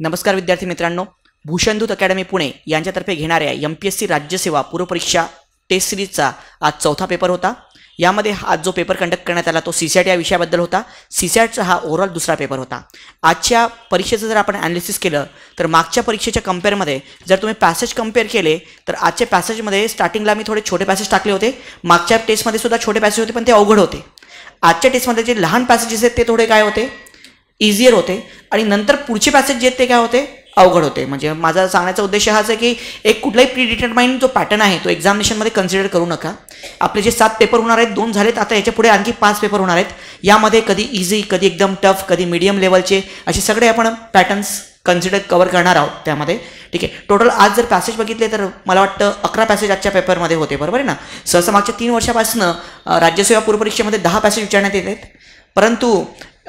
नमस्कार विद्यार्थी मित्रांनो, भूषण दूत अकॅडमी पुणे यांच्यातर्फे घेणाऱ्या एमपीएससी राज्यसेवा पूर्वपरीक्षा टेस्ट सीरीजचा आज चौथा पेपर होता। यामध्ये आज जो पेपर कंडक्ट करण्यात आला तो सीसॅट या विषयाबद्दल होता। सीसॅटचा हा ओव्हरऑल दुसरा पेपर होता। आजच्या परीक्षेचं जर आपण ॲनालिसिस केलं तर मागच्या परीक्षेच्या कंपेअरमध्ये जर तुम्ही पॅसेज कंपेअर केले तर आजच्या पॅसेजमध्ये स्टार्टिंगला मी थोडे छोटे पॅसेज टाकले होते। मागच्या टेस्टमध्ये सुद्धा छोटे पॅसेज होते पण ते अवघड होते। आजच्या टेस्टमध्ये जे लहान पॅसेजेस आहेत ते थोडे काय होते, इझियर होते आणि नंतर पुढचे पॅसेज जे ते काय होते, अवघड होते। म्हणजे माझा सांगण्याचा उद्देश हाच आहे की एक कुठलाही प्री डिटरमाइंड जो पॅटर्न आहे तो एक्झामिनेशन मध्ये कन्सिडर करू नका। आपले जे 7 पेपर होणार आहेत, 2 झालेत, आता याच्या पुढे आणखी 5 पेपर होणार आहेत। यामध्ये कधी इझी, कधी एकदम टफ, कधी मीडियम लेवलचे असे सगळे आपण पॅटर्न्स कन्सिडर कव्हर करणार आहोत त्यामध्ये, ठीक आहे। टोटल आज जर पॅसेज बघितले तर मला वाटतं 11 पॅसेज आजच्या पेपर मध्ये होते, बरोबर आहे ना। सहसा मागच्या 3 वर्षापासून राज्यसेवा पूर्वपरीक्षेमध्ये 10 पॅसेज विचारण्यात येतात, परंतु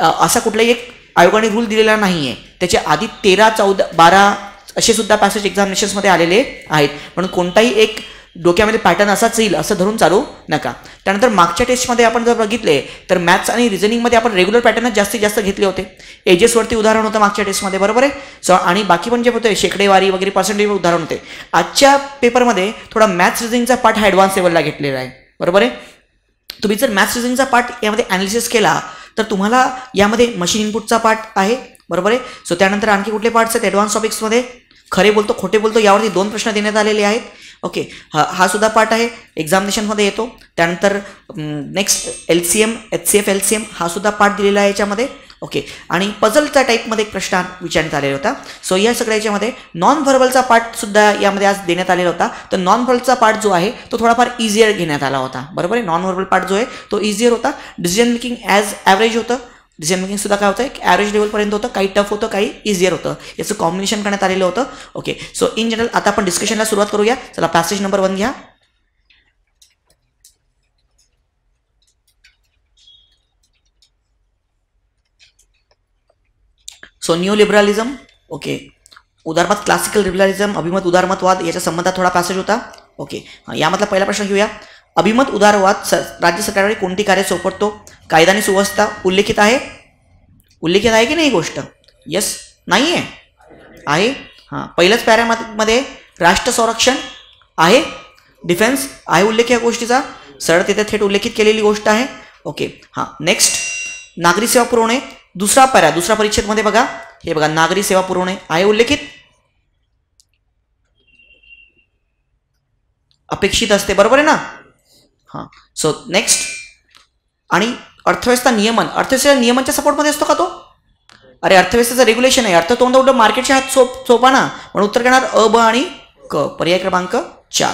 असा कुठलाही एक आयोगाने रूल दिलेला नाहीये। त्याच्या आधी 13, 14, 12 असे सुद्धा पॅसेज एक्झामिनेशन्स मध्ये आलेले आहेत, म्हणून कोणताही एक डोक्यामध्ये पॅटर्न असाच येईल असं धरून चालू नका। त्यानंतर मागच्या टेस्टमध्ये आपण जर बघितले तर मॅथ्स आणि रिजनिंग मध्ये आपण रेग्युलर पॅटर्न जास्तीत जास्त घेतले होते। एजेस वरती उदाहरण होतं मागच्या टेस्टमध्ये, बरोबर आहे। सो आणि बाकी पण जे होते शेकडेवारी वगैरे पर्सेंटेज उदाहरण होते। आजच्या पेपरमध्ये थोडा मॅथ्स रिजनिंगचा पार्ट हा ॲडव्हान्स लेवलला घेतलेला आहे, बरोबर आहे। तुम्ही जर मॅथ्स रिजनिंगचा पार्ट यामध्ये ॲनालिसिस केला तर तुम्हाला यामध्ये मशीन इनपुटचा पार्ट आहे, बरोबर आहे। सो त्यानंतर आणखी कुठले पार्ट्स आहेत ॲडव्हान्स टॉपिक्समध्ये, खरे बोलतो खोटे बोलतो यावरती 2 प्रश्न देण्यात आलेले आहेत, ओके। हा सुद्धा पार्ट आहे, एक्झामिनेशनमध्ये येतो। त्यानंतर नेक्स्ट LCM, HCF LCM हा सुद्धा पार्ट दिलेला आहे याच्यामध्ये, ओके। आणि पझलचा टाईपमध्ये एक प्रश्न विचारण्यात आलेला होता। सो या सगळ्याच्यामध्ये नॉन व्हर्बलचा पार्टसुद्धा यामध्ये आज देण्यात आलेला होता। तर नॉन व्हर्बलचा पार्ट जो आहे तो थोडाफार इझियर घेण्यात आला होता, बरोबर आहे। नॉन व्हर्बल पार्ट जो आहे तो इझियर होता। डिसिजन मेकिंग ॲज ॲव्हरेज होतं। डिसिजन मेकिंग सुद्धा काय होतं, एक ॲव्हरेज लेवलपर्यंत होतं। काही टफ होतं, काही इझियर होतं, याचं कॉम्बिनेशन करण्यात आलेलं होतं, ओके। सो इन जनरल आता आपण डिस्कशनला सुरुवात करूया। चला पॅसेज नंबर 1 घ्या। So new liberalism, okay. उदारमत क्लासिकल लिबरलिझम, अभिमत उदारमतवाद याच्या संबंधात थोडा पॅसेज होता, ओके। यामधला पहिला प्रश्न घेऊया। अभिमत उदारवाद राज्य सरकारकडे कोणती कार्य सोपवतो? कायदा आणि सुव्यवस्था उल्लेखित आहे, उल्लेखित आहे की नाही ही गोष्ट? यस, नाही आहे, आहे। हां, पहिल्याच पॅरामध्ये राष्ट्र संरक्षण आहे, डिफेन्स आहे उल्लेख या गोष्टीचा, सरळ तिथे थेट उल्लेखित केलेली गोष्ट आहे, ओके। हां, नेक्स्ट नागरी सेवा पुरवणे, दुसरा पॅरा, दुसऱ्या परीक्षेमध्ये बघा, हे बघा नागरी सेवा पुरवणे आहे उल्लेखित, अपेक्षित असते, बरोबर आहे ना। हां, सो नेक्स्ट आणि अर्थव्यवस्था नियमन, अर्थव्यवस्था नियमनच्या सपोर्टमध्ये असतो का तो? अरे अर्थव्यवस्थेचं रेग्युलेशन आहे, अर्थ तोंड उडलं मार्केटच्या हात सोपा ना, म्हणून उत्तर करणार अ, ब आणि क, पर्याय क्रमांक 4।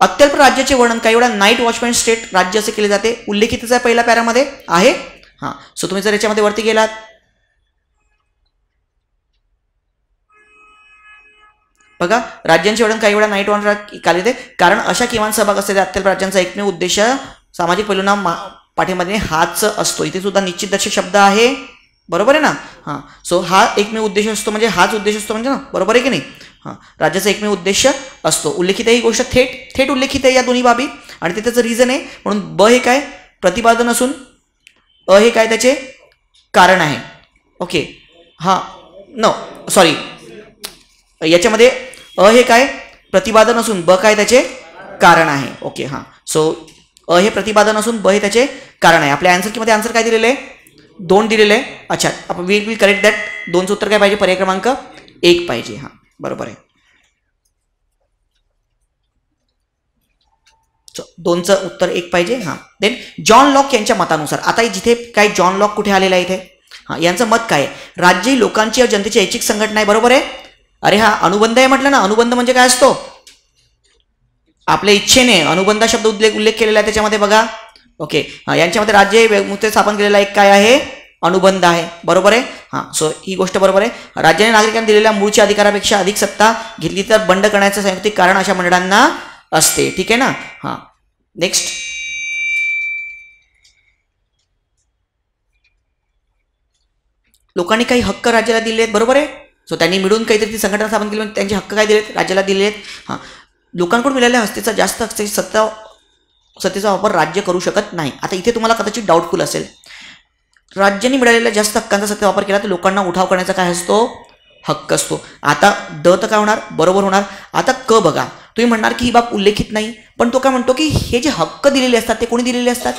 अत्यल्प राज्याचे वर्णन, काही वेळा नाईट वॉचमॅन स्टेट राज्य असे केले जाते, उल्लेखितचा पहिल्या पॅरामध्ये आहे। हां, सो तुम्ही जर याच्यामध्ये वरती गेलात बघा, राज्यांचे वर्णन काही वेळा नाईट वॉच केले जाते कारण अशा किमान सहभाग असलेल्या अत्यल्प राज्यांचा एकमेव उद्देश सामाजिक पैलूंना पाठीमध्ये हाच असतो। इथे सुद्धा निश्चित दर्शक शब्द आहे, बरोबर आहे ना। हां, सो हा एकमेव उद्देश असतो म्हणजे हाच उद्देश असतो म्हणजे ना, बरोबर आहे की नाही। हां, राज्याचा एकमेव उद्देश असतो, उल्लेखित आहे ही गोष्ट, थेट उल्लेखित आहे या दोन्ही बाबी। आणि ते त्याचं रिझन आहे, म्हणून ब हे काय प्रतिपादन असून अ हे काय त्याचे कारण आहे, ओके। हां, नो सॉरी, याच्यामध्ये अ हे काय प्रतिपादन असून ब काय त्याचे कारण आहे, ओके। हां, सो अ हे प्रतिपादन असून ब हे त्याचे कारण आहे। आपल्या आन्सर कीमध्ये आन्सर काय दिलेलं आहे, 2 दिलेलं आहे। अच्छा, आपण वी करेक्ट दॅट, 2चं उत्तर काय पाहिजे, पर्याय क्रमांक 1 पाहिजे। हां, बरोबर आहे, 2चं उत्तर 1 पाहिजे। हां, देन जॉन लॉक यांच्या मतानुसार, आता जिथे काय जॉन लॉक कुठे आलेला आहे इथे, हां, यांचं मत काय आहे, राज्य ही लोकांची आणि जनतेची ऐच्छिक संघटना आहे, बरोबर आहे। अरे हा अनुबंध आहे म्हटलं ना, अनुबंध म्हणजे काय असतो, आपल्या इच्छेने अनुबंध शब्द उल्लेख केलेला आहे त्याच्यामध्ये बघा, ओके। यांच्यामध्ये राज्य हे स्थापन केलेला एक काय आहे, अनुबंध आहे, बरोबर आहे। हां, सो ही गोष्ट बरोबर आहे। राज्याने नागरिकांना दिलेल्या मूळच्या अधिकारापेक्षा अधिक सत्ता घेतली तर बंड करण्याचं सांगितलं कारण अशा मंडळांना असते, ठीक आहे ना। हां, नेक्स्ट लोकांनी काही हक्क राज्याला दिले आहेत, बरोबर आहे। सो त्यांनी मिळून काहीतरी ती संघटना स्थापन केली, म्हणजे त्यांचे हक्क काय दिलेत, राज्याला दिलेत। हां, लोकांकडून मिळालेल्या हस्तीचा जास्त हस्ते सत्तेचा वापर राज्य करू शकत नाही। आता इथे तुम्हाला कदाचित डाऊटफुल असेल, राज्यांनी मिळालेल्या जास्त हक्कांचा सत्तेचा वापर केला तर लोकांना उठाव करण्याचा काय असतो हक्क असतो. आता द तर काय होणार बरोबर होणार. आता क बघा तुम्ही म्हणणार की ही बाब उल्लेखित नाही पण तो काय म्हणतो की हे जे हक्क दिलेले असतात ते कोणी दिलेले असतात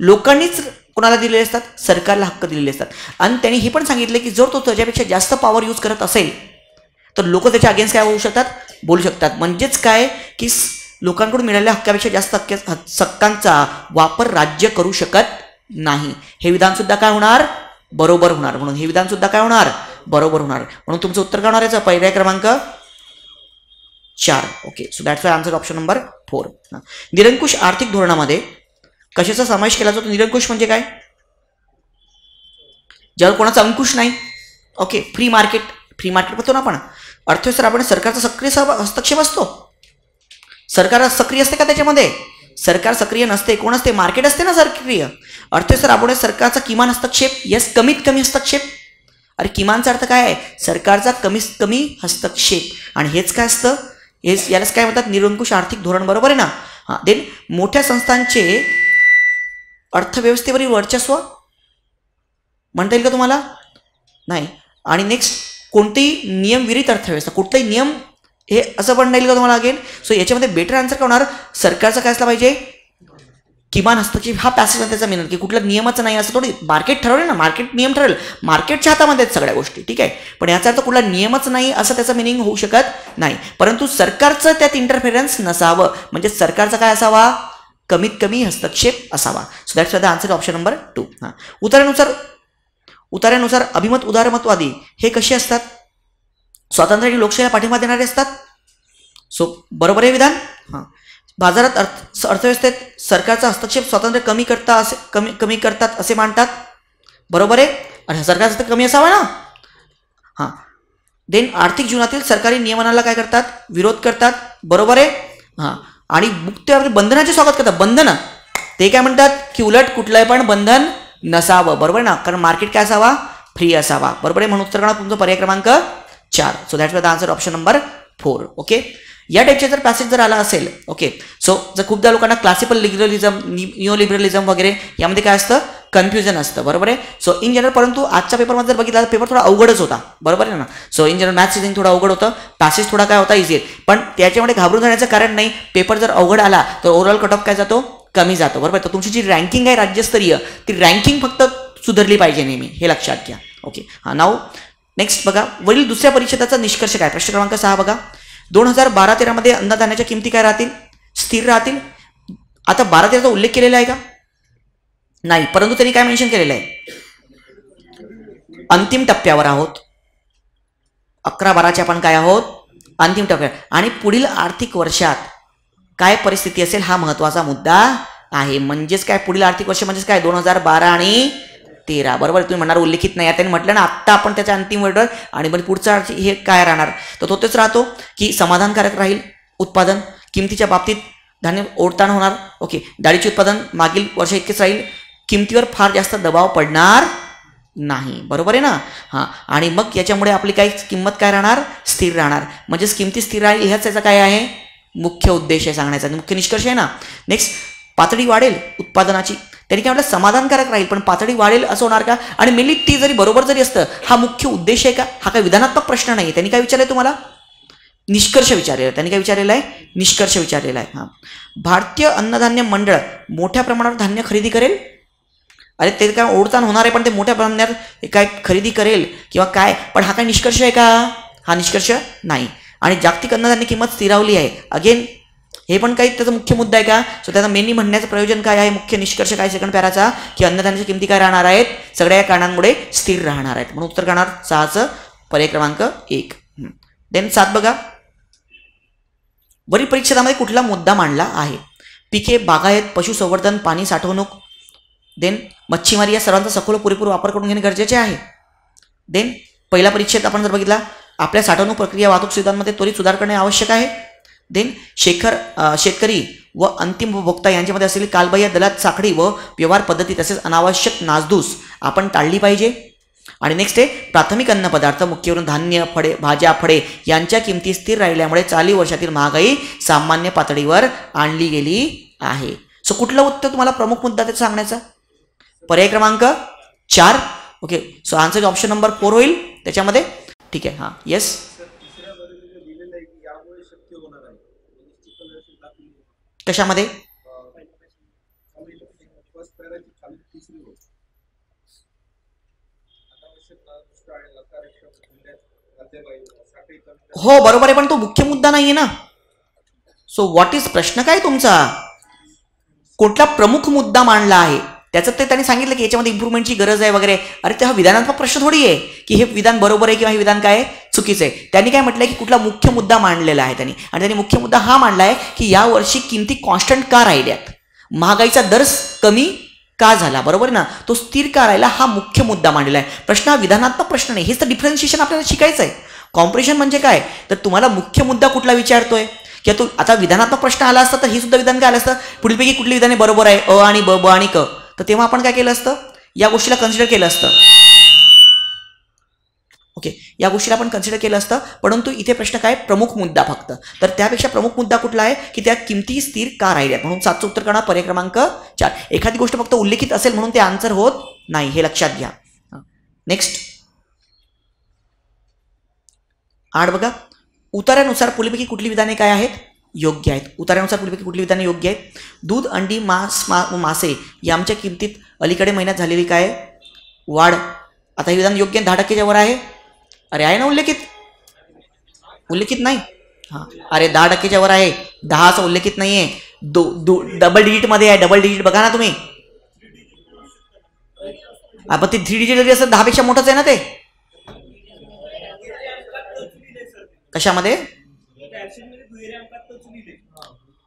लोकांनीच कोणाला दिलेले असतात सरकारला हक्क दिलेले असतात. आणि त्यांनी हे पण सांगितले की जर तो त्याच्यापेक्षा जास्त पॉवर यूज करत असेल तर लोक त्याच्या अगेन्स्ट काय होऊ शकतात बोलू शकतात. म्हणजेच काय की लोकांकडून मिळालेल्या हक्कापेक्षा जास्त हक्कांचा वापर राज्य करू शकत नाही. हे विधान सुद्धा काय होणार बरोबर होणार. म्हणून हे विधान सुद्धा काय होणार बरोबर होणार. म्हणून तुमचं उत्तर काय होणार याचा पर्याय क्रमांक 4. Okay so that's why answer option number 4. निरंकुश आर्थिक धोरणामध्ये कशाचा समावेश केला जातो. निरंकुश म्हणजे काय ज्यावर कोणाचा अंकुश नाही. ओके फ्री मार्केट बघतो ना आपण अर्थव्यवस्थेत आपण सरकारचा सक्रिय हस्तक्षेप असतो. सरकार सक्रिय असते का त्याच्यामध्ये सरकार सक्रिय नसते. कोण असते मार्केट असते ना सक्रिय. अर्थव्यवस्थेत आपण सरकारचा किमान हस्तक्षेप यस कमीत कमी हस्तक्षेप. अरे किमानचा अर्थ काय आहे सरकारचा कमीत कमी हस्तक्षेप. आणि हेच काय असतं हेच यालाच काय म्हणतात निरंकुश आर्थिक धोरण बरोबर आहे ना. हां देन मोठ्या संस्थांचे अर्थव्यवस्थेवरील वर्चस्व म्हणता येईल का तुम्हाला नाही. आणि नेक्स्ट कोणतेही नियमविरहित अर्थव्यवस्था कुठलाही नियम हे असं पण नाही का तुम्हाला अगेन. सो याच्यामध्ये बेटर आन्सर काय होणार सरकारचा काय असला पाहिजे किमान हस्तक्षेप हा पॅसेज त्याचा मेन की कुठला नियमच नाही असं थोडी मार्केट ठरवलं ना मार्केट नियम ठरवेल मार्केटच्या हातामध्ये सगळ्या गोष्टी ठीक आहे. पण याचा अर्थ कुठला नियमच नाही असं त्याचं मिनिंग होऊ शकत नाही. परंतु सरकारचं त्यात इंटरफेरन्स नसावं म्हणजे सरकारचा काय असावा कमीत कमी हस्तक्षेप असावा. So that's the answer option number 2. हां उतार्यानुसार अभिमत उदारमतवादी हे कसे असतात स्वातंत्र्याची लोकशाहीला पाठिंबा देणारे असतात. सो बरोबर आहे विधान. हां बाजारात अर्थव्यवस्थेत सरकारचा हस्तक्षेप स्वातंत्र्य कमी करतात असे मानतात बरोबर आहे. आणि सरकारचा कमी असावा ना. हां देन आर्थिक जीवनातील सरकारी नियमनाला काय करतात विरोध करतात बरोबर आहे. हां आणि मुक्त्यावर बंधनाचे स्वागत करतात बंधनं ते काय म्हणतात की उलट कुठलंही पण बंधन नसावं बरोबर आहे ना कारण मार्केट काय असावा फ्री असावा बरोबर आहे. म्हणून उत्तर करणार तुमचा पर्याय क्रमांक 4. So that's the answer option number 4. Okay या टाइपचे जर पॅसेज जर आला असेल ओके सो जर खूपदा लोकांना क्लासिकल लिबरलिझम निओ लिबरलिझम वगैरे यामध्ये काय असतं कन्फ्युजन असतं बरोबर आहे. सो इन जनरल परंतु आजच्या पेपरमध्ये जर बघितला पेपर थोडा अवघडच होता बरोबर आहे ना. So in general maths reasoning थोडा अवघड होतं पॅसेज थोडा काय होता इझी पण त्याच्यामध्ये घाबरून जाण्याचं कारण नाही. पेपर जर अवघड आला तर ओव्हरऑल कट ऑफ काय जातो कमी जातो बरोबर आहे. तर तुमची जी रँकिंग आहे राज्यस्तरीय ती रँकिंग फक्त सुधारली पाहिजे नेहमी हे लक्षात घ्या. ओके हां नाव नेक्स्ट बघा वरील दुसऱ्या परिषदाचा निष्कर्ष काय प्रश्न क्रमांक 6 बघा 2012-13 मध्ये अन्नधान्याच्या किमती काय राहतील स्थिर राहतील. आता 12-13 चा उल्लेख केलेला आहे का नाही परंतु त्यांनी काय मेन्शन केलेलं आहे अंतिम टप्प्यावर आहोत 11-12 च्या आपण काय आहोत अंतिम टप्प्यावर आणि पुढील आर्थिक वर्षात काय परिस्थिती असेल हा महत्त्वाचा मुद्दा आहे. म्हणजेच काय पुढील आर्थिक वर्ष म्हणजेच काय 2012 आणि 13 बरोबर. तुम्ही म्हणणार उल्लेखित नाही त्यांनी म्हटलं ना आत्ता आपण त्याच्या अंतिम वर्डवर आणि मग पुढचा हे काय राहणार तर तो तेच राहतो की समाधानकारक राहील उत्पादन किमतीच्या बाबतीत धान्य ओढताण होणार. ओके डाळीचे उत्पादन मागील वर्षा इतकेच राहील किमतीवर फार जास्त दबाव पडणार नाही बरोबर आहे ना. हां आणि मग याच्यामुळे आपली काही किंमत काय राहणार स्थिर राहणार म्हणजेच किमती स्थिर राहील ह्याच त्याचा काय आहे मुख्य उद्देश आहे सांगण्याचा मुख्य निष्कर्ष आहे ना. नेक्स्ट पातळी वाढेल उत्पादनाची त्यांनी काय म्हटलं समाधानकारक राहील पण पातळी वाढेल असं होणार का आणि मेनली ती जरी बरोबर जरी असतं हा मुख्य उद्देश आहे का हा काय विधानात्मक प्रश्न नाही. त्यांनी काय विचारलं तुम्हाला निष्कर्ष विचारलेला आहे त्यांनी काय विचारलेला आहे निष्कर्ष विचारलेला आहे. हां भारतीय अन्नधान्य मंडळ मोठ्या प्रमाणावर धान्य खरेदी करेल अरे ते काय ओढताण होणार आहे पण ते मोठ्या प्रमाणावर काय खरेदी करेल किंवा काय पण हा काय निष्कर्ष आहे का हा निष्कर्ष नाही. आणि जागतिक अन्नधान्य किंमत स्थिरावली आहे अगेन हे पण काही त्याचा मुख्य मुद्दा आहे का. सो त्याचा मेनली म्हणण्याचं प्रयोजन काय आहे मुख्य निष्कर्ष काय सेकंड पॅराचा की अन्नधान्याच्या किमती काय राहणार आहेत सगळ्या कारणांमुळे स्थिर राहणार आहेत. म्हणून उत्तर करणार 6चं पर्याय क्रमांक 1. देन 7 बघा वरील परिच्छेदामध्ये कुठला मुद्दा मांडला आहे पिके बागायत पशुसंवर्धन पाणी साठवणूक देन मच्छीमारी या सर्वांचा सखोल पुरेपूर वापर करून घेणे गरजेचे आहे. देन पहिला परिच्छेद आपण जर बघितला आपल्या साठवणूक प्रक्रिया वाहतूक सुविधांमध्ये त्वरित सुधार करणे आवश्यक आहे. देन शेतकरी व अंतिम उपभोक्ता यांच्यामध्ये असलेली कालबाह्य दलात साखळी व व्यवहार पद्धती तसेच अनावश्यक नासधूस आपण टाळली पाहिजे. आणि नेक्स्ट आहे प्राथमिक अन्नपदार्थ मुख्यवरून धान्य फळे भाज्या फळे यांच्या किमती स्थिर राहिल्यामुळे चालू वर्षातील महागाई सामान्य पातळीवर आणली गेली आहे. सो कुठलं उत्तर तुम्हाला प्रमुख मुद्दा त्याचा सांगण्याचा पर्याय क्रमांक चार. ओके सो आंसर जो ऑप्शन नंबर 4 होईल त्याच्यामध्ये. ठीक आहे. हां यस. कशामध्ये? हो बरोबर आहे, पण तो मुख्य मुद्दा नाहीये ना. सो व्हॉट इज, प्रश्न काय तुमचा, कोणता प्रमुख मुद्दा मांडला आहे त्याचं ते त्यांनी सांगितलं की याच्यामध्ये इम्प्रूव्हमेंटची गरज आहे वगैरे. अरे त्या विधानात्मक प्रश्न थोडी आहे की हे विधान बरोबर आहे किंवा हे विधान काय चुकीचं आहे. त्यांनी काय म्हटलं की कुठला मुख्य मुद्दा मांडलेला आहे त्यांनी, आणि त्यांनी मुख्य मुद्दा हा मांडला आहे की यावर्षी किमती कॉन्स्टंट का राहिल्यात, महागाईचा दर कमी का झाला, बरोबर ना, तो स्थिर का राहिला, हा मुख्य मुद्दा मांडलेला आहे. प्रश्न हा विधानात्मक प्रश्न नाही, हेच तर डिफरन्शिएशन आपल्याला शिकायचं आहे. कॉम्प्रिहेन्शन म्हणजे काय, तर तुम्हाला मुख्य मुद्दा कुठला विचारतोय की तो. आता विधानात्मक प्रश्न आला असता तर हे सुद्धा विधान काय आलं असतं, पुढीलपैकी कुठली विधाने बरोबर आहे, अ आणि ब, ब आणि क, तर तेव्हा आपण काय केलं असतं, या गोष्टीला कन्सिडर केलं असतं. ओके या गोष्टीला आपण कन्सिडर केलं असतं, परंतु इथे प्रश्न काय, प्रमुख मुद्दा फक्त. तर त्यापेक्षा प्रमुख मुद्दा कुठला आहे की त्या किमती स्थिर का राहिल्यात, म्हणून 7 उत्तर करणार पर्याय क्रमांक 4. एखादी गोष्ट फक्त उल्लेखित असेल म्हणून ते आन्सर होत नाही, हे लक्षात घ्या. नेक्स्ट 8 बघा. उतार्यानुसार पुढीलपैकी कुठली विधाने काय आहेत, योग्य आहेत. उतार्यानुसार पुढीलपैकी कुठली विधाने योग्य आहेत. दूध, अंडी, मांस, मासे यांच्या किमतीत अलीकडे महिन्यात झालेली काय वाढ, आता हे विधान योग्य 10%च्या वर आहे. अरे आहे ना उल्लेखित, उल्लेखित नाही. हां अरे 10%च्या वर आहे, 10 असं उल्लेखित नाही आहे, डबल डिजिटमध्ये आहे, डबल डिजिट बघा ना तुम्ही. आपण ते 3 डिजिट जरी असं 10 पेक्षा मोठंच आहे ना ते, कशामध्ये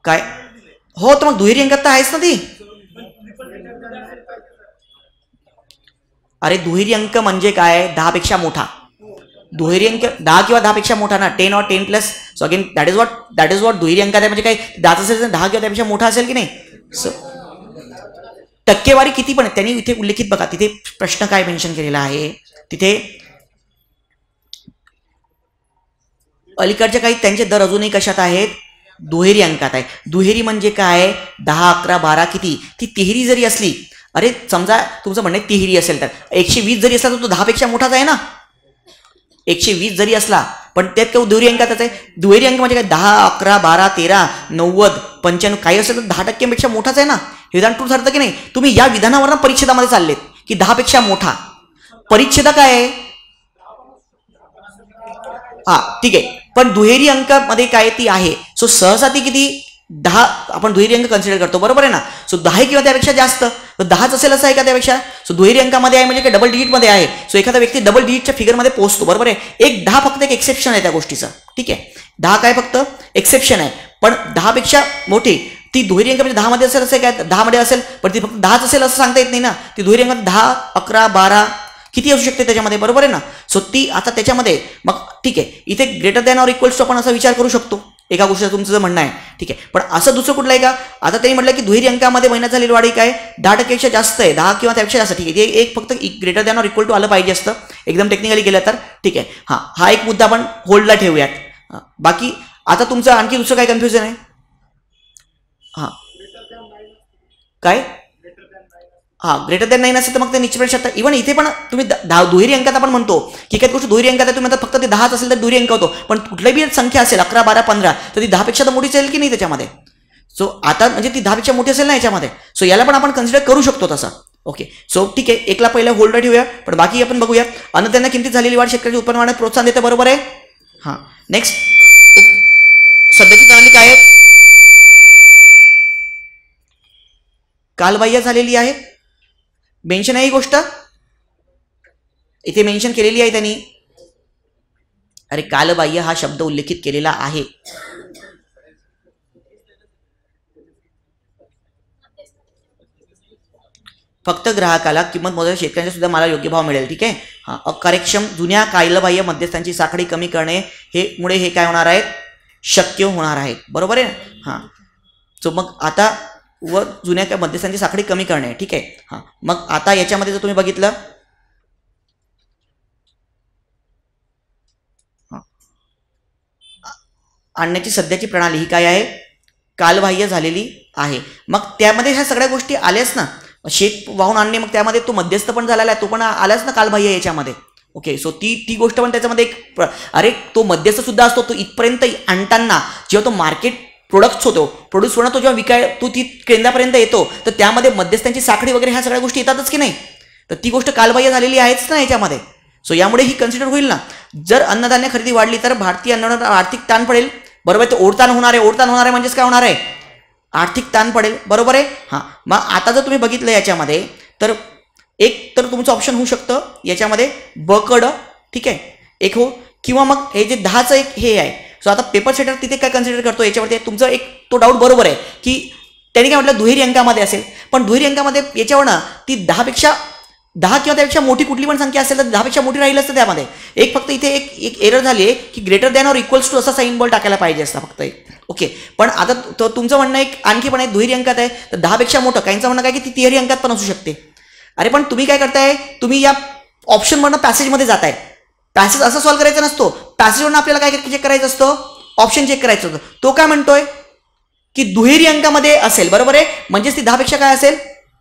काय हो, तर मग दुहेरी अंकात तर आहेच ना ती. अरे दुहेरी अंक म्हणजे काय, 10 पेक्षा मोठा. दुहेरी अंक 10 किंवा 10 पेक्षा मोठा ना, 10 or 10+. So again that is what दुहेरी अंकात आहे म्हणजे काय, 10 असेल तर 10 किंवा त्यापेक्षा मोठा असेल की नाही. सो टक्केवारी किती पण त्यांनी इथे उल्लेखित बघा, तिथे प्रश्न काय मेन्शन केलेला आहे, तिथे अलीकडच्या काही त्यांचे दर अजूनही कशात आहेत, दुहेरी अंकात आहे. दुहेरी म्हणजे काय, 10, 11, 12 किती, ती तिहेरी जरी असली, अरे समजा तुमचं म्हणणे तिहेरी असेल तर 120 जरी असला तर तो 10 पेक्षा मोठाच आहे ना. 120 जरी असला पण त्यात काही दुहेरी अंकातच आहे. दुहेरी अंक म्हणजे काय, 10, 11, 12, 13, 90, 95 काही असेल तर 10%पेक्षा मोठाच आहे ना. हे विधान ट्रू ठरतं की नाही. तुम्ही या विधानावरनं परिच्छेदामध्ये चाललेत की 10 पेक्षा मोठा. परिच्छेद काय आहे, हा ठीक आहे, पण दुहेरी अंकामध्ये काय ती आहे. सो सहसा ती किती, 10 आपण दुहेरी अंक कन्सिडर करतो, बरोबर आहे ना. सो 10 किंवा त्यापेक्षा जास्त, 10च असेल असं आहे का त्यापेक्षा. सो दुहेरी अंकामध्ये आहे म्हणजे काय, डबल डिजिटमध्ये आहे. सो एखादा व्यक्ती डबल डिजिटच्या फिगरमध्ये पोहोचतो, बरोबर आहे. एक 10 फक्त एक एक्सेप्शन आहे त्या गोष्टीचं, ठीक आहे. 10 काय फक्त एक्सेप्शन आहे, पण 10 पेक्षा मोठी ती दुहेरी अंक म्हणजे 10मध्ये असेल असं काय, 10मध्ये असेल पण ती फक्त 10च असेल असं सांगता येत नाही ना. ती दुहेरी अंक 10, 11, 12 किती असू शकते त्याच्यामध्ये, बरोबर आहे ना. सो ती आता त्याच्यामध्ये मग ठीक आहे, इथे greater than or equals to आपण असा विचार करू शकतो एका गोष्टीचं, तुमचं जे म्हणणं आहे ठीक आहे. पण असं दुसरं कुठलं आहे का. आता त्यांनी म्हटलं की दुहेरी अंकामध्ये महिन्यात झालेली वाढ काय 10%पेक्षा जास्त आहे, 10 किंवा त्यापेक्षा जास्त, ठीक आहे. एक फक्त greater than or equal to आलं पाहिजे असतं एकदम टेक्निकली गेलं तर, ठीक आहे. हां हा एक मुद्दा आपण होल्डला ठेवूयात. बाकी आता तुमचं आणखी दुसरं काय कन्फ्युजन आहे. हां काय, हां ग्रेटर दॅन 9 असेल तर मग ते निश्चित. इव्हन इथे पण तुम्ही दुहेरी अंकात आपण म्हणतो की एखादी गोष्ट दुहेरी अंकात आहे, तुम्ही आता फक्त ते 10च असेल तर दुहेरी अंक होतो, पण कुठलीही संख्या असेल 11, 12, 15 तर ती 10 पेक्षा तर मोठी असेल की नाही त्याच्यामध्ये. सो आता म्हणजे ती 10 पेक्षा मोठी असेल ना याच्यामध्ये. सो याला पण आपण कन्सिडर करू शकतो तसं. ओके सो ठीक आहे, एकला पहिला होल्ड ठेवूया, पण बाकी आपण बघूया. अन्नधान्य किमतीत झालेली वाढ शेतकऱ्याच्या उत्पन्न वाढण्यास प्रोत्साहन देते, बरोबर आहे. हां नेक्स्ट सध्याची प्रणाली काय आहे, कालबाह्य झालेली आहे. मेन्शन आहे ही गोष्ट, इथे मेन्शन केलेली आहे त्यांनी. अरे कालबाह्य हा शब्द उल्लेखित केलेला आहे. फक्त ग्राहकाला किंमत मोजायला शेतकऱ्यांच्या सुद्धा मला योग्य भाव मिळेल, ठीक आहे. अकार्यक्षम जुन्या कालबाह्य मध्यस्थांची साखळी कमी करणे हे मुळे हे काय होणार आहे, शक्य होणार आहे, बरोबर आहे. हां सो मग आता व जुन्या काय मध्यस्थांची साखळी कमी करणे, ठीक आहे. हां मग आता याच्यामध्ये जर तुम्ही बघितलं, आणण्याची सध्याची प्रणाली ही काय आहे, कालबाह्य झालेली आहे. मग त्यामध्ये ह्या सगळ्या गोष्टी आल्याच ना. शेत वाहून आणणे मग त्यामध्ये तो मध्यस्थ पण झालेला आहे, तो पण आलाच ना कालबाह्य याच्यामध्ये. ओके, सो ती गोष्ट पण त्याच्यामध्ये एक अरे तो मध्यस्थ सुद्धा असतो, तो इथपर्यंत आणताना जेव्हा तो मार्केट प्रोडक्ट्स होतो प्रोड्यूस होणार, तो जेव्हा तो ती केंद्रापर्यंत येतो तर त्यामध्ये मध्यस्थांची साखळी वगैरे ह्या सगळ्या गोष्टी येतातच की नाही, तर ती गोष्ट कालबाह्य झालेली आहेच ना याच्यामध्ये. सो यामुळे ही कन्सिडर होईल ना, जर अन्नधान्य खरेदी वाढली तर भारतीय अन्न आर्थिक ताण पडेल, बरोबर आहे, ते ओढताण होणार आहे. ओढताण होणार आहे म्हणजेच काय होणार आहे, आर्थिक ताण पडेल, बरोबर आहे. हां, मग आता जर तुम्ही बघितलं याच्यामध्ये तर एक तर तुमचं ऑप्शन होऊ शकतं याच्यामध्ये बकड, ठीक आहे, एक हो, किंवा मग हे जे 10चं एक हे आहे. सो आता पेपर सेटर तिथे काय कन्सिडर करतो याच्यावरती तुमचं एक तो डाऊट, बरोबर आहे की त्यांनी काय म्हटलं दुहेरी अंकामध्ये असेल, पण दुहेरी अंकामध्ये याच्यावर ना ती 10 किंवा त्यापेक्षा मोठी कुठली पण संख्या असेल तर 10पेक्षा मोठी राहील असतं त्यामध्ये. एक फक्त इथे एक एक एरर झाली आहे की greater than or equals to असा साईनबॉल टाकायला पाहिजे असता फक्त एक. ओके, पण आता तो तुमचं म्हणणं एक आणखी पण आहे दुहेरी अंकात आहे तर 10पेक्षा मोठं, काहींचं म्हणणं काय की ती तिहेरी अंकात पण असू शकते. अरे पण तुम्ही काय करताय, तुम्ही या ऑप्शनवरनं पॅसेजमध्ये जाताय, पॅसेज असं सॉल्व्ह करायचा नसतो, पॅसेजवरनं आपल्याला काय चेक करायचं असतं, ऑप्शन चेक करायचं असतं. तो काय म्हणतोय की दुहेरी अंकामध्ये असेल, बरोबर आहे, म्हणजेच ती 10पेक्षा काय असेल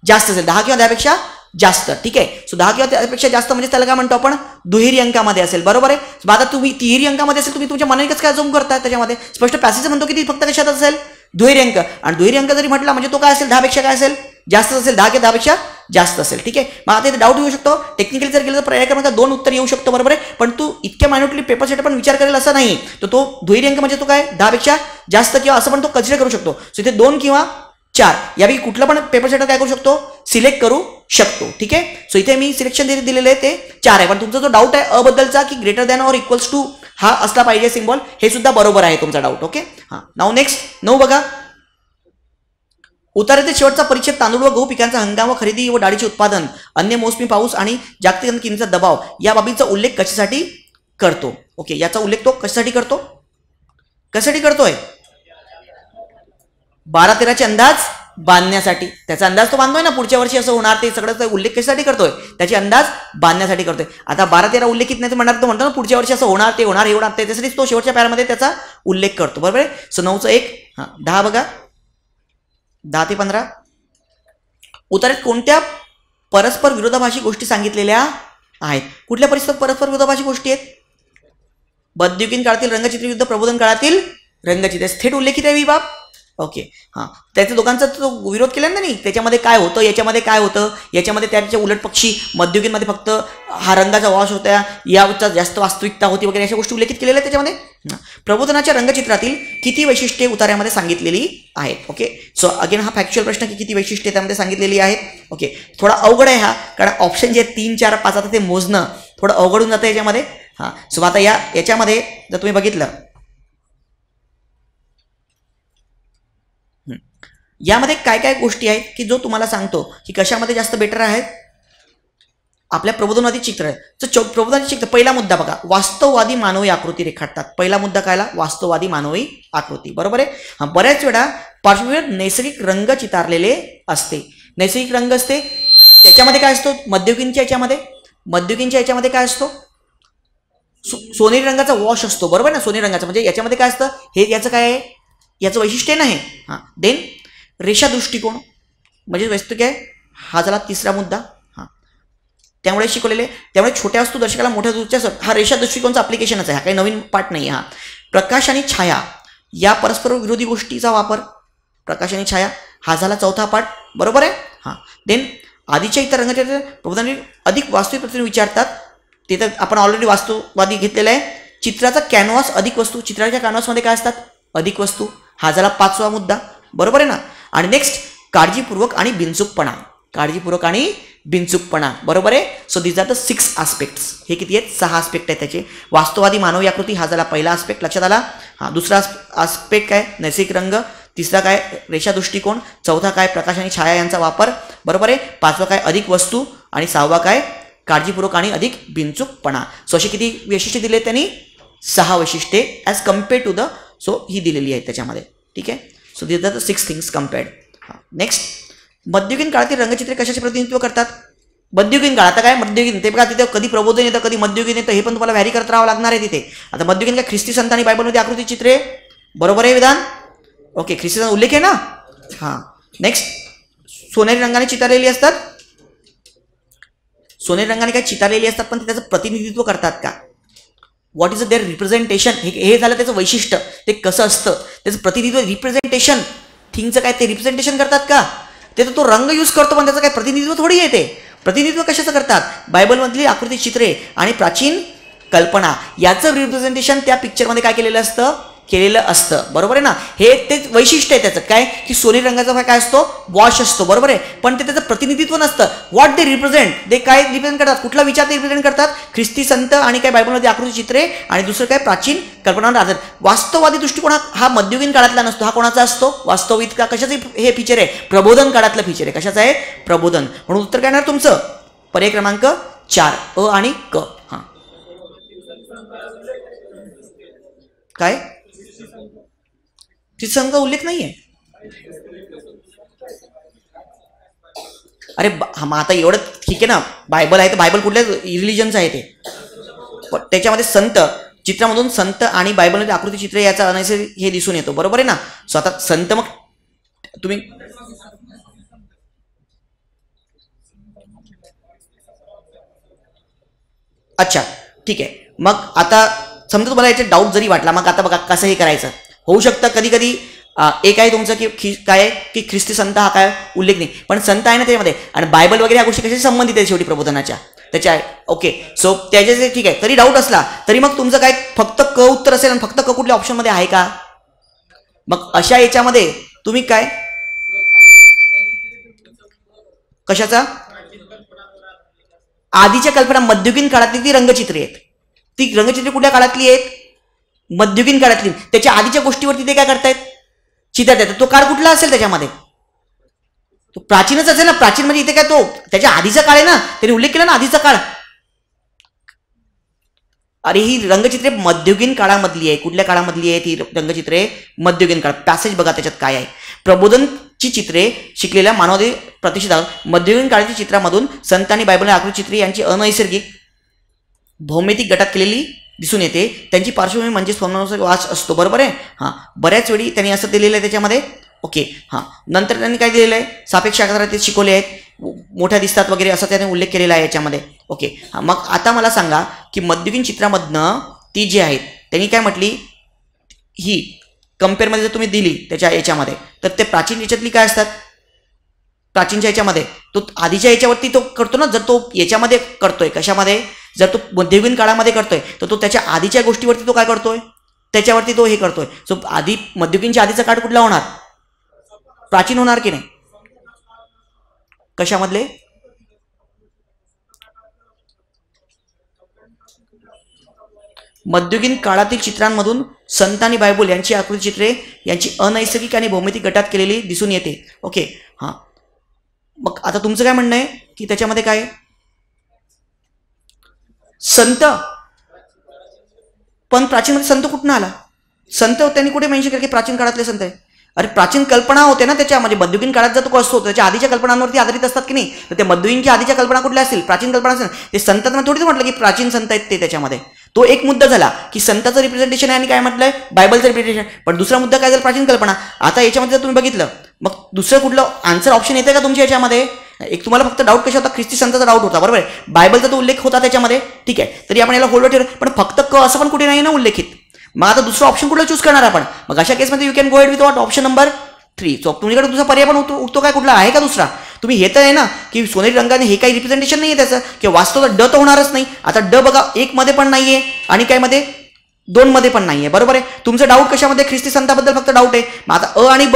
जास्त असेल, 10 किंवा 10पेक्षा जास्त, ठीक आहे. सो 10 किंवा त्यापेक्षा जास्त म्हणजे त्याला काय म्हणतो आपण दुहेरी अंकामध्ये असेल, बरोबर आहे. आता तुम्ही तिहेरी अंकामध्ये असेल तुम्ही तुमच्या मनाने कसं काय झूम करताय त्याच्यामध्ये, स्पष्ट पॅसेज म्हणतो की ती फक्त कशात असेल दुहेरी अंक, आणि दुहेरी अंक जरी म्हटला म्हणजे तो काय असेल 10पेक्षा काय असेल जास्त असेल, 10 किंवा 10पेक्षा जास्त असेल, ठीक आहे. मग आता इथे डाऊट येऊ शकतो, टेक्निकली जर गेलं तर पर्याय क्रमांक 2 उत्तर येऊ शकतो, बरोबर आहे, पण तू इतक्या मायनोटली पेपर सेट पण विचार करेल असं नाही, तर तो दुहेरी अंक म्हणजे तो काय 10पेक्षा जास्त किंवा असं पण तो कन्सिडर करू शकतो. सो इथे 2 किंवा 4 यापैकी कुठला पण पेपर सेटर काय करू शकतो, सिलेक्ट करू शकतो, ठीक आहे. सो इथे मी सिलेक्शन जे दिलेलं आहे ते 4 आहे, पण तुमचा जो डाऊट आहे अबद्दलचा की greater than or equals to हा असला पाहिजे सिम्बॉल, हे सुद्धा बरोबर आहे तुमचा डाऊट. ओके, हां, नाव नेक्स्ट 9 बघा. उतार्याचे शेवटचा परीक्षेत तांदूळ व गहू पिकांचा हंगाम व खरेदी व डाळीचे उत्पादन, अन्य मोसमी पाऊस आणि जागतिक अन्न किमतीचा दबाव या बाबींचा उल्लेख कशासाठी करतो. ओके, याचा उल्लेख तो कशासाठी करतो, कशासाठी करतोय 12-13चे अंदाज बांधण्यासाठी, त्याचा अंदाज तो बांधतोय ना पुढच्या वर्षी असं होणार ते सगळं उल्लेख कशासाठी करतोय, त्याचे अंदाज बांधण्यासाठी करतोय. आता 12-13 उल्लेखित नाही म्हणणार तो म्हणतो ना पुढच्या वर्षी असं होणार ते होणार हे होणार, त्याच्यासाठी तो शेवटच्या पॅरामध्ये त्याचा उल्लेख करतो, बरोबर आहे. सो 9चं 1. हां, 10 बघा, 10 ते 15. उतार्यात कोणत्या परस्पर विरोधाभाषी गोष्टी सांगितलेल्या आहेत, कुठल्या परिस्थितीत परस्पर विरोधाभाषी गोष्टी आहेत, मध्ययुगीन काळातील रंगचित्र युद्ध, प्रबोधन काळातील रंगचित्र, थेट उल्लेखित आहे ही बाब. ओके, हां, त्याच्या दोघांचा तो विरोध केला ना नाही, त्याच्यामध्ये काय होतं याच्यामध्ये काय होतं, याच्यामध्ये त्याच्या उलट पक्षी मध्ययुगीनमध्ये फक्त हा रंगाचा वास होता, याचा जास्त वास्तविकता होती वगैरे अशा गोष्टी उल्लेखित केलेल्या त्याच्यामध्ये. प्रबोधनाच्या रंगचित्रातील किती वैशिष्ट्ये उतार्यामध्ये सांगितलेली आहेत. ओके, सो अगेन हा फॅक्च्युअल प्रश्न की किती वैशिष्ट्ये त्यामध्ये सांगितलेली आहेत. ओके, थोडा अवघड आहे हा, कारण ऑप्शन जे 3, 4, 5 आता ते मोजणं थोडं अवघड होऊन जातं याच्यामध्ये. हां, सो आता याच्यामध्ये जर तुम्ही बघितलं यामध्ये काय काय गोष्टी आहेत की जो तुम्हाला सांगतो की कशामध्ये जास्त बेटर आहेत आपल्या प्रबोधनवादी चित्र आहे. तर प्रबोधनवादी चित्र पहिला मुद्दा बघा, वास्तववादी मानवी आकृती रेखाटतात. पहिला मुद्दा कायला, वास्तववादी मानवी आकृती, बरोबर आहे. बऱ्याच वेळा पार्श्वभूमीवर नैसर्गिक रंग चितारलेले असते, नैसर्गिक रंग असते त्याच्यामध्ये काय असतो, मध्ययुगीनच्या याच्यामध्ये काय असतो सोनेरी रंगाचा वॉश असतो, बरोबर ना, सोनेरी रंगाचा म्हणजे याच्यामध्ये काय असतं, हे याचं काय आहे याचं वैशिष्ट्य नाही. हां, देन रेषा दृष्टिकोन म्हणजे वस्तू काय, हा झाला 3रा मुद्दा. हां, त्यामुळे शिकवलेले त्यामुळे छोट्या वस्तू दर्शकाला मोठ्या दूरच्या, हा रेषा दृष्टिकोनचं ॲप्लिकेशनच आहे, हा काही नवीन पाठ नाही. हा प्रकाश आणि छाया या परस्पर विरोधी गोष्टीचा वापर, प्रकाश आणि छाया हा झाला 4था पाठ, बरोबर आहे. हां, देन आधीच्या इतर रंगाच्या प्रबोधनाने अधिक वास्तविक प्रतिनिधी विचारतात, ते तर आपण ऑलरेडी वास्तववादी घेतलेलं आहे. चित्राचा कॅनव्हास अधिक वस्तू, चित्राच्या कॅनव्हासमध्ये काय असतात अधिक वस्तू, हा झाला 5वा मुद्दा, बरोबर आहे ना. आणि नेक्स्ट काळजीपूर्वक आणि बिनचूकपणा, काळजीपूर्वक आणि बिनचूकपणा, बरोबर आहे. So this are the 6 aspects, हे किती आहेत 6 आस्पेक्ट आहेत त्याचे. वास्तववादी मानवी आकृती हा झाला पहिला आस्पेक्ट, लक्षात आला. हा 2रा आस्पेक्ट काय, नैसर्गिक रंग, 3रा काय रेषा दृष्टिकोन, 4था काय प्रकाश आणि छाया यांचा वापर, बरोबर आहे. 5वा काय अधिक वस्तू, आणि 6वा काय काळजीपूर्वक आणि अधिक बिनचूकपणा. सो असे किती वैशिष्ट्ये दिले त्यांनी, 6 वैशिष्ट्ये as compared to the, so ही दिलेली आहेत त्याच्यामध्ये, ठीक आहे. So this are the 6 things compared. Next मध्ययुगीन काळातील रंगचित्रे कशाचे प्रतिनिधित्व करतात, मध्ययुगीन काळ, आता काय मध्ययुगीन ते बघा तिथे कधी प्रबोधन येतं कधी मध्ययुगीन येतं, हे पण तुम्हाला व्हॅरी करत राहावं लागणार आहे तिथे. आता मध्ययुगीन काय ख्रिस्ती संतांनी बायबलमध्ये आकृती चित्रे, बरोबर आहे विधान. ओके, ख्रिस्ती उल्लेख आहे ना. हां, नेक्स्ट सोनेरी रंगाने चितारलेली असतात, सोनेरी रंगाने काय चितारलेली असतात, पण ते त्याचं प्रतिनिधित्व करतात का? व्हॉट इज देअर रिप्रेझेंटेशन, हे झालं त्याचं वैशिष्ट्य, ते कसं असतं त्याचं प्रतिनिधित्व, रिप्रेझेंटेशन थिंगचं काय ते रिप्रेझेंटेशन करतात का? ते तर तो रंग यूज करतो पण त्याचं काय प्रतिनिधित्व थोडी आहे. ते प्रतिनिधित्व कशाचं करतात? बायबलमधली आकृती चित्रे आणि प्राचीन कल्पना याचं रिप्रेझेंटेशन त्या पिक्चरमध्ये काय केलेलं असतं, केलेलं असतं. बरोबर आहे ना, हे तेच वैशिष्ट्य आहे त्याचं. काय की सोनेरी रंगाचा काय असतो, वॉश असतो, बरोबर आहे, पण ते त्याचं प्रतिनिधित्व नसतं. व्हॉट दे रिप्रेझेंट, ते काय रिप्रेझेंट करतात, कुठला विचार ते रिप्रेझेंट करतात? ख्रिस्ती संत आणि काय बायबलमध्ये आकृती चित्रे आणि दुसरं काय प्राचीन कल्पनांवर आधारित वास्तववादी दृष्टिकोन हा मध्ययुगीन काळातला नसतो. हा कोणाचा असतो? वास्तविक का कशाचं हे फीचर आहे, प्रबोधन काळातलं फीचर आहे. कशाचं आहे? प्रबोधन. म्हणून उत्तर काय येणार तुमचं? पर्याय क्रमांक 4 अ आणि क. हां काय संघ का उल्लेख नहीं है. अरे हम आता एवढं ठीक आहे ना, बायबल आहे तर बायबल कुठल्या रिलीजनचं आहे ते, त्याच्यामध्ये संत चित्रामधून संत आणि बायबलमध्ये आकृती चित्र याचा अनैसर्गिक हे दिसून येतो. बरोबर आहे ना. सो आता संत मग तुम्ही अच्छा ठीक आहे. मग आता समजा तुम्हाला याचा डाऊट जरी वाटला, मग आता बघा कसं हे करायचं. होऊ शकतं कधी कधी एक आहे तुमचं की काय की ख्रिस्ती संत हा काय उल्लेख नाही, पण संत आहे ना त्याच्यामध्ये, आणि बायबल वगैरे ह्या गोष्टी कशा संबंधित आहे शेवटी प्रबोधनाच्या त्याच्या. ओके सो त्याच्या ठीक आहे. तरी डाऊट असला तरी मग तुमचं काय फक्त क उत्तर असेल, आणि फक्त क कुठल्या ऑप्शनमध्ये आहे का? मग अशा याच्यामध्ये तुम्ही काय कशाचा आधीच्या कल्पना मध्ययुगीन काळातली ती रंगचित्रे आहेत, ती रंगचित्रे कुठल्या काळातली आहेत? मध्ययुगीन काळातली. त्याच्या आधीच्या गोष्टीवरती ते काय करतायत? चितात येतात. तो काळ कुठला असेल त्याच्यामध्ये? तो प्राचीनच असेल ना. प्राचीन म्हणजे इथे काय तो त्याच्या आधीचा काळ आहे ना, त्यांनी उल्लेख केला ना आधीचा काळ. अरे ही रंगचित्रे मध्ययुगीन काळामधली आहे. कुठल्या काळामधली आहेत ही रंगचित्रे? मध्ययुगीन काळ. पॅसेज बघा त्याच्यात काय आहे. प्रबोधनची चित्रे शिकलेल्या मानवादी प्रतिष्ठा मध्ययुगीन काळाच्या चित्रामधून संत आणि बायबल आकृती चित्रे यांची अनैसर्गिक भौमितिक गटात केलेली दिसून येते. त्यांची पार्श्वभूमी म्हणजे स्वप्नानुसार वास असतो. बरोबर आहे. हां बऱ्याच वेळी त्यांनी असं दिलेलं आहे त्याच्यामध्ये. ओके हां नंतर त्यांनी काय दिलेलं आहे? सापेक्ष आकारात ते शिकवले आहेत, मोठ्या दिसतात वगैरे असा त्याने उल्लेख केलेला आहे याच्यामध्ये. ओके हां मग आता मला सांगा की मध्ययुगीन चित्रामधनं ती जी आहेत त्यांनी काय म्हटली, ही कम्पेअरमध्ये जर तुम्ही दिली त्याच्या याच्यामध्ये तर ते प्राचीन याच्यातली काय असतात? प्राचीनच्या याच्यामध्ये तो आधीच्या याच्यावरती तो करतो ना. जर तो याच्यामध्ये करतोय कशामध्ये, जर तो मध्ययुगीन काळामध्ये करतोय तर तो त्याच्या आधीच्या गोष्टीवरती तो काय करतोय, त्याच्यावरती तो हे करतोय. सो आधी मध्ययुगीनच्या आधीचा काळ कुठला होणार? प्राचीन होणार की नाही? कशामधले? मध्ययुगीन काळातील चित्रांमधून संत आणि बायबल यांची आकृती चित्रे यांची अनैसर्गिक आणि भौमितिक गटात केलेली दिसून येते. ओके हां मग आता तुमचं काय म्हणणं आहे की त्याच्यामध्ये काय संत, पण प्राचीन मध्ये संत कुठून आला? संत त्यांनी कुठे मेन्शन केलं की प्राचीन काळातले संत आहे? अरे प्राचीन कल्पना होते ना त्याच्यामध्ये. मध्ययुगीन काळात जर तो असतो त्याच्या आधीच्या कल्पनांवरती आधारित असतात की नाही, तर ते मध्ययुगीनच्या आधीच्या कल्पना कुठल्या असतील? प्राचीन कल्पना असेल. ते संतांना थोडीच म्हटलं की प्राचीन संत आहेत ते त्याच्यामध्ये. तो एक मुद्दा झाला की संतांचं रिप्रेझेंटेशन आहे आणि काय म्हटलंय बायबलचं रिप्रेझेंटेशन. पण दुसरा मुद्दा काय झाला? प्राचीन कल्पना. आता याच्यामध्ये जर तुम्ही बघितलं मग दुसरं कुठलं आन्सर ऑप्शन येतं का तुमच्या याच्यामध्ये? एक तुम्हाला फक्त डाऊट कशा होता? ख्रिस्ती संतांचा डाऊट होता. बरोबर आहे. बायबलचा तो उल्लेख होता त्याच्यामध्ये. ठीक आहे तरी आपण याला होल्डवर ठेवलं. पण फक्त क असं पण कुठे नाही ना उल्लेखित. मग आता दुसरा ऑप्शन कुठला चूज करणार आपण? मग अशा केसमध्ये you can go head with what? Option number 3. So तुमच्याकडे दुसरा पर्याय पण उठतो काय? कुठला आहे का दुसरा? तुम्ही हे तर आहे ना की सोनेरी रंगाने हे काही रिप्रेझेंटेशन नाही आहे त्याचं, किंवा वास्तव ड तर होणारच नाही. आता ड बघा 1 मध्ये पण नाही आहे आणि काय मध्ये 2 मध्ये पण नाही आहे. बरोबर आहे. तुमचा डाऊट कशामध्ये? ख्रिस्ती संतांबद्दल फक्त डाऊट आहे. मग आता अ आणि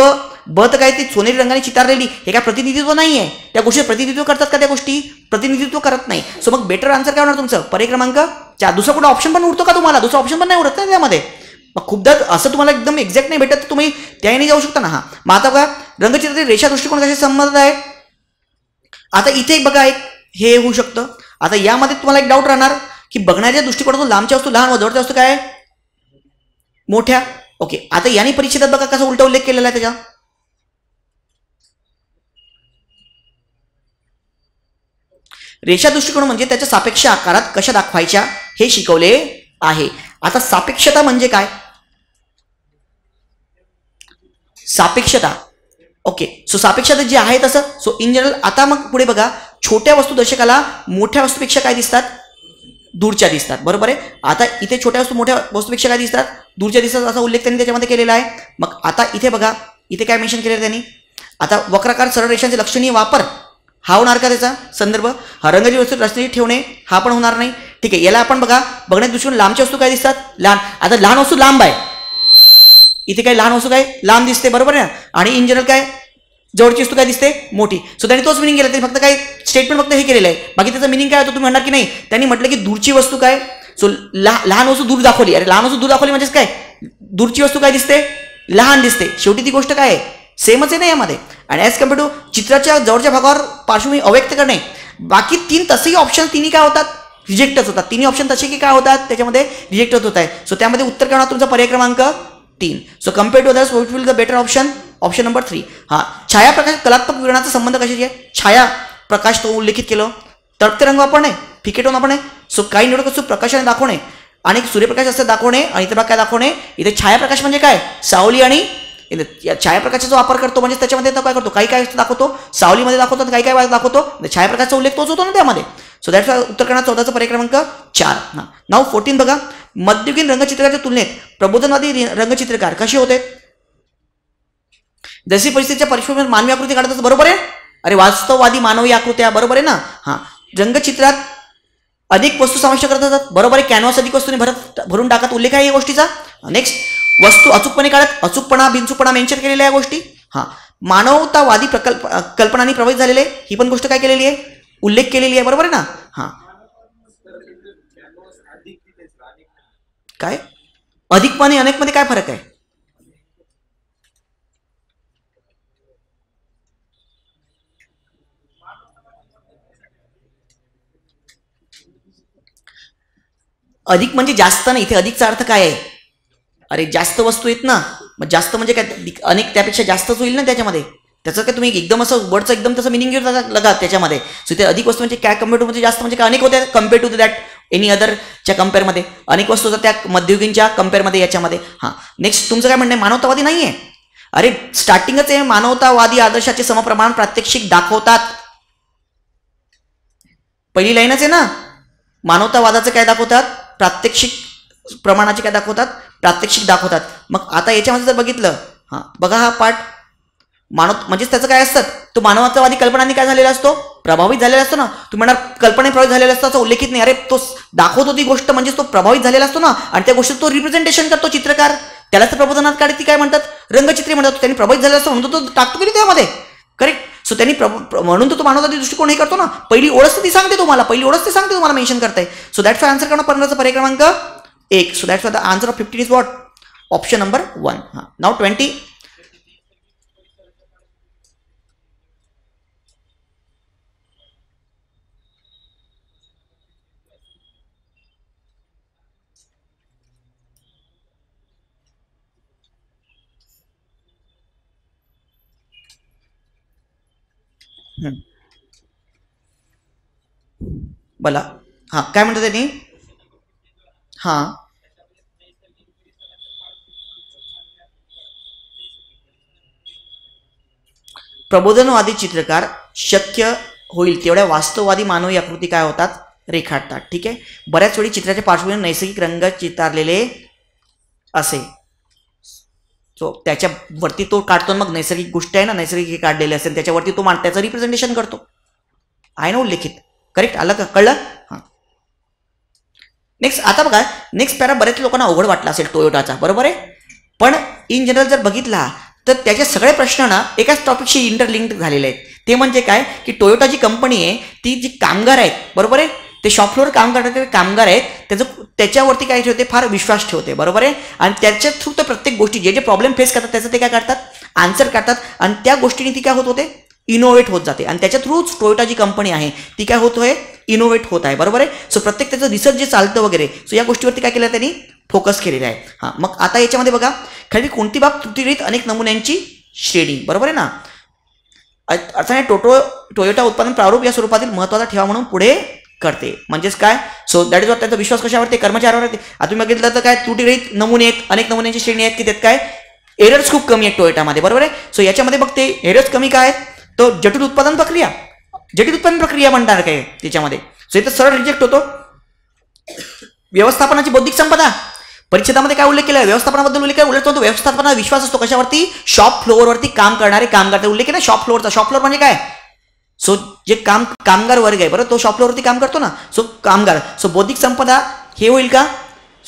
ब तर काय ती सोनेरी रंगाने चितारलेली हे काय प्रतिनिधित्व नाही आहे त्या गोष्टी? प्रतिनिधित्व करतात का त्या गोष्टी? प्रतिनिधित्व करत नाही. सो मग बेटर आन्सर काय होणार तुमचं? पर्याय क्रमांक 4. दुसरा कुठला ऑप्शन पण उरतो का तुम्हाला? दुसरा ऑप्शन पण नाही उरत ना त्यामध्ये. मग खूपदा असं तुम्हाला एकदम एक्झॅक्ट नाही भेटत तुम्ही त्याने जाऊ शकता ना. हां मग आता बघा रंगचित्र रेषा दृष्टिकोन कशा संबंधित आहे. आता इथे बघा एक हे होऊ शकतं. आता यामध्ये तुम्हाला एक डाऊट राहणार की बघण्याच्या दृष्टिकोनातून लांबच्या वस्तू लहान व जवळच्या वस्तू काय मोठ्या. ओके आता याने परिच्छेदात बघा कसा उलटा उल्लेख केलेला आहे त्याचा. रेषा दृष्टिकोन म्हणजे त्याच्या सापेक्ष आकारात कशा दाखवायच्या हे शिकवले आहे. आता सापेक्षता म्हणजे काय? सापेक्षता ओके सो सापेक्षता जे आहे तसं सो इन जनरल आता मग पुढे बघा छोट्या वस्तू दर्शकाला मोठ्या वस्तूपेक्षा काय दिसतात दूरच्या दिसतात बरोबर आहे आता इथे छोट्या वस्तू मोठ्या वस्तूपेक्षा काय दिसतात दूरच्या दिसतात असा उल्लेख त्यांनी त्याच्यामध्ये केलेला आहे मग आता इथे बघा इथे काय मेंशन केले त्यांनी आता वक्राकार सरळ रेषांचे लक्षणीय वापर हा होणार का त्याचा संदर्भ रंगाची वस्तू रचनेची ठेवणे हा पण होणार नाही ठीक आहे याला आपण बघा बघण्यात दृष्टीने लांबच्या वस्तू काय दिसतात लहान आता लहान वस्तू लांब आहे इथे काय लहान वस्तू काय लांब दिसते बरोबर आहे आणि इन जनरल काय जवळची वस्तू काय दिसते मोठी सो त्यांनी तोच मीनिंग केला ते फक्त काय स्टेटमेंट फक्त हे केलेलं आहे बाकी त्याचा मीनिंग काय होतं तुम्ही म्हणणार की नाही त्यांनी म्हटलं की दूरची वस्तू काय सो लहान वस्तू दूर दाखवली अरे लहान वस्तू दूर दाखवली म्हणजे काय दूरची वस्तू काय दिसते लहान दिसते शेवटी ती गोष्ट काय आहे सेमच आहे ना यामध्ये आणि ॲज कम्पेअर टू चित्राच्या जवळच्या भागावर पार्श्वभूमी अव्यक्त करणे बाकी तीन तसेही ऑप्शन तिन्ही काय होतात रिजेक्टच होतात तिन्ही ऑप्शन तसे की काय होतात त्याच्यामध्ये रिजेक्ट होत आहे सो त्यामध्ये उत्तर करणार तुमचा पर्याय क्रमांक 3 so compare to others which will the better option option number 3 हां छाया प्रकाश कलात्मक विवरणाचा संबंध कशाशी आहे छाया प्रकाश तो उल्लेखित केलं तळपते रंग वापरणे फिके टोन वापरणे सो काही निवडक असो प्रकाशाने दाखवणे आणि सूर्यप्रकाश असं दाखवणे आणि इतर काय दाखवणे इथे छायाप्रकाश म्हणजे काय सावली आणि छायाप्रकाशाचा वापर करतो म्हणजे त्याच्यामध्ये तो काय करतो काही काय दाखवतो सावलीमध्ये दाखवतो आणि काही काय दाखवतो छायाप्रकाशाचा उल्लेख तोच होतो ना त्यामध्ये सो दॅट्स उत्तर क्रमांक 14 चा पर्याय क्रमांक 4 ना नाव 14 बघा मध्ययुगीन रंगचित्रकाराच्या तुलनेत प्रबोधनवादी रंगचित्रकार कसे होते जशी परिस्थितीच्या पार्श्वभूमीवर मानवी आकृती काढतात बरोबर आहे अरे वास्तववादी मानवी आकृत्या बरोबर आहे ना हां रंगचित्रात अधिक वस्तू समाविष्ट करतात बरोबर आहे कॅनव्हास अधिक वस्तूने भरून टाकत उल्लेख आहे या गोष्टीचा नेक्स्ट वस्तू अचूकपणे काढत अचूकपणा बिनचूकपणा मेंशन केलेल्या या गोष्टी हां मानवतावादी प्रकल्प कल्पनांनी प्रवेश झालेले ही पण गोष्ट काय केलेली आहे उल्लेख केलेली आहे बरोबर आहे ना हां काय अधिकपणे अनेकमध्ये काय फरक आहे अधिक म्हणजे जास्त ना इथे अधिकचा अर्थ काय आहे अरे जास्त वस्तू आहेत ना मग जास्त म्हणजे काय अनेक त्यापेक्षा जास्तच होईल ना त्याच्यामध्ये त्याचं काय तुम्ही एकदम असं वर्डचं एकदम तसं मिनिंग घेऊन लगा त्याच्यामध्ये सो ते अधिक वस्तू म्हणजे काय कम्पेअर टू म्हणजे जास्त म्हणजे काय अनेक होत्या कम्पेअर टू दॅट एनी अदरच्या कम्पेअरमध्ये अनेक वस्तू होत्या त्या मध्ययुगीनच्या कम्पेअरमध्ये याच्यामध्ये हां नेक्स्ट तुमचं काय म्हणणं आहे मानवतावादी नाही आहे अरे स्टार्टिंगच आहे मानवतावादी आदर्शाचे समप्रमाण प्रात्यक्षिक दाखवतात पहिली लाईनच आहे ना मानवतावादाचं काय दाखवतात प्रात्यक्षिक प्रमाणाचे काय दाखवतात प्रात्यक्षिक दाखवतात मग आता याच्यामध्ये जर बघितलं हां बघा हा पाठ मानव म्हणजे त्याचं काय असतं तो मानवतावादी कल्पनांनी काय झालेला असतो प्रभावित झालेला असतो ना तुम्ही म्हणणार कल्पने प्रभावित झालेला असतो असं उल्लेखित नाही अरे तो दाखवतो ती गोष्ट म्हणजे तो प्रभावित झालेला असतो ना आणि त्या गोष्टीत तो रिप्रेझेंटेशन करतो चित्रकार त्यालाच प्रबोधनात काढते काय म्हणतात रंगचित्रे म्हणतात त्यांनी प्रभावित झालेला असतो म्हणून तो टाकतो की नाही त्यामध्ये करेक्ट सो त्यांनी म्हणून तो मानवतावादी दृष्टिकोन हे करतो ना पहिली ओळख ती सांगते तुम्हाला पहिली ओळख ती सांगते तुम्हाला मेन्शन करताय सो दॅट्स आन्सर करणार पर्यंतचा पर्याय क्रमांक 1 so that's the answer of 15 is what option number 1 हां नाउ 20 बोला हां काय म्हणतात त्यांनी हां प्रबोधनवादी चित्रकार शक्य होईल तेवढ्या वास्तववादी मानवी आकृती काय होतात रेखाटतात ठीक आहे बऱ्याच वेळी चित्राच्या पार्श्वभूमीवर नैसर्गिक रंग चितारलेले असे सो त्याच्यावरती तो काढतो मग नैसर्गिक गोष्ट आहे ना नैसर्गिक हे काढलेले असेल त्याच्यावरती तो त्याचं रिप्रेझेंटेशन करतो आहे ना उल्लेखित करेक्ट आलं का कळलं हां नेक्स्ट आता बघा नेक्स्ट पॅरा बरेच लोकांना अवघड वाटला असेल टोयोटाचा बरोबर आहे पण इन जनरल जर बघितला तर त्याचे सगळे प्रश्न ना एकाच टॉपिकशी इंटरलिंक्ड झालेले आहेत ते म्हणजे काय की टोयोटा जी कंपनी आहे ती जी कामगार आहेत बरोबर आहे ते शॉप फ्लोअर काम करणारे कामगार आहेत त्याच्यावरती काय ठेवते फार विश्वास ठेवते बरोबर आहे आणि त्याच्या थ्रू तर प्रत्येक गोष्टी जे जे प्रॉब्लेम फेस करतात त्याचं ते काय करतात आन्सर करतात आणि त्या गोष्टीने ती काय होत होते इनोव्हेट होत जाते आणि त्याच्या थ्रूच टोयोटा जी कंपनी आहे ती काय होत आहे इनोव्हेट होत आहे बरोबर आहे सो प्रत्येक त्याचं रिसर्च जे चालतं वगैरे सो या गोष्टीवरती काय केलं त्यांनी फोकस केलेला आहे हां मग आता याच्यामध्ये बघा खाली कोणती बाब त्रुटीरहित अनेक नमुन्यांची श्रेणी बरोबर आहे ना अर्थाने टोयोटा उत्पादन प्रारूप या स्वरूपातील महत्त्वाचा ठेवा म्हणून पुढे करते म्हणजे काय सो दॅट इज व्हॉट त्याचा विश्वास कशावरती कर्मचाऱ्यावरती आता तुम्ही बघितलं तर काय त्रुटीरहित नमुने आहेत अनेक नमुन्यांची श्रेणी आहेत की त्यात काय एरर्स खूप कमी आहेत टोयोटा मध्ये, बरोबर आहे. सो याच्यामध्ये बघते एरर्स कमी काय आहेत, तो जटिल उत्पादन प्रक्रिया, जटिल उत्पादन प्रक्रिया म्हणणार काय त्याच्यामध्ये. सो इथे सरळ रिजेक्ट होतो. व्यवस्थापनाची बौद्धिक संपदा परिषदामध्ये काय उल्लेख केला आहे, व्यवस्थापनाबद्दल उल्लेख आहे. उलट तो व्यवस्थापनावर विश्वास असतो, कशावरती, शॉप फ्लोअर वरती काम करणारे कामगार उल्लेख आहे ना, शॉप फ्लोअरचा. शॉप फ्लोअर म्हणजे काय, सो जे कामगार वर्ग आहे बरोबर, तो शॉप फ्लोअरवरती काम करतो ना, सो कामगार. सो बौद्धिक संपदा हे होईल का,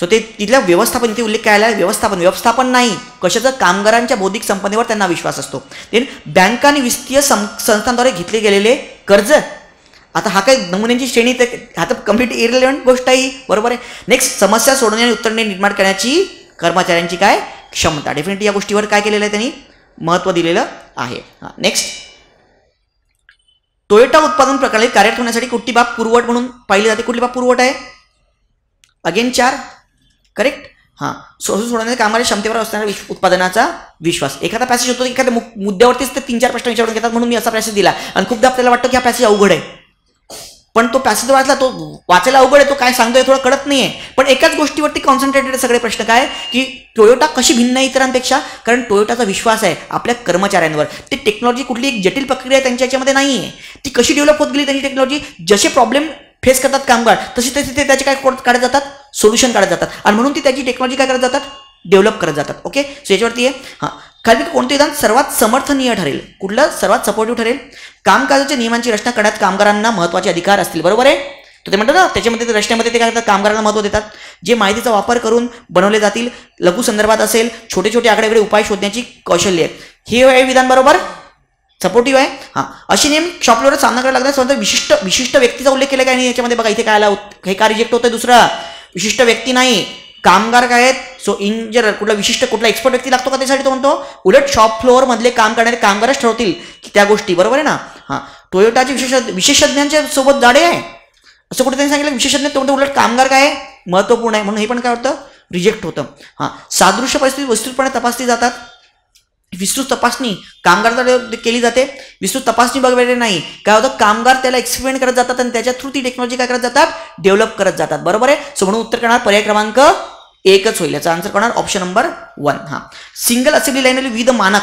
सो ते तिथल्या व्यवस्थापन इथे उल्लेख केला आहे, व्यवस्थापन व्यवस्थापन नाही कशाचं, कामगारांच्या बौद्धिक संपदेवर त्यांना विश्वास असतो. देन बँक आणि वित्तीय संस्थांद्वारे घेतले गेलेले कर्ज. आता हा काही नमुन्यांची श्रेणी तर आता कंप्लीट इरिलेव्हंट गोष्ट आहे, बरोबर आहे. नेक्स्ट, समस्या सोडवणे आणि उत्तरणे निर्माण करण्याची कर्मचाऱ्यांची काय क्षमता. डेफिनेटली या गोष्टीवर काय केलेलं आहे त्यांनी, महत्त्व दिलेलं आहे. नेक्स्ट, टोयोटा उत्पादन प्रकल्प कार्यात होण्यासाठी कुठली बाब पूर्ववट म्हणून पाहिली जाते, कुठली बाब पूर्ववट आहे, अगेन 4 करेक्ट. हां, सोडवण्याच्या कामाच्या क्षमतेवर असणाऱ्या उत्पादनाचा विश्वास. एखादा पॅसेज होतो एखाद्या मुद्द्यावरतीच ते 3-4 प्रश्न विचारून घेतात, म्हणून मी असा पॅसेज दिला. आणि खूपदा आपल्याला वाटतं की हा पॅसेज अवघड आहे, पण तो पॅसेज वाचला, तो वाचायला अवघड आहे, तो काय सांगतोय थोडं कळत नाहीये, पण एकाच गोष्टीवरती कॉन्सन्ट्रेटेड सगळे प्रश्न काय की टोयोटा कशी भिन्न आहे इतरांपेक्षा, कारण टोयोटाचा विश्वास आहे आपल्या कर्मचाऱ्यांवर. ते टेक्नॉलॉजी कुठली एक जटिल प्रक्रिया आहे त्यांच्या याच्यामध्ये नाही आहे, ती कशी डेव्हलप होत गेली त्यांची टेक्नॉलॉजी, जसे प्रॉब्लेम फेस करतात कामगार तसे तसे ते त्याचे काय काढत जातात, सोल्युशन काढत जातात, आणि म्हणून ती त्याची टेक्नॉलॉजी काय करत जातात, डेव्हलप करत जातात. ओके, सो याच्यावरती आहे. हां, खाली कोणते विधान सर्वात समर्थनीय ठरेल, कुठलं सर्वात सपोर्टिव्ह ठरेल, कामकाजाच्या नियमांची रचना करण्यात कामगारांना महत्त्वाचे अधिकार असतील, बरोबर आहे. तर ते म्हणतात ना त्याच्यामध्ये रचनेमध्ये ते काय करतात, कामगारांना महत्त्व देतात, जे माहितीचा वापर करून बनवले जातील, लघु संदर्भात असेल, छोटे छोटे आकडेवेगळे उपाय शोधण्याची कौशल्य हे आहे विधान, बरोबर, सपोर्टिव्ह आहे. हां, असे नियम शॉपलोवर सामना करायला लागणार स्वतः विशिष्ट विशिष्ट व्यक्तीचा उल्लेख केला काय नाही याच्यामध्ये, बघा इथे काय हे का रिजेक्ट होतं, दुसरा विशिष्ट व्यक्ती नाही, कामगार काय आहेत, सो इन जनरल कुठला विशिष्ट कुठला एक्सपर्ट व्यक्ती लागतो का त्यासाठी, तो म्हणतो उलट शॉप फ्लोअर मधले काम करणारे कामगारच ठरवतील की त्या गोष्टी, बरोबर आहे ना. हां, टोयोटाचे विशेषज्ञांच्या सोबत जाडे आहे असं कुठे त्यांनी सांगितलं, विशेषज्ञ तो म्हणतो उलट कामगार काय आहे महत्त्वपूर्ण आहे, म्हणून हे पण काय होतं रिजेक्ट होतं. हां, सादृश्य परिस्थिती विस्तृतपणे तपासली जातात, विस्तृत तपासणी कामगारांद्वारे केली जाते, विस्तृत तपासणी वगैरे नाही, काय होतं कामगार त्याला एक्सपेरिमेंट करत जातात आणि त्याच्या थ्रू ती टेक्नॉलॉजी काय करत जातात, डेव्हलप करत जातात, बरोबर आहे. सो म्हणून उत्तर करणार पर्याय क्रमांक 1च होईल, याचा आन्सर करणार ऑप्शन नंबर 1. हां, सिंगल असेंब्ली लाईन विविध मानक.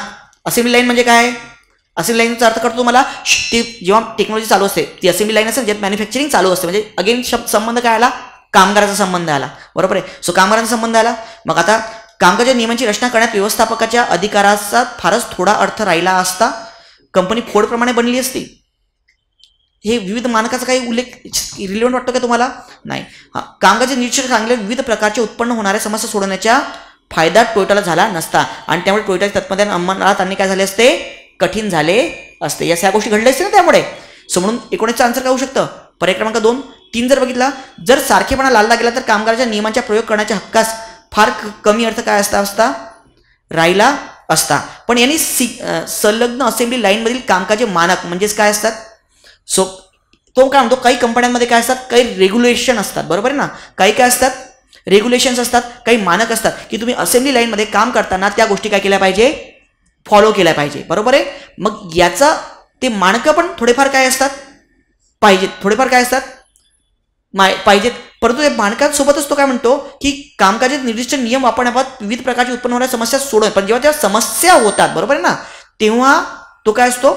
असेंब्ली लाईन म्हणजे काय, असेंब्ली लाईनचा अर्थ करतो तुम्हाला ती जेव्हा टेक्नॉलॉजी चालू असते ती असेंब्ली लाईन असेल, ज्यात मॅन्युफॅक्चरिंग चालू असते, म्हणजे अगेन संबंध काय आला, कामगाराचा संबंध आला, बरोबर आहे. सो कामगारांचा संबंध आला. मग आता कामकाजाच्या नियमांची रचना करण्यात व्यवस्थापकाच्या अधिकाराचा फारच थोडा अर्थ राहिला असता कंपनी फोडप्रमाणे बनली असती, हे विविध मानकाचा काही उल्लेख रिलेव्हंट वाटतो का तुम्हाला, नाही. हां, कामकाजाचे निरीक्षक सांगले विविध प्रकारचे उत्पन्न होणाऱ्या समस्या सोडवण्याचा फायदा टोयोटाला झाला नसता, आणि त्यामुळे टोयोटाचे तत्त्वज्ञान अंमलात आणणे काय झाले असते, कठीण झाले असते, या सगळ्या गोष्टी घडल्या असते ना त्यामुळे. सो म्हणून 19चा आन्सर काय होऊ शकतं, पर्याय क्रमांक 2. 3 जर बघितला, जर सारखेपणा लादला गेला तर कामगाराच्या नियमांचा प्रयोग करण्याच्या हक्कास फार कमी अर्थ काय असता असता राहिला असता, पण यांनी संलग्न असेंब्ली लाईनमधील कामकाजे मानक म्हणजेच काय असतात, सो तो काय म्हणतो काही कंपन्यांमध्ये काय असतात, काही रेग्युलेशन असतात, बरोबर आहे ना, काही काय असतात रेग्युलेशन्स असतात, काही मानक असतात की तुम्ही असेंब्ली लाईनमध्ये काम करताना त्या गोष्टी काय केल्या पाहिजे, फॉलो केल्या पाहिजे, बरोबर आहे. मग याचा ते मानकं पण थोडेफार काय असतात पाहिजेत, थोडेफार काय असतात पाहिजेत, परंतु या मानकांसोबतच तो काय म्हणतो की कामकाजात निर्दिष्ट नियम वापरण्याबाबत विविध प्रकारची उत्पन्न होणाऱ्या समस्या सोडवणे, पण जेव्हा त्या समस्या होतात बरोबर आहे ना, तेव्हा तो काय असतो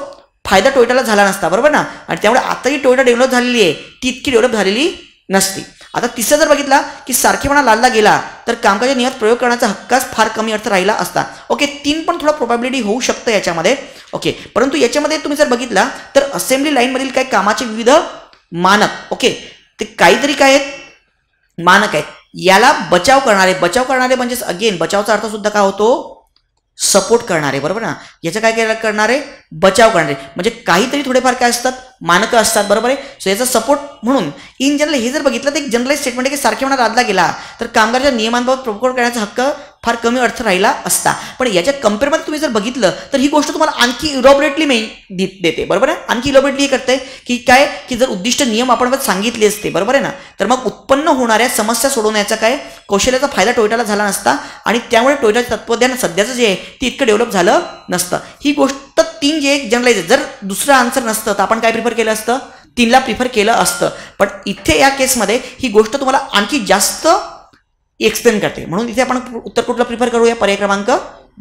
फायदा टोयोटाला झाला नसता, बरोबर ना, आणि त्यामुळे आता ही टोयोटा डेव्हलप झालेली आहे ती इतकी डेव्हलप झालेली नसती. आता 3रा जर बघितला की सारखेपणा लादला गेला तर कामकाजाच्या नियमात प्रयोग करण्याचा हक्कास फार कमी अर्थ राहिला असता. ओके, 3 पण थोडा प्रोबॅबिलिटी होऊ शकतं याच्यामध्ये. ओके, परंतु याच्यामध्ये तुम्ही जर बघितला तर असेंब्ली लाईनमधील काही कामाचे विविध मानक, ओके ते काहीतरी काय आहेत मानक आहेत, याला बचाव करणारे म्हणजेच अगेन बचावचा अर्थ सुद्धा काय होतो, सपोर्ट करणारे, बरोबर ना, याचं काय करणारे बचाव करणारे, म्हणजे काहीतरी थोडेफार काय असतात मानकं असतात, बरोबर आहे. सो याचा सपोर्ट म्हणून इन जनरल हे जर बघितलं तर एक जनरलाइज स्टेटमेंट आहे की सारखेपणा लादला गेला तर कामगाराच्या नियमांबाबत प्रपोर्ट करण्याचा हक्क फार कमी अर्थ राहिला असता, पण याच्या कंपेअरमध्ये तुम्ही जर बघितलं तर ही गोष्ट तुम्हाला आणखी इलॉबरेटली देते, बरोबर आहे, आणखी इलॉबरेटली करते की काय की जर उद्दिष्ट नियम आपण सांगितले असते, बरोबर आहे ना, तर मग उत्पन्न होणाऱ्या समस्या सोडवण्याचा काय कौशल्याचा फायदा टोयोटाला झाला नसता, आणि त्यामुळे टोयोटाचे तत्त्वज्ञान सध्याचं जे आहे ते इतकं डेव्हलप झालं नसतं. ही गोष्ट 3 जे एक जनरलाइज, जर दुसरा आन्सर नसतं तर आपण काय प्रिफर केलं असतं, 3ला प्रिफर केलं असतं, पण इथे या केसमध्ये ही गोष्ट तुम्हाला आणखी जास्त एक्सप्लेन करते, म्हणून इथे आपण उत्तर कुठला प्रिफर करूया, पर्याय क्रमांक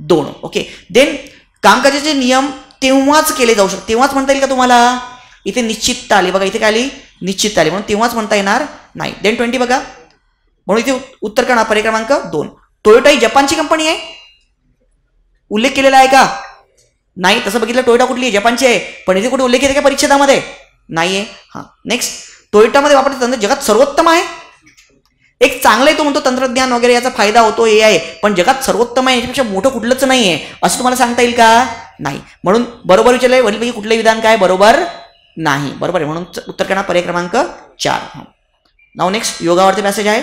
दोनों. ओके, देन कामकाजाचे नियम तेव्हाच केले जाऊ शकतात, तेव्हाच म्हणता येईल का तुम्हाला? इथे निश्चितता आली बघा, इथे काय आली निश्चितता आली, म्हणून तेव्हाच म्हणता येणार नाही. देन 20 बघा, म्हणून इथे उत्तर करणार पर्याय क्रमांक 2. टोयोटा ही जपानची कंपनी आहे, उल्लेख केलेला आहे का? नाही. तसं बघितलं टोयोटा कुठली आहे? जपानची आहे, पण इथे कुठे उल्लेख आहे का परीक्षेमध्ये? नाहीये. हां, नेक्स्ट, टोयोटा मध्ये वापरलेले तंत्र जगात सर्वोत्तम आहे. एक चांगले तो म्हणतो तंत्रज्ञान वगैरे याचा फायदा होतो, हे आहे, पण जगात सर्वोत्तम आहे याच्यापेक्षा मोठं कुठलंच नाहीये असं तुम्हाला सांगता येईल का? नाही. म्हणून बरोबर विचारलंय, वरीलपैकी कुठले विधान काय बरोबर नाही? बरोबर आहे, म्हणून उत्तर करणार पर्याय क्रमांक 4. नाउ नेक्स्ट, योगावरती पॅसेज आहे.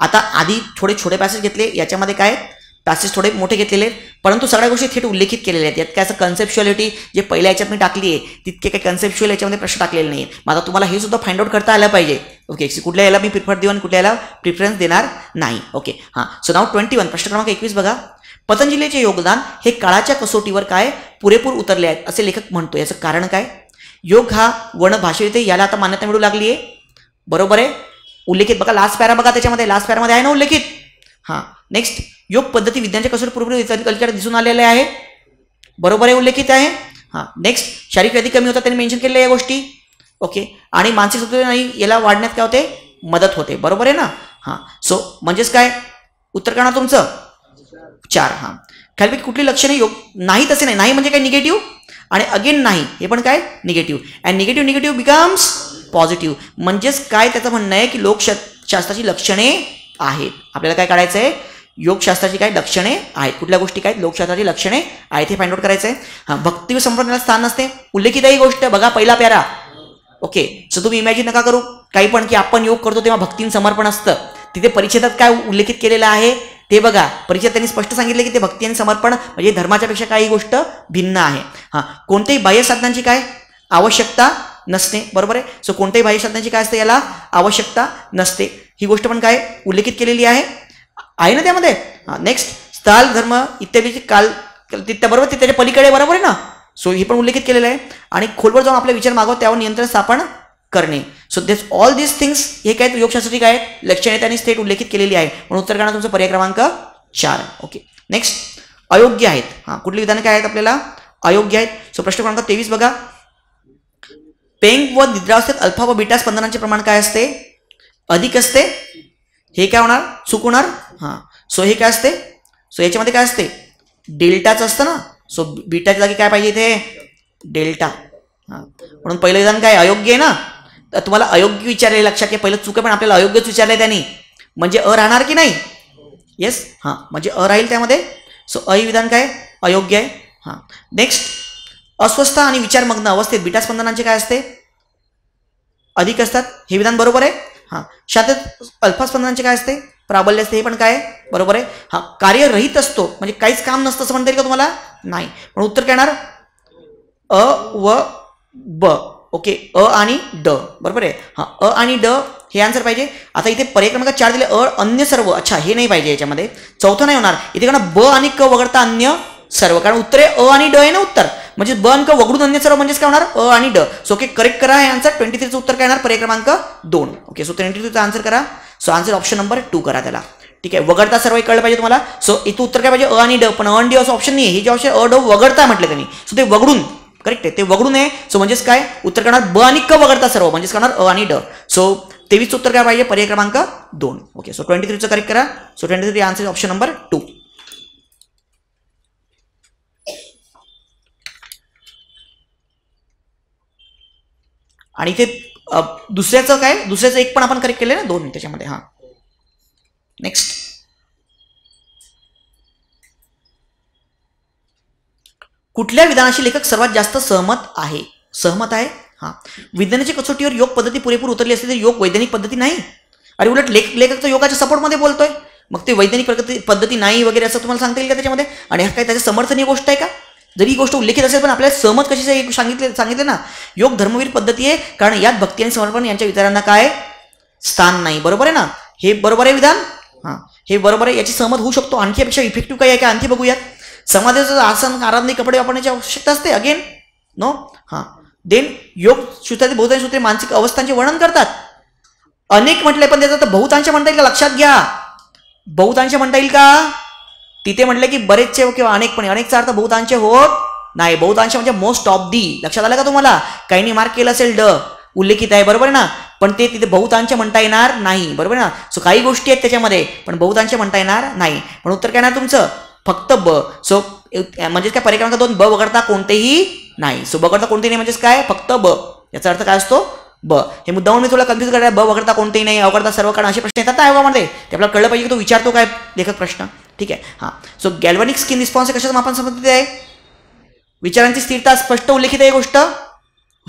आता आधी थोडे छोटे पॅसेज घेतले, याच्यामध्ये काय पॅसेज थोडे मोठे घेतलेले, परंतु सगळ्या गोष्टी थेट उल्लेखित केलेल्या आहेत. यात काय असं कन्सेप्च्युअलिटी जे पहिल्या याच्यात मी टाकली आहे तितके काही कन्सेप्च्युअल याच्यामध्ये प्रश्न टाकलेले नाही आहेत. माझा तुम्हाला हे सुद्धा फाइंड आउट करता आलं पाहिजे. ओके, कुठल्या याला मी प्रिफर देऊ आणि कुठल्या याला प्रिफरन्स देणार नाही. ओके, हां, सो नाव 21 प्रश्न क्रमांक 21 बघा. पतंजलीचे योगदान हे काळाच्या कसोटीवर काय पुरेपूर उतरले आहेत असे लेखक म्हणतो, याचं कारण काय? योग हा वनभाषेते याला आता मान्यता मिळू लागली आहे, बरोबर आहे. उल्लेखित बघा, लास्ट पॅरा बघा, त्याच्यामध्ये लास्ट पॅरामध्ये आहे ना उल्लेखित. हां, नेक्स्ट, योग पद्धती विज्ञानाच्या कसोटी पूर्वीकडे कल्चरकडे दिसून आलेले आहे, बरोबर आहे, उल्लेखित आहे. हां, नेक्स्ट, शारीरिक व्याधी कमी होतात त्यांनी मेन्शन केलेल्या या गोष्टी. ओके, आणि मानसिक संतुलन नाही याला वाढण्यात काय होते? मदत होते, बरोबर आहे ना. हां, सो म्हणजेच काय उत्तर करणार तुमचं 4. हां, खालीलपैकी कुठली लक्षणे योग नाही? तसे नाही, नाही म्हणजे काय निगेटिव्ह, आणि अगेन नाही हे पण काय negative, and negative negative becomes positive, म्हणजेच काय त्याचं म्हणणं आहे की लोकशास्त्राची लक्षणे आहेत. आपल्याला काय काढायचं आहे? योगशास्त्राची काय लक्षणे आहेत, कुठल्या गोष्टी काय लोकशास्त्राची लक्षणे आहेत हे फाइंड आउट करायचं आहे. हां, भक्ती व संप्रदायाला स्थान नसते, उल्लेखित आहे ही गोष्ट बघा, पहिला पॅरा. ओके, सो तुम्ही इमॅजिन नका करू काही पण की आपण योग करतो तेव्हा भक्तीन समर्पण असतं, तिथे परिच्छेदात काय उल्लेखित केलेलं आहे ते बघा. परिच्छेदात त्यांनी स्पष्ट सांगितले की ते भक्ती आणि समर्पण म्हणजे धर्माच्यापेक्षा काही गोष्ट भिन्न आहे. हां, कोणत्याही बाह्य साधनांची काय आवश्यकता नसते, बरोबर आहे. सो कोणत्याही बाह्य साधनांची काय असते? याला आवश्यकता नसते, ही गोष्ट पण काय उल्लेखित केलेली आहे आहे ना त्यामध्ये. नेक्स्ट, स्थल धर्म इत्यादी काल तिथं बरोबर, ते त्याच्या पलीकडे, बरोबर आहे ना. सो हे पण उल्लेखित केलेलं आहे, आणि खोलवर जाऊन आपले विचार मागव त्यावर नियंत्रण स्थापन करणे. So this all this things हे काय योगशास्त्राची काय लक्षणे त्यांनी थेट उल्लेखित केलेली आहे, म्हणून उत्तर करणार तुमचा पर्याय क्रमांक 4. ओके, नेक्स्ट, अयोग्य आहेत. हां, कुठली विधानं काय आहेत? आपल्याला अयोग्य आहेत. सो प्रश्न क्रमांक 23 बघा. पेंग व निद्रावस्थेत अल्फा व बीटा स्पंदनांचे प्रमाण काय असते? अधिक असते, हे काय होणार? चूक होणार. हां, सो हे काय असते? सो याच्यामध्ये काय असते? डेल्टाचं असतं ना, सो बीटाच्या जागी काय पाहिजे इथे? डेल्टा. हां, म्हणून पहिलं विधान काय अयोग्य आहे ना. तर तुम्हाला अयोग्य विचारले, लक्षात घ्या, पहिलं चूक आहे पण आपल्याला अयोग्यच विचारले त्यांनी, म्हणजे अ राहणार की नाही? येस, हां, म्हणजे अ राहील त्यामध्ये. सो अ विधान काय अयोग्य आहे. हां, नेक्स्ट, अस्वस्थ आणि विचारमग्न अवस्थेत बीटा स्पंदनांचे काय असते? अधिक असतात, हे विधान बरोबर आहे. हां, शातेत अल्फा स्पंदनांचे काय असते? प्राबल्य असते, हे पण काय बरोबर आहे. हां, कार्यरहित असतो म्हणजे काहीच काम नसतं असं म्हणता येईल का तुम्हाला? नाही, पण उत्तर काय येणार? अ व ब. ओके, अ आणि ड, बरोबर आहे. हां, अ आणि ड हे आन्सर पाहिजे. आता इथे पर्याय क्रमांक 4 दिले, अ अन्य सर्व, अच्छा हे नाही पाहिजे याच्यामध्ये, चौथं नाही होणार इथे, कारण ब आणि क वगळता अन्य सर्व, कारण उत्तर आहे अ आणि ड आहे ना उत्तर, म्हणजे ब आणि क वगळून अन्य सर्व म्हणजेच काय होणार? अ आणि ड. सो ओके, करेक्ट करा हे आन्सर. 23चं उत्तर काय येणार? पर्याय क्रमांक 2. ओके, सो 23चं आन्सर करा. सो आन्सर ऑप्शन नंबर 2 करा त्याला, ठीक आहे. वगळता सर्व हे कळलं पाहिजे तुम्हाला. सो इथं उत्तर काय पाहिजे? अ आणि ड, पण अ आणि डी असं ऑप्शन नाही आहे, हे जे ऑप्शन अ ड वगळता म्हटलं त्यांनी, सो ते वगळून, करेक्ट आहे, ते वगळून आहे. सो म्हणजेच काय उत्तर करणार? ब आणि क वगळता सर्व, म्हणजेच करणार अ आणि ड. सो 23चं उत्तर काय पाहिजे? पर्याय क्रमांक 2. ओके, सो 23चं करेक्ट करा. So 23 answer option number 2. आणि इथे दुसऱ्याचं काय? दुसऱ्याचं एक पण आपण करेक्ट केलं ना, दोन त्याच्यामध्ये. हां, नेक्स्ट, कुठल्या विधानाशी लेखक सर्वात जास्त सहमत आहे? सहमत आहे. हां, विज्ञानाच्या कसोटीवर योग पद्धती पुरेपूर उतरली असली तरी योग वैज्ञानिक पद्धती नाही. अरे उलट लेखक तर योगाच्या सपोर्टमध्ये बोलतोय, मग ते वैज्ञानिक पद्धती नाही वगैरे असं तुम्हाला सांगता येईल का त्याच्यामध्ये? आणि काय त्याच्या समर्थनीय गोष्ट आहे का? जरी ही गोष्ट उल्लेखित असेल पण आपल्याला सहमत कशी सांगितले ना, योग धर्मवीर पद्धती आहे कारण यात भक्ती आणि समर्पण यांच्या विचारांना काय स्थान नाही, बरोबर आहे ना. हे बरोबर आहे विधान. हां, हे बरोबर आहे, याची सहमत होऊ शकतो. आणखी यापेक्षा इफेक्टिव्ह काय आहे का आणखी बघूयात. समाजाचं आसन आराधने कपडे वापरण्याची आवश्यकता असते, अगेन नो. हां, देन योग सूत्रातील बहुतांश सूत्रे मानसिक अवस्थांचे वर्णन करतात. अनेक म्हटले पण त्याचं तर बहुतांश म्हणता येईल का? लक्षात घ्या, बहुतांश म्हणता येईल का? तिथे म्हटलं की बरेचसे किंवा अनेकपणे, अनेकचा अर्थ बहुतांश होत नाही. बहुतांश म्हणजे मोस्ट ऑफ दी. लक्षात आलं का तुम्हाला? काहींनी मार्क केलं असेल ड उल्लेखित आहे, बरोबर आहे ना, पण ते तिथे बहुतांश म्हणता येणार नाही, बरोबर ना. सो काही गोष्टी आहेत त्याच्यामध्ये पण बहुतांश म्हणता येणार नाही. म्हणून उत्तर काय ना तुमचं फक्त ब. सो म्हणजे काय पर्याय क्रमांक 2 ब वगळता कोणतेही नाही. सो ब वगळता कोणतेही नाही म्हणजे काय? फक्त ब. याचा अर्थ काय असतो? ब. हे मुद्दा म्हणून मी थोडा कन्फ्यूज करायला, ब वगळता कोणतेही नाही, अवगळता सर्व कारण, असे प्रश्न येतात आयोगामध्ये. ते आपल्याला कळलं पाहिजे की तो विचारतो काय लेखक प्रश्न. ठीक आहे. हां, सो गॅल्व्हॅनिक स्किन रिस्पॉन्स कशाचं मापन संबंधित आहे? विचारांची स्थिरता स्पष्ट उल्लेखित आहे गोष्ट.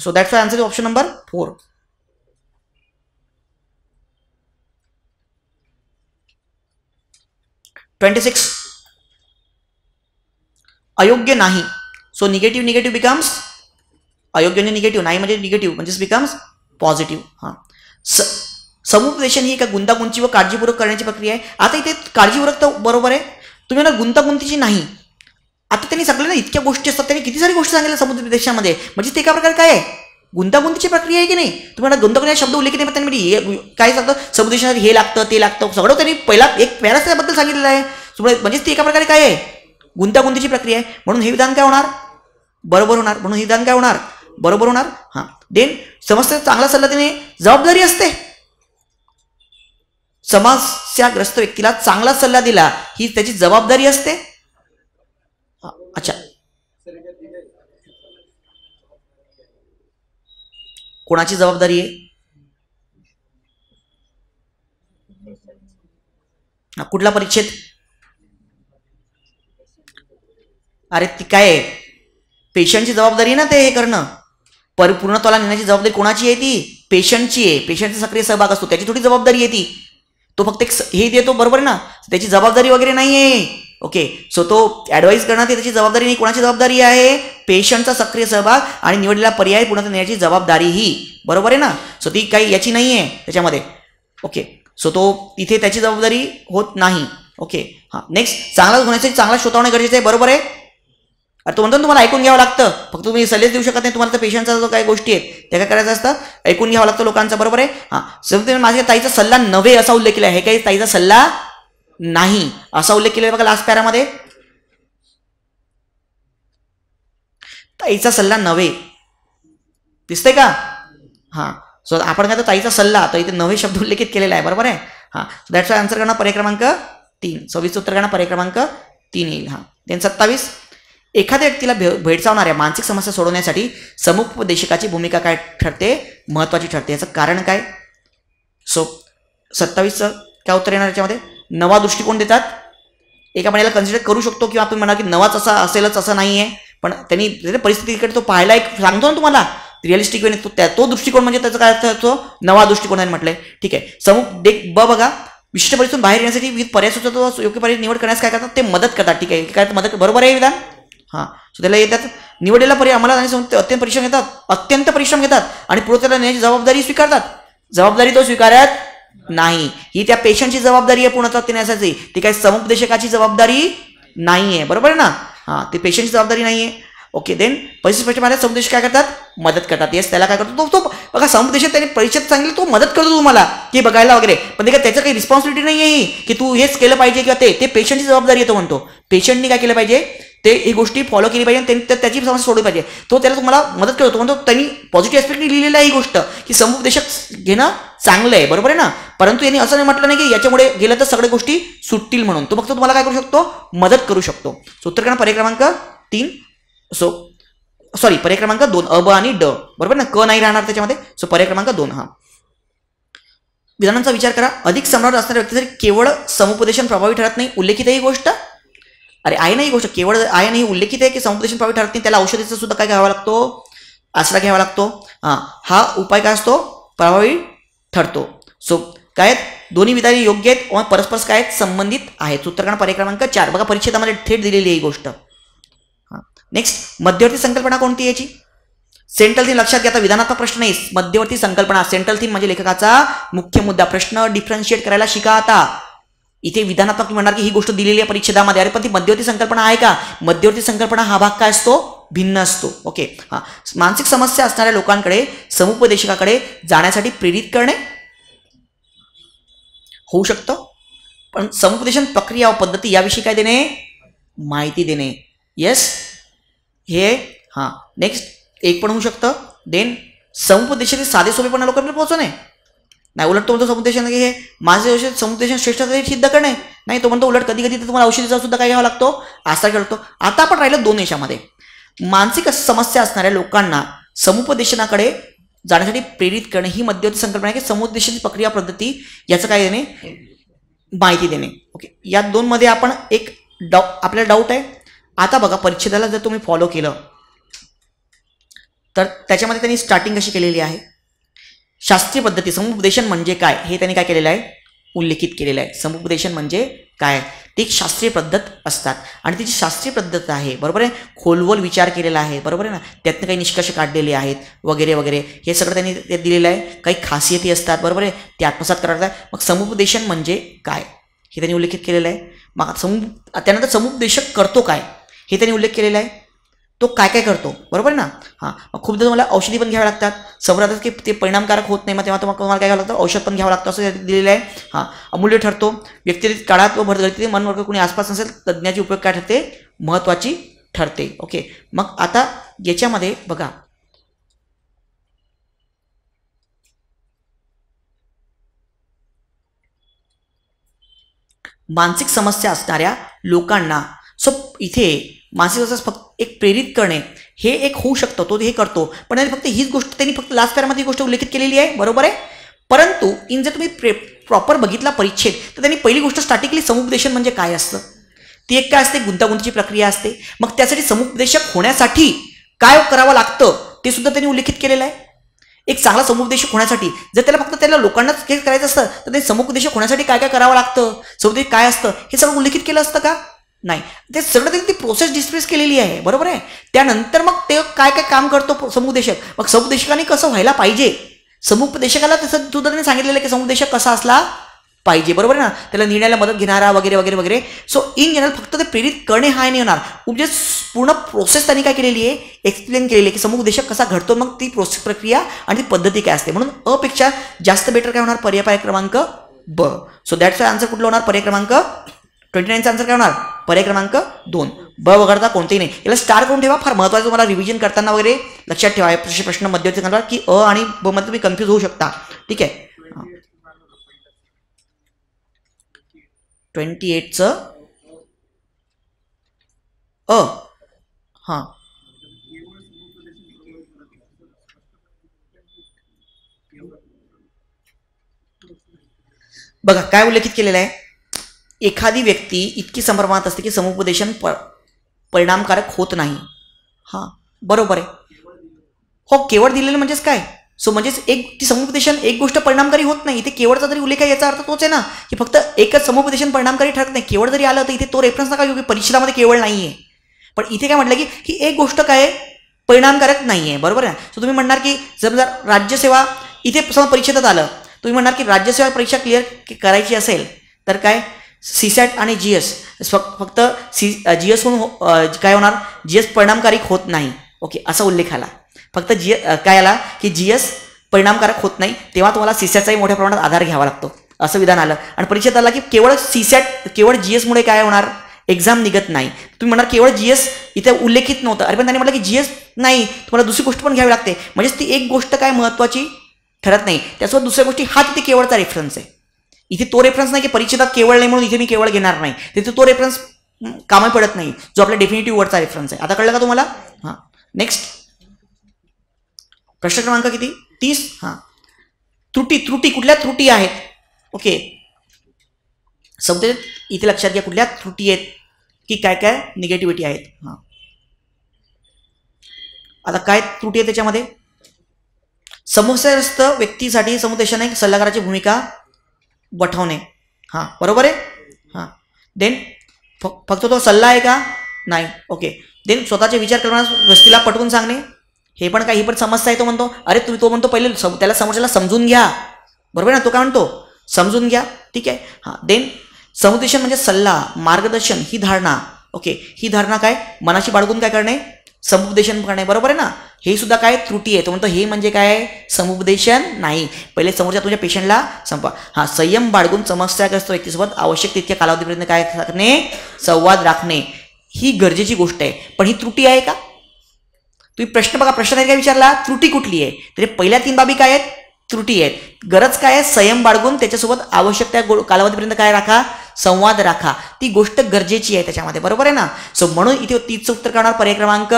So that's why answer is option number 4. अयोग्य नाही. सो निगेटिव्ह निगेटिव्ह बिकम्स अयोग्य म्हणजे निगेटिव्ह, नाही म्हणजे निगेटिव्ह म्हणजेच बिकम्स पॉझिटिव्ह. हां, समुपदेशन ही एक गुंतागुंती व काळजीपूर्वक करण्याची प्रक्रिया आहे. आता इथे काळजीपूर्वक तर बरोबर आहे, तुम्ही ना गुंतागुंतीची नाही. आता त्यांनी सगळ्यांना इतक्या गोष्टी असतात, त्यांनी किती सारी गोष्टी सांगितल्या समुपदेशनामध्ये, म्हणजे ते एका प्रकारे काय आहे? गुंतागुंतीची प्रक्रिया आहे की नाही. तुम्हाला गुंतागुंतीचा शब्द उल्लेख नाही, पण त्यांनी म्हणजे काय सांगतं समुपदेशनात हे लागतं ते लागतं सगळं त्यांनी पहिला एक पॅरास त्याबद्दल सांगितलेलं आहे. म्हणजेच ते एका प्रकारे काय आहे? गुंतागुंतीची प्रक्रिया आहे. म्हणून हे विधान काय होणार? बरोबर होणार. म्हणून हे विधान काय होणार? बरोबर होणार. हां, देन समस्या चांगला सल्ला देणे जबाबदारी असते. समस्याग्रस्त व्यक्तीला चांगला सल्ला दिला ही त्याची जबाबदारी असते. अच्छा, कोणाची जबाबदारी आहे? कुठला परिच्छेद? अरे ती काय पेशंटची जबाबदारी ना, ते हे करणं पूर्णत्वाला नेण्याची जबाबदारी कोणाची आहे? ती पेशंटची आहे. पेशंटचा सक्रिय सहभाग असतो, त्याची थोडी जबाबदारी आहे ती. तो फक्त एक हे देतो, बरोबर ना, त्याची जबाबदारी वगैरे नाही आहे. ओके, सो तो ॲडवाईज करणं त्याची जबाबदारी नाही. कोणाची जबाबदारी आहे? पेशंटचा सक्रिय सहभाग आणि निवडलेला पर्याय पूर्णत्वाला नेण्याची जबाबदारी ही, बरोबर आहे ना. सो ती काही याची नाही आहे त्याच्यामध्ये. ओके, सो तो इथे त्याची जबाबदारी होत नाही. ओके, हां, नेक्स्ट चांगला होण्यासाठी चांगला शोध होणे गरजेचं आहे, बरोबर आहे. अरे तो म्हणतो तुम्हाला ऐकून घ्यावं लागतं, फक्त तुम्ही सल्लेच देऊ शकत नाही. तुम्हाला तर पेशंटचा जो काही गोष्टी आहेत त्या काय करायचं असतं? ऐकून घ्यावं लागतं लोकांचा, बरोबर आहे. हां, समजा माझ्या ताईचा सल्ला नव्हे असा उल्लेख केला आहे. हे काही ताईचा सल्ला नाही असा उल्लेख केलेला बघा लास्ट पॅरामध्ये. ताईचा सल्ला नव्हे दिसतंय का? हां, सो आपण काय तर ताईचा सल्ला, तर इथे नव्हे शब्द उल्लेखित केलेला आहे, बरोबर आहे. हां, दॅट्स आन्सर करणार पर्याय क्रमांक 3. 26 उत्तर करणार पर्याय क्रमांक 3 येईल. हां, देन 27. एखाद्या व्यक्तीला भेडसावणाऱ्या मानसिक समस्या सोडवण्यासाठी समुपदेशकाची भूमिका काय ठरते? महत्त्वाची ठरते. याचं कारण काय? सो 27चं काय उत्तर येणार याच्यामध्ये? नवा दृष्टिकोन देतात. एका म्हणाला कन्सिडर करू शकतो किंवा आपण म्हणा की नवाच असा असेलच असं नाही आहे, पण त्यांनी परिस्थितीकडे तो पाहायला एक सांगतो ना तुम्हाला रिअलिस्टिक वेने, तो दृष्टिकोन म्हणजे त्याचा काय अर्थ? तो नवा दृष्टिकोन आहे म्हटलं. ठीक आहे. समुप बघा विशिष्ट परिस्थितीतून बाहेर येण्यासाठी विविध पर्याय सुचवतो. योग्य पर्याय निवड करण्यास काय करतात? ते मदत करतात. ठीक आहे, काय मदत? बरोबर आहे विधान. हां, सो त्याला येतात निवडलेला पर्याय आम्हाला आणि अत्यंत परिश्रम घेतात, अत्यंत परिश्रम घेतात आणि पूर्णत्वाला नेण्याची जबाबदारी स्वीकारतात. जबाबदारी तो स्वीकारत नाही, ही त्या पेशंटची जबाबदारी आहे पूर्णत्वात नेण्यासाठी. ती काय समुपदेशकाची जबाबदारी नाही आहे, बरोबर आहे ना. हां, ती पेशंटची जबाबदारी नाही आहे. ओके, देन परिस्थिती स्पष्ट माहिती समुपदेशक काय करतात? मदत करतात. येस, त्याला काय करतो तो बघा समुपदेशक त्याने परिषद सांगितलं तो मदत करतो तुम्हाला की बघायला वगैरे, पण ते काय त्याचं काही रिस्पॉन्सिबिलिटी नाही आहे की तू हेच केलं पाहिजे किंवा ते पेशंटची जबाबदारी येतो म्हणतो. पेशंटनी काय केलं पाहिजे? ते ही गोष्टी फॉलो केली पाहिजे, त्यांनी त्याची समस्या सोडवली पाहिजे. तो त्याला तुम्हाला मदत करतो म्हणतो. त्यांनी पॉझिटिव्ह ॲस्पेक्टने लिहिलेलं आहे ही गोष्ट की समुपदेशक घेणं चांगलं आहे, बरोबर आहे ना. परंतु यांनी असं नाही म्हटलं नाही की याच्यामुळे गेलं तर सगळ्या गोष्टी सुटतील म्हणून. तो फक्त तुम्हाला काय करू शकतो? मदत करू शकतो. सो उत्तर कारण पर्याय क्रमांक 3. सो सॉरी पर्याय क्रमांक 2 अ ब आणि ड, बरोबर ना. क नाही राहणार त्याच्यामध्ये. सो पर्याय क्रमांक 2. हां, विधानांचा विचार करा. अधिक सम्राट असणाऱ्या व्यक्तीसाठी केवळ समुपदेशन प्रभावी ठरत नाही उल्लेखित आहे ही गोष्ट. अरे आहे ना ही गोष्ट, केवळ आहे नाही उल्लेखित आहे की समुपदेशन प्रभावी ठरत नाही. त्याला औषधीचा सुद्धा काय घ्यावा लागतो? आसरा घ्यावा लागतो. हां, हा उपाय काय असतो? प्रभावी ठरतो. सो काय दोन्ही विधाने योग्य आहेत व परस्पर काय आहेत? संबंधित आहेत. उत्तरकांड पर्याय क्रमांक 4. बघा परिच्छेदामध्ये थेट दिलेली आहे ही गोष्ट. हां, नेक्स्ट मध्यवर्ती संकल्पना कोणती याची? सेंट्रल थीम लक्षात घ्या. विधानात्मक प्रश्न नाही, मध्यवर्ती संकल्पना सेंट्रल थीम म्हणजे लेखकाचा मुख्य मुद्दा. प्रश्न डिफरन्शिएट करायला शिका. आता इथे विधानात्मक म्हणणार की ही गोष्ट दिलेली आहे परिच्छेदामध्ये, अरे पण ती मध्यवर्ती संकल्पना आहे का? मध्यवर्ती संकल्पना हा भाग काय असतो? भिन्न असतो. ओके, हां, मानसिक समस्या असणाऱ्या लोकांकडे समुपदेशकाकडे जाण्यासाठी प्रेरित करणे होऊ शकतं. पण समुपदेशन प्रक्रिया व पद्धती याविषयी काय देणे, माहिती देणे. यस, हे हां नेक्स्ट एक पण होऊ शकतं. देन समुपदेशन साधे सोपेपणा लोकांना पोहोचवणे. नाही उलट तो म्हणतो समुपदेशन हे माझे औषध समुपदेशन श्रेष्ठता सिद्ध करणे. नाही तो म्हणतो उलट कधी कधी तुम्हाला औषधीचा सुद्धा काय घ्यावा लागतो, आसरा घ्यावा लागतो. आता आपण राहिलो दोन विषयामध्ये. मानसिक समस्या असणाऱ्या लोकांना समुपदेशनाकडे जाण्यासाठी प्रेरित करणे ही मध्यवर्ती संकल्पना आहे की समुपदेशन प्रक्रिया पद्धती याचं काय देणे, माहिती देणे. ओके, या दोन मध्ये आपण एक आपल्याला डाऊट आहे. आता बघा परीक्षेला जर तुम्ही फॉलो केलं तर त्याच्यामध्ये त्यांनी स्टार्टिंग कशी केलेली आहे, शास्त्रीय पद्धती समुपदेशन म्हणजे काय हे त्यांनी काय केलेलं आहे, उल्लेखित केलेलं आहे. समुपदेशन म्हणजे काय, ती शास्त्रीय पद्धत असतात आणि ती जी शास्त्रीय पद्धत आहे, बरोबर आहे, खोलवर विचार केलेला आहे, बरोबर आहे ना, त्यातनं काही निष्कर्ष काढलेले आहेत वगैरे वगैरे, हे सगळं त्यांनी ते दिलेलं आहे. काही खासियती असतात, बरोबर आहे, ते आत्मसात करायचं आहे. मग समुपदेशन म्हणजे काय हे त्यांनी उल्लेखित केलेलं आहे. मग त्यानंतर समुपदेशक करतो काय हे त्यांनी उल्लेख केलेला आहे, तो काय काय करतो, बरोबर आहे ना. हां, खूपदा तुम्हाला औषधी पण घ्यावी लागतात, समोरात की ते परिणामकारक होत नाही मग तेव्हा तुम्हाला काय घ्यावं लागतं, औषध पण घ्यावं लागतं असं दिलेलं आहे. हां, अमूल्य ठरतो व्यक्तिगत काळात व भरगळतीत मनवर्ग कोणी आसपास नसेल तज्ञाची उपयोग काय ठरते, महत्त्वाची ठरते. ओके, मग आता याच्यामध्ये बघा मानसिक समस्या असणाऱ्या लोकांना, सो इथे मानसिक समस्या फक्त एक प्रेरित करणे हे एक होऊ शकतं, तो हे करतो. पण त्यांनी फक्त हीच गोष्ट त्यांनी फक्त लास्ट पॅरामध्ये ही गोष्ट उल्लेखित केलेली आहे, बरोबर आहे. परंतु इन जर तुम्ही प्रॉपर बघितला परीक्षेत तर त्यांनी पहिली गोष्ट स्टार्टिंगली समुपदेशन म्हणजे काय असतं, ती एक काय असते, गुंतागुंतीची प्रक्रिया असते. मग त्यासाठी समुपदेशक होण्यासाठी काय करावं लागतं ते सुद्धा त्यांनी उल्लेखित केलेलं आहे. एक चांगला समुपदेशक होण्यासाठी जर त्याला फक्त त्याला लोकांनाच हे करायचं असतं तर ते समुपदेशक होण्यासाठी काय काय करावं लागतं, समुपदेश काय असतं हे सगळं उल्लेखित केलं असतं का, नाही. ते सगळं त्यांनी ती प्रोसेस डिस्क्रिप्स केलेली आहे, बरोबर आहे. त्यानंतर मग ते काय काय काम करतो समुपदेशक, मग समुपदेशकाने कसं व्हायला पाहिजे, समुपदेशकाला तसं सुद्धा त्यांनी सांगितलेलं की समुपदेशक कसा असला पाहिजे, बरोबर आहे ना, त्याला निर्णयाला मदत घेणारा वगैरे वगैरे वगैरे. सो इन जनरल फक्त ते प्रेरित करणे हा नाही होणार, म्हणजे पूर्ण प्रोसेस त्यांनी काय केलेली आहे, एक्सप्लेन केलेली आहे की समुपदेशक कसा घडतो, मग ती प्रोसेस प्रक्रिया आणि ती पद्धती काय असते. म्हणून अपेक्षा जास्त बेटर काय होणार, पर्याय क्रमांक ब. सो दॅट्स आन्सर कुठला होणार, पर्याय क्रमांक 29चा आन्सर काय होणार, पर्याय क्रमांक 2. ब वगळता कोणतेही नाही. याला स्टार करून ठेवा, फार महत्त्वाचं तुम्हाला रिव्हिजन करताना वगैरे लक्षात ठेवा. प्रश्न मध्यवर्ती संकल्पना की अ आणि ब मध्ये तुम्ही कन्फ्यूज होऊ शकता, ठीक आहे. 28चं अ, हां बघा काय उल्लेखित केलेलं आहे. एखादी व्यक्ती इतकी संभ्रमात असते की समुपदेशन परिणामकारक होत नाही. हां, बरोबर आहे. हो, केवळ दिलेलं म्हणजेच काय, सो म्हणजेच एक ती समुपदेशन एक गोष्ट परिणामकारी होत नाही. इथे केवळचा जरी उल्लेख आहे याचा अर्थ तोच आहे ना की फक्त एकच समुपदेशन परिणामकारी ठरत नाही. केवळ जरी आलं तर इथे तो रेफरन्स नका घेऊ की परीक्षेमध्ये केवळ नाही आहे, पण इथे काय म्हटलं की एक गोष्ट काय परिणामकारक नाही आहे, बरोबर आहे. सो तुम्ही म्हणणार की समजा राज्यसेवा इथे समजा परीक्षेत आलं, तुम्ही म्हणणार की राज्यसेवा परीक्षा क्लिअर करायची असेल तर काय सीसॅट आणि जीएस फक्त जीएस होऊन काय होणार, जीएस परिणामकारक होत नाही. ओके, असा उल्लेख आला फक्त काय आला की जीएस परिणामकारक होत नाही, तेव्हा तुम्हाला सीसॅटचाही मोठ्या प्रमाणात आधार घ्यावा लागतो असं विधान आलं. आणि परीक्षेत आला की केवळ सीसॅट केवळ जीएसमुळे काय होणार, एक्झाम निघत नाही. तुम्ही म्हणणार केवळ जीएस इथे उल्लेखित नव्हतं, अरे पण त्यांनी म्हटलं की जीएस नाही, तुम्हाला दुसरी गोष्ट पण घ्यावी लागते. म्हणजेच ती एक गोष्ट काय महत्त्वाची ठरत नाही, त्यासोबत दुसऱ्या गोष्टी हा तिथे केवळचा रेफरन्स आहे. इथे तो रेफरन्स नाही की परीक्षेत केवळ नाही म्हणून इथे मी केवळ घेणार नाही, तिथे तो रेफरन्स कामात पडत नाही जो आपला डेफिनेटिव्ह वर्डचा रेफरन्स आहे. आता कळलं का तुम्हाला. हां, नेक्स्ट प्रश्न क्रमांक किती, 30. हां, त्रुटी, त्रुटी कुठल्या त्रुटी आहेत. ओके, समजेल इथे लक्षात घ्या कुठल्या त्रुटी आहेत की काय काय निगेटिव्हिटी आहेत. हां, आता काय त्रुटी आहे त्याच्यामध्ये, समस्याग्रस्त व्यक्तीसाठी समुपदेशनाने सल्लागाराची भूमिका बठवणे. हां, बरोबर आहे. हां, देन फक्त तो सल्ला आहे का, नाही. ओके, देन स्वतःचे विचार करणाऱ्या व्यक्तीला पटवून सांगणे, हे पण काही ही पण समस्या आहे. तो म्हणतो अरे तुम्ही, तो म्हणतो पहिले त्याला समोरच्याला समजून घ्या, बरोबर आहे ना, तो काय म्हणतो समजून घ्या, ठीक आहे. हां, देन समुपदेशन म्हणजे सल्ला मार्गदर्शन ही धारणा. ओके, ही धारणा काय मनाशी बाळगून काय करणे, समुपदेशन करणे बरोबर आहे ना, हे सुद्धा काय त्रुटी आहे. तो म्हणतो हे म्हणजे काय, समुपदेशन नाही. पहिले समोरच्या तुमच्या पेशंटला संपा. हां, संयम बाळगून समस्याग्रस्त व्यक्तीसोबत आवश्यक तितक्या कालावधीपर्यंत काय करणे, संवाद राखणे ही गरजेची गोष्ट आहे. पण ही त्रुटी आहे का? तुम्ही प्रश्न बघा, प्रश्न काय विचारला, त्रुटी कुठली आहे, तर पहिल्या तीन बाबी काय आहेत, त्रुटी आहेत. गरज काय आहे, संयम बाळगून त्याच्यासोबत आवश्यक त्या कालावधीपर्यंत काय राखा, संवाद राखा, ती गोष्ट गरजेची आहे त्याच्यामध्ये, बरोबर आहे ना. सो म्हणून इथे 30 उत्तर करणार पर्याय क्रमांक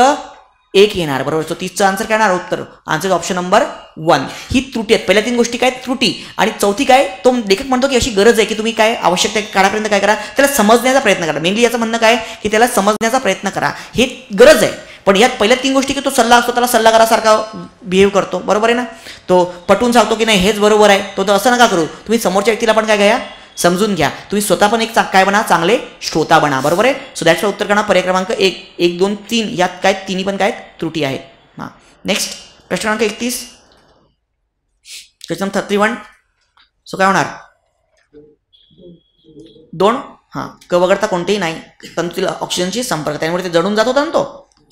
1 येणार, बरोबर. सो 30 चा आन्सर काय येणार, उत्तर आन्सर ऑप्शन नंबर 1. ही त्रुटी आहेत, पहिल्या तीन गोष्टी काय, त्रुटी. आणि चौथी काय, तो लेखक म्हणतो की अशी गरज आहे की तुम्ही काय आवश्यक त्या काळापर्यंत काय करा, त्याला समजण्याचा प्रयत्न करा. मेनली याचं म्हणणं काय की त्याला समजण्याचा प्रयत्न करा, हे गरज आहे. पण यात पहिल्या तीन गोष्टी की तो सल्ला असतो, त्याला सल्लागारासारखा बिहेव करतो, बरोबर आहे ना. तो पटवून सांगतो की नाही हेच बरोबर आहे, तो असं नका करू. तुम्ही समोरच्या व्यक्तीला पण काय घ्या, समजून घ्या. तुम्ही स्वतः पण एक काय बना, चांगले श्रोता बना, बरोबर आहे. सो दॅट्सला उत्तर करणार पर्याय क्रमांक 1, 1, 2, 3 यात काय तिन्ही पण काय त्रुटी आहेत. हां, नेक्स्ट प्रश्न क्रमांक 31, क्वेश्चन 31. सो काय होणार, 2. हां, क वगळता कोणतेही नाही, तंतूला ऑक्सिजनशी संपर्क, त्यामुळे ते जडून जात होता ना तो.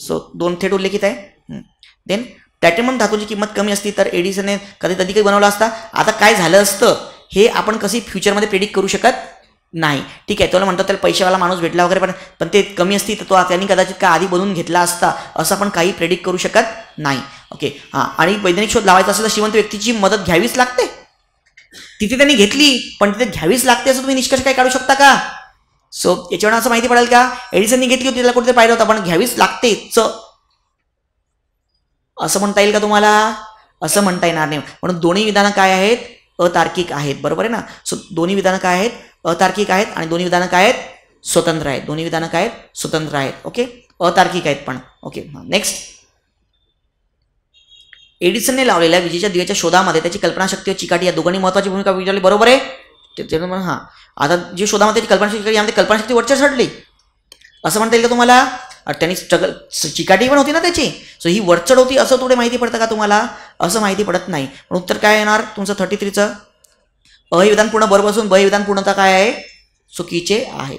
सो 2 थेट उल्लेखित आहे. देन प्लॅटिनम धातूची किंमत कमी असती तर एडिसनने कधीतरी काही बनवला असता, आता काय झालं असतं हे आपण कशी फ्युचरमध्ये प्रेडिक्ट करू शकत नाही. ठीक आहे, त्याला म्हणतात त्याला पैशावाला माणूस भेटला वगैरे, पण ते कमी असती तर तो त्यांनी कदाचित का आधी बनवून घेतला असता, असं आपण काही प्रेडिक्ट करू शकत नाही. ओके, हां. आणि वैज्ञानिक शोध लावायचा असेल तर श्रीमंत व्यक्तीची मदत घ्यावीच लागते, तिथे त्यांनी घेतली पण तिथे घ्यावीच लागते असं तुम्ही निष्कर्ष काय काढू शकता का? सो याच्यावर असं माहिती पडेल का, एडिसनने घेतली होती, त्याला कुठेतरी पाहिलं होतं, पण घ्यावीच लागते असं म्हणता येईल का तुम्हाला? असं म्हणता येणार नाही. म्हणून दोन्ही विधानं काय आहेत, अतार्किक आहेत, बरोबर आहे ना. सो दोन्ही विधानं काय आहेत, अतार्किक आहेत. आणि दोन्ही विधानं काय आहेत, स्वतंत्र आहेत. दोन्ही विधानं काय आहेत, स्वतंत्र आहेत. ओके, अतार्किक आहेत पण. Okay, next. एडिसनने लावलेल्या विजेच्या दिव्याच्या शोधामध्ये त्याची कल्पनाशक्ती व चिकाटी या दोघांनी महत्त्वाची भूमिका बजावली, बरोबर आहे. हां, आता जे शोधामध्ये कल्पनाशक्ती, यामध्ये कल्पनाशक्ती वरच्या चढली असं म्हणता येईल का तुम्हाला? त्यांनी स्ट्रगल, चिकाटी पण होती ना त्याची. सो ही वरचढ होती असं थोडे माहिती पडतं का तुम्हाला? असं माहिती पडत नाही. पण उत्तर काय येणार तुमचं 33चं, अ हे विधान पूर्ण बरोबर असून ब हे विधान पूर्णता काय आहे, चुकीचे आहे.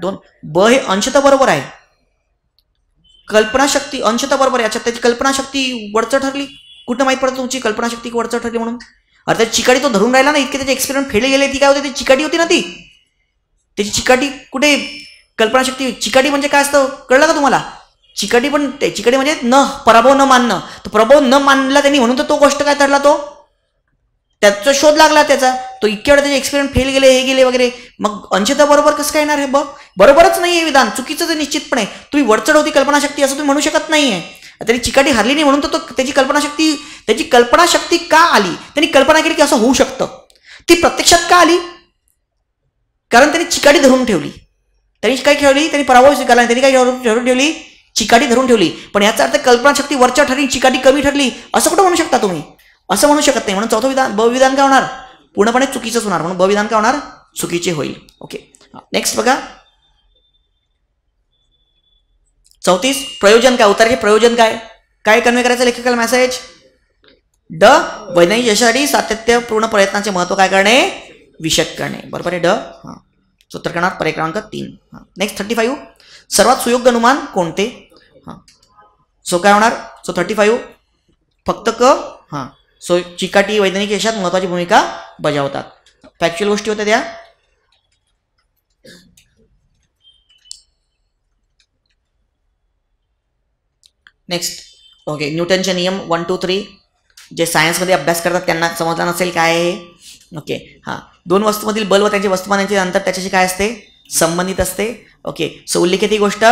2 ब हे अंशतः बरोबर आहे, कल्पनाशक्ती अंशतः बरोबर आहे. अच्छा, त्याची कल्पनाशक्ती वरचढ ठरली, कुठं माहिती पडतं तुमची कल्पनाशक्ती वरचढ ठरली म्हणून? अर्थात चिकाटी तो धरून राहिला ना, इतके त्याचे एक्सपेरिमेंट फेडले गेले. ती काय होते, ती चिकाटी होती ना, ती त्याची चिकाटी कुठे, कल्पनाशक्ती. चिकाटी म्हणजे काय असतं कळलं का तुम्हाला? चिकाटी पण, चिकाटी म्हणजे न पराभव न मानणं. तर पराभव न मानला त्यांनी, म्हणून तर तो गोष्ट काय ठरला, तो त्याचा शोध लागला त्याचा. तो इतक्या वेळा त्याचे एक्सपेरिमेंट फेल गेले, हे गेले वगैरे. मग अंशतः बरोबर कसं काय येणार? हे बरोबरच नाही हे विधान, चुकीचं ते निश्चितपणे. तुम्ही वरचढ होती कल्पनाशक्ती असं तुम्ही म्हणू शकत नाही आहे. तरी चिकाटी हरली नाही म्हणून तो त्याची कल्पनाशक्ती का आली, त्यांनी कल्पना केली की असं होऊ शकतं, ती प्रत्यक्षात का आली? कारण त्यांनी चिकाटी धरून ठेवली. त्यांनी काय ठेवली, त्यांनी पराभव स्वीकारला, त्यांनी काय धरून ठेवली, चिकाटी धरून ठेवली. पण याचा अर्थ कल्पनाशक्ती वरच्या ठरली, चिकाटी कमी ठरली असं कुठं म्हणू शकता तुम्ही? असं म्हणू शकत नाही. म्हणून चौथं विधान, ब विधान काय होणार, पूर्णपणे चुकीचंच होणार. म्हणून ब विधान काय होणार, चुकीचे होईल. ओके, नेक्स्ट बघा 34. प्रयोजन काय, उत्तराचे प्रयोजन काय, काय कन्वे करायचं लेखकाला मेसेज? ड वैज्ञानिक यशासाठी सातत्यपूर्ण प्रयत्नाचे महत्व काय करणे, विषद करणे, बरोबर आहे. ड हां, उत्तर करणार पर्याय क्रमांक 3. हां, नेक्स्ट 35. सर्वात सुयोग्य अनुमान कोणते? हां, सो काय होणार, सो 35 फक्त क. हां, सो चिकाटी वैज्ञानिक यशात महत्वाची भूमिका बजावतात, फॅक्च्युअल गोष्टी होत्या त्या. नेक्स्ट. ओके, न्यूटनचे नियम 1, 2, 3 जे सायन्समध्ये अभ्यास करतात त्यांना समजला नसेल काय आहे. ओके, हां, 2 वस्तूमधील बल व त्यांचे वस्तुमानाचे अंतर त्याच्याशी काय असते, संबंधित असते. ओके, सो उल्लेखित ही गोष्ट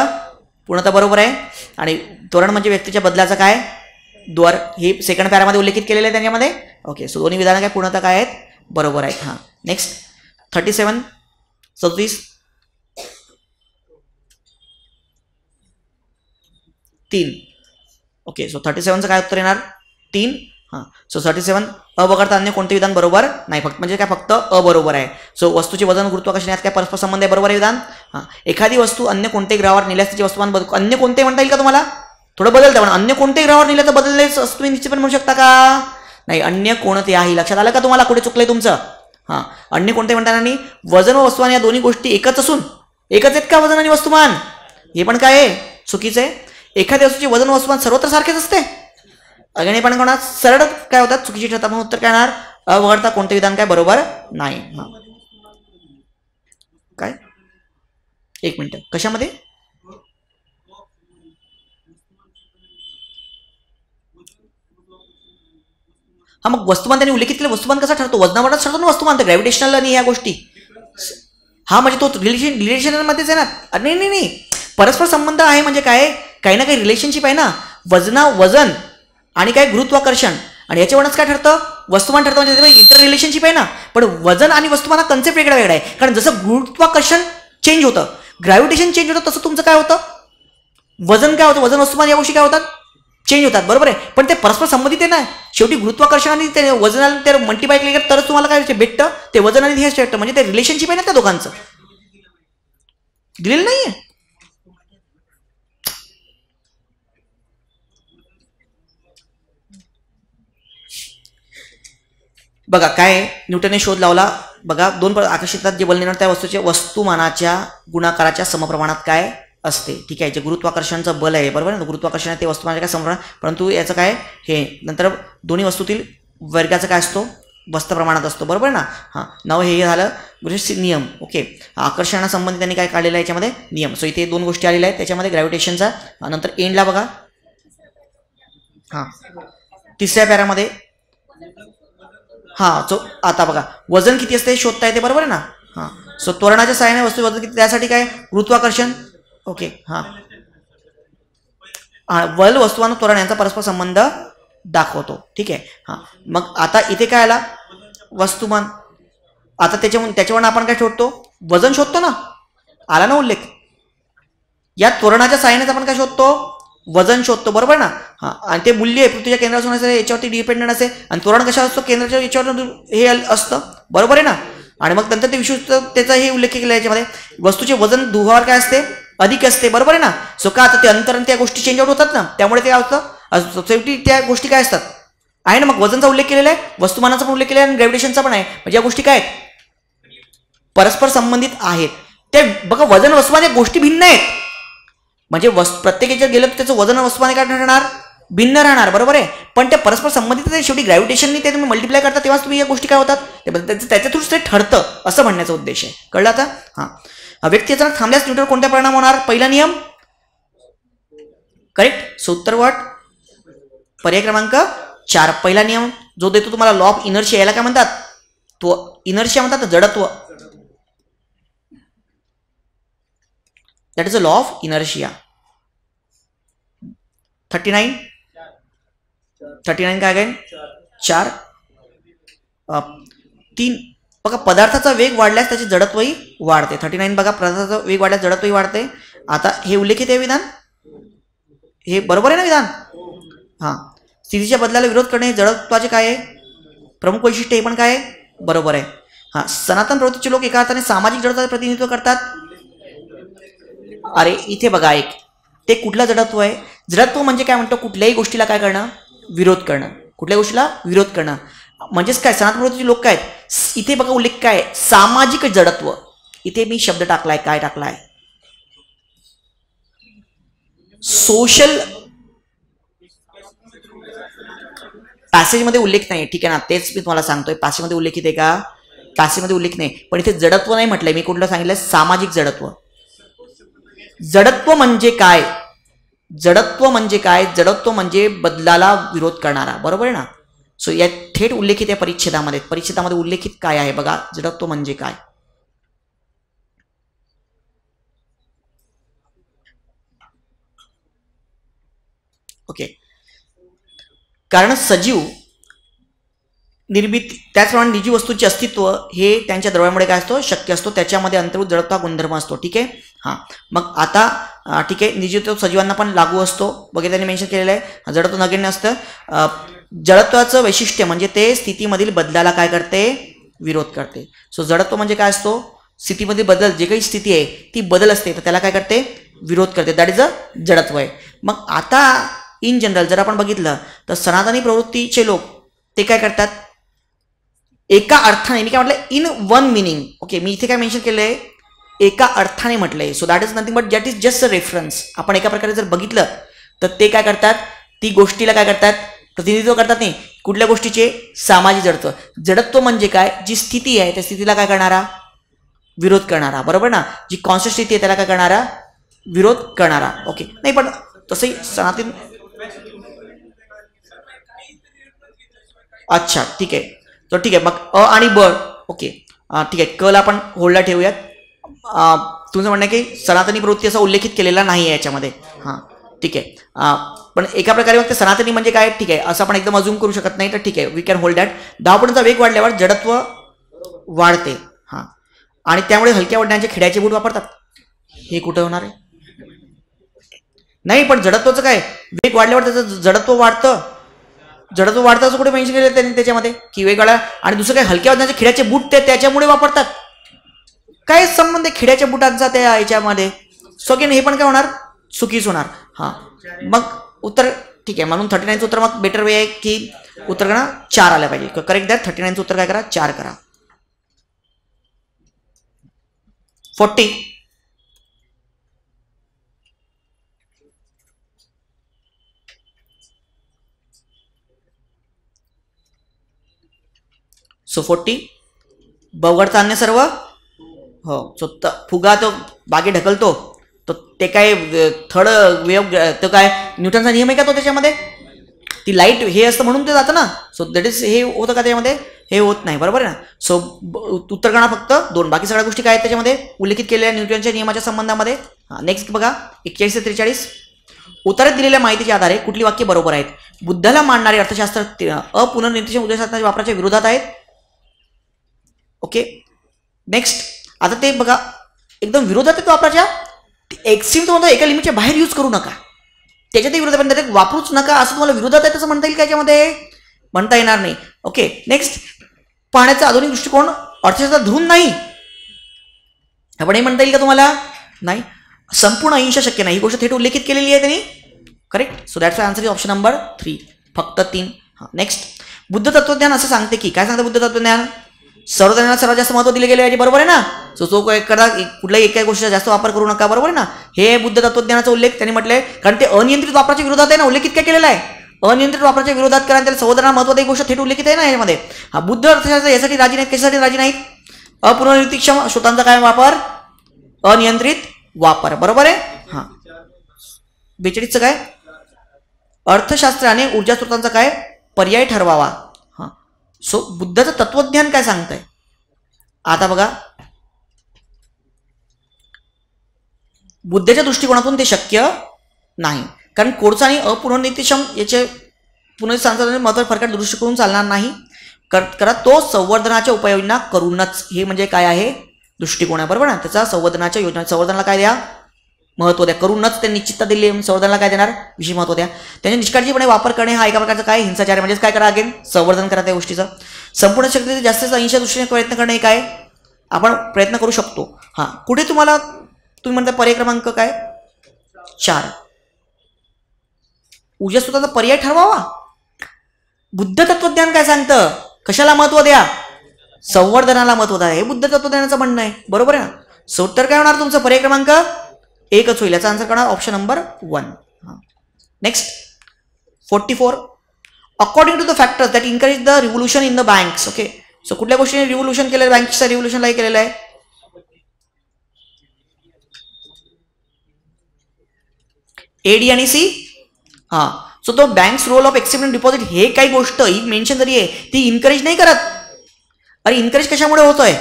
पूर्णतः बरोबर आहे. आणि त्वरण म्हणजे व्यक्तीच्या बदलाचं काय, द्वार, हे सेकंड पॅरामध्ये उल्लेखित केलेलं आहे त्यांच्यामध्ये. ओके, सो दोन्ही विधानं काय पूर्णतः काय आहेत, बरोबर आहेत. हां, नेक्स्ट 37. 37 3. ओके, सो 37चं काय उत्तर येणार, 3. हां, सो 37 अ वगळता अन्य कोणते विधान बरोबर नाही, फक्त म्हणजे काय फक्त अ बरोबर आहे. सो वस्तूचे वजन गुरुत्वाकर्षण यात काय परस्पर संबंध आहे, बरोबर आहे विधान. हां, एखादी वस्तू अन्य कोणत्याही ग्रहावर नेल्यास तिचे वस्तुमान बदल, अन्य कोणते म्हणता येईल का तुम्हाला, थोडं बदलतं पण अन्य कोणत्याही ग्रहावर नेलं तर बदललेच असं तुम्ही निश्चितपणे म्हणू शकता का? नाही, अन्य कोणते आहे, लक्षात आलं का तुम्हाला कुठे चुकलंय तुमचं? हां, अन्य कोणते म्हणताना वजन व वस्तुमान या दोन्ही गोष्टी एकच असून, एकच आहेत का वजन आणि वस्तुमान, हे पण काय आहे चुकीचं आहे। एखाद्या वस्तूचे वजन वस्तुमान सर्वत्र सारखेच असते, अगणेपण कोणा सरळ काय होतात चुकीची ठरतात। मग उत्तर काय येणार अ वगळता कोणते विधान काय बरोबर नाही। हां काय एक मिनिट कशामध्ये हा मग वस्तुमान त्यांनी उल्लेखित केलं वस्तुमान कसा ठरतो वजनावरच ठरतो ना वस्तुमान ग्रॅव्हिटेशनल आणि ह्या गोष्टी हा म्हणजे तो रिलेशनल मध्येच आहे ना। अरे नाही नाही नाही परस्पर संबंध आहे म्हणजे काय काही ना काही रिलेशनशिप आहे ना वजन आणि काय गुरुत्वाकर्षण आणि याच्यावरच काय ठरतं वस्तुमान ठरतं म्हणजे त्यामध्ये इंटर रिलेशनशिप आहे ना। पण वजन आणि वस्तुमान हा कॉन्सेप्ट वेगळा वेगळा आहे कारण जसं गुरुत्वाकर्षण चेंज होतं ग्रॅव्हिटेशन चेंज होतं तसं तुमचं काय होतं वजन काय होतं वजन वस्तुमान या गोष्टी काय होतात चेंज होतात बरोबर आहे। पण ते परस्पर संबंधित आहे ना शेवटी गुरुत्वाकर्षण आणि ते वजनाला ते मल्टीप्लाय केलं तर तुम्हाला काय भेटतं ते वजन आणि हे भेटतं म्हणजे ते रिलेशनशिप आहे ना त्या दोघांचं दिलेलं नाहीये। बघा काय न्यूटनने शोध लावला बघा दोन आकर्षितात जे बल निर्माण त्या वस्तूचे वस्तुमानाच्या गुणाकाराच्या समप्रमाणात काय असते ठीक आहे। जे गुरुत्वाकर्षणाचं बल आहे बरोबर ना गुरुत्वाकर्षण ते वस्तुमानाच्या काय समप्रमाण परंतु याचं काय हे नंतर दोन्ही वस्तूतील वर्गाचं काय असतो वस्त प्रमाणात असतो बरोबर ना। हां नाव हे झालं विशेष नियम ओके आकर्षणासंबंधी त्यांनी काय काढलेलं आहे याच्यामध्ये नियम। सो इथे दोन गोष्टी आलेल्या आहेत त्याच्यामध्ये ग्रॅव्हिटेशनचा नंतर एंडला बघा हां तिसऱ्या पॅरामध्ये हां तो आता बघा वजन किती असते शोधता येते बरोबर आहे ना। हां सो त्वरणाच्या साहाय्याने वस्तू वजन किती त्यासाठी काय गुरुत्वाकर्षण ओके हां बल वस्तू आणि त्वरण यांचा परस्पर संबंध दाखवतो ठीक आहे। हां मग आता इथे काय आला वस्तुमान आता त्याच्यावरून आपण काय शोधतो वजन शोधतो ना आला ना उल्लेख या त्वरणाच्या साहाय्याने आपण काय शोधतो वजन शोधतो बरोबर ना। हां आणि ते मूल्य आहे पृथ्वीच्या केंद्रापासून याच्यावरती डिपेंडेंट असेल आणि त्वरण कशावर असतो केंद्राच्या याच्यावर हे असतं बरोबर आहे ना। आणि मग नंतर ते विशुद्ध त्याचा हे उल्लेख केला याच्यामध्ये वस्तूचे वजन दुभार काय असते अधिक असते बरोबर आहे ना। सो का आता ते अंतर त्या गोष्टी चेंज आउट होतात ना त्यामुळे ते असतं शेवटी त्या गोष्टी काय असतात आहे ना। मग वजनचा उल्लेख केलेला आहे वस्तुमानाचा पण उल्लेख केलेला आहे आणि ग्रॅव्हिटेशनचा पण आहे म्हणजे या गोष्टी काय आहेत परस्पर संबंधित आहेत। ते बघा वजन वस्तुमान या गोष्टी भिन्न आहेत म्हणजे प्रत्येकाच्या गेलं तर त्याचं वजन वस्तुमान काय ठरणार भिन्न राहणार बरोबर आहे। पण ते परस्पर संबंधित आहे शेवटी ग्रॅव्हिटेशनने ते तुम्ही मल्टिप्लाय करता तेव्हाच तुम्ही या गोष्टी काय होतात त्याच्या थ्रूच ते ठरतं असं म्हणण्याचा उद्देश आहे कळलं आता। हां व्यक्ती अचानक थांबल्यास न्यूटनवर कोणता परिणाम होणार पहिला नियम करेक्ट। सो उत्तर वाट पर्याय क्रमांक 4 पहिला नियम जो देतो तुम्हाला लॉ ऑफ इनर्शिया याला काय म्हणतात तो इनर्शिया म्हणतात जडत्व that is the law of inertia। 39 का again 4 3 बघा पदार्थाचा वेग वाढल्यास त्याची जडत्वही वाढते 39 बघा पदार्थाचा वेग वाढल्यास जडत्वही वाढते। आता हे उल्लेखित आहे विधान हे बरोबर आहे ना विधान। हां स्थितीच्या बदलाला विरोध करणे जडत्वाचे काय आहे प्रमुख वैशिष्ट्य हे पण काय आहे बरोबर आहे। हां सनातन प्रवृत्तीचे लोक एका अर्थाने सामाजिक जडत्वाचे प्रतिनिधित्व करतात। अरे इथे बघा एक ते कुठला जडत्व आहे जडत्व म्हणजे काय म्हणतो कुठल्याही गोष्टीला काय करणं विरोध करणं कुठल्या गोष्टीला विरोध करणं म्हणजेच काय सनातन प्रवृत्तीचे लोक काय आहेत इथे बघा उल्लेख काय सामाजिक जडत्व इथे मी शब्द टाकलाय काय टाकलाय सोशल पॅसेजमध्ये उल्लेख नाही ठीक आहे ना तेच मी तुम्हाला सांगतोय पॅसेजमध्ये उल्लेख आहे का पॅसेजमध्ये उल्लेख नाही पण इथे जडत्व नाही म्हटलंय मी कुठलं सांगितलं सामाजिक जडत्व। जडत्व म्हणजे काय जडत्व म्हणजे काय जडत्व म्हणजे बदलाला विरोध करणारा बरोबर आहे ना। सो या थेट उल्लेखित या परिच्छेदामध्ये उल्लेखित काय आहे बघा जडत्व म्हणजे काय ओके कारण सजीव निर्मिती त्याचप्रमाणे निर्जीव वस्तूचे अस्तित्व हे त्यांच्या द्रव्यामुळे काय असतो शक्य असतो त्याच्यामध्ये अंतर्भूत जडत्व गुणधर्म असतो ठीक आहे। हां मग आता ठीक आहे निर्जीव सजीवांना पण लागू असतो वगैरे त्यांनी मेन्शन केलेलं आहे जडत्व नगण्य असतं जडत्वाचं वैशिष्ट्य म्हणजे ते स्थितीमधील बदलाला काय करते विरोध करते। सो जडत्व म्हणजे काय असतो स्थितीमध्ये बदल जे काही स्थिती आहे ती बदल असते तर त्याला काय करते विरोध करते दॅट इज अ जडत्व आहे। मग आता इन जनरल जर आपण बघितलं तर सनातनी प्रवृत्तीचे लोक ते काय करतात एका अर्थाने मी काय म्हटलं इन वन मिनिंग ओके मी इथे काय मेन्शन केलं आहे एका अर्थाने म्हटलंय. So that is nothing but that is just a reference. आपण एका प्रकारे जर बघितलं तर ते काय करतात, ती गोष्टीला काय करतात, प्रतिनिधित्व करतात. नाही कुठल्या गोष्टीचे सामाजिक जडत्व. जडत्व म्हणजे काय, जी स्थिती आहे त्या स्थितीला काय करणारा, विरोध करणारा. बरोबर ना, जी कॉन्स्टंट स्थिती आहे त्याला काय करणारा, विरोध करणारा. ओके नाही पण तसे सनातन. अच्छा ठीक आहे, तो ठीक आहे मग अ आणि ब. ओके ठीक आहे, कल आपण होल्डला ठेवूयात. तुमचं म्हणणं आहे की सनातनी प्रवृत्ती असा उल्लेखित केलेला नाही याच्यामध्ये. हां ठीक आहे, पण एका प्रकारे मग ते सनातनी म्हणजे काय, ठीक आहे असं आपण एकदम अजूम करू शकत नाही. तर ठीक आहे, वी कॅन होल्ड दॅट. 10 पॉईंटचा वेग वाढल्यावर जडत्व वाढते. हां आणि त्यामुळे हलक्या वडण्यांचे खिड्याचे बूट वापरतात. हे कुठं होणार आहे, नाही पण जडत्वाचं काय, वेग वाढल्यावर त्याचं जडत्व वाढतं. जडत्व वाढतं असं कुठे मेन्शन केलं त्यांनी त्याच्यामध्ये की वेग वाढला. आणि दुसरं काय, हलक्या वजनाच्या खिड्याचे बूट ते त्याच्यामुळे वापरतात. काय संबंध आहे खिड्याच्या बुटांचा त्या याच्यामध्ये. सो अगेन हे पण काय होणार, चुकीच होणार. हां मग उत्तर ठीक आहे, म्हणून 39चं उत्तर मग बेटर वे आहे की उत्तर करा 4 आलं पाहिजे. करेक्ट द्या 39चं उत्तर काय करा 4 करा. 40 सो 40 बवगडता अन्य सर्व हो. सो फुगा तो बागे ढकलतो, तो ते काय थर्ड वेव, तो काय न्यूटनचा नियम आहे का तो त्याच्यामध्ये, ती लाईट हे असतं म्हणून ते जातं ना. सो दॅट इज हे होतं का त्याच्यामध्ये, हे होत नाही. बरोबर आहे ना. सो उत्तर गणा फक्त 2, बाकी सगळ्या गोष्टी काय आहेत त्याच्यामध्ये उल्लेखित केलेल्या न्यूटनच्या नियमाच्या संबंधामध्ये. हां नेक्स्ट बघा 41 ते 43. उत्तरात दिलेल्या माहितीच्या आधारे कुठली वाक्य बरोबर आहेत. बुद्धाला मानणारे अर्थशास्त्र अपुनर्निर्देशन उद्देशाच्या वापराच्या विरोधात आहेत. ओके नेक्स्ट, आता ते बघा एकदम विरोधात आहेत वापराच्या. एक्स्ट्रीम तुम्हाला एका लिमिटच्या बाहेर यूज करू नका, त्याच्यातही विरोधात पण त्याच्यात वापरूच नका असं तुम्हाला विरोधात आहे तसं म्हणता येईल का याच्यामध्ये, म्हणता येणार नाही. ओके नेक्स्ट, पाण्याचा आधुनिक दृष्टिकोन अर्थशास्त्रात धरून नाही आपण हे म्हणता येईल का तुम्हाला, नाही. संपूर्ण अहिंसा शक्य नाही, ही गोष्ट थेट उल्लेखित केलेली आहे त्यांनी. Correct. So that's answer is option number 3, फक्त 3. हां नेक्स्ट, बुद्ध तत्वज्ञान असं सांगते की, काय सांगतं बुद्ध तत्वज्ञान, सर्वजणांना सर्वात जास्त महत्त्व दिले गेले आहे. बरोबर आहे ना. सो तो एखादा कुठल्याही एका गोष्टीचा जास्त वापर करू नका. बरोबर आहे ना. हे बुद्ध तत्वज्ञानाचा उल्लेख त्यांनी म्हटलंय कारण ते अनियंत्रित वापराच्या विरोधात आहे ना, उल्लेखित काय केलेला आहे, अनियंत्रित वापराच्या विरोधात. कारण त्याला सर्वजणांना महत्त्व, एक गोष्ट थेट उल्लेखित आहे ना यामध्ये. हा बुद्ध अर्थशास्त्र यासाठी राजी नाहीत, कशासाठी राजी नाहीत, अपुनर्निर्मितक्षम स्रोतांचा काय वापर, अनियंत्रित वापर. बरोबर आहे. हां 42चं काय, अर्थशास्त्राने ऊर्जा स्रोतांचा काय पर्याय ठरवावा. सो बुद्धाचं तत्वज्ञान काय सांगतंय. आता बघा, बुद्धाच्या दृष्टिकोनातून ते शक्य नाही कारण कोळसा आणि अपुनर्निर्मितक्षम याचे पुनर्संसाधनाने महत्त्व फरकाट दृष्टी करून चालणार नाही. करा तो संवर्धनाच्या उपाययोजना करूनच. हे म्हणजे काय आहे, दृष्टिकोन आहे. बरोबर ना. त्याचा संवर्धनाच्या योजना, संवर्धनाला काय द्या, महत्त्व द्या. करूनच ते निश्चितता दिली, संवर्धनाला काय देणार, विशेष महत्त्व द्या. त्यांनी निष्काळजीपणे वापर करणे हा एका प्रकारचा काय, हिंसाचार. म्हणजेच काय करा, अगेन संवर्धन करा त्या गोष्टीचं. संपूर्ण शक्यते जास्तीत अहिंसा दृष्टीने प्रयत्न करणे, काय आपण प्रयत्न करू शकतो. हां कुठे तुम्हाला, तुम्ही म्हणता पर्याय क्रमांक काय 4, ऊर्जा स्रोताचा पर्याय ठरवावा. बुद्ध तत्वज्ञान काय सांगतं, कशाला महत्त्व द्या, संवर्धनाला महत्त्व द्या. हे बुद्ध तत्वज्ञानाचं म्हणणं आहे. बरोबर आहे ना. सो तर काय होणार तुमचा पर्याय क्रमांक 1च होईल. याचा आन्सर करणार option number 1. Next 44, according to the factors that encourage the revolution in the banks. Okay so कुठल्या गोष्टीने रिव्होल्यूशन केलेलं, बँक्सच्या रिव्होल्यूशनला केलेलं आहे. एडी आणि सी. हां सो तो banks role of accept deposit, हे काही गोष्ट ही मेन्शन जरी आहे ती इनकरेज नाही करत. अरे इनकरेज कशामुळे होतोय,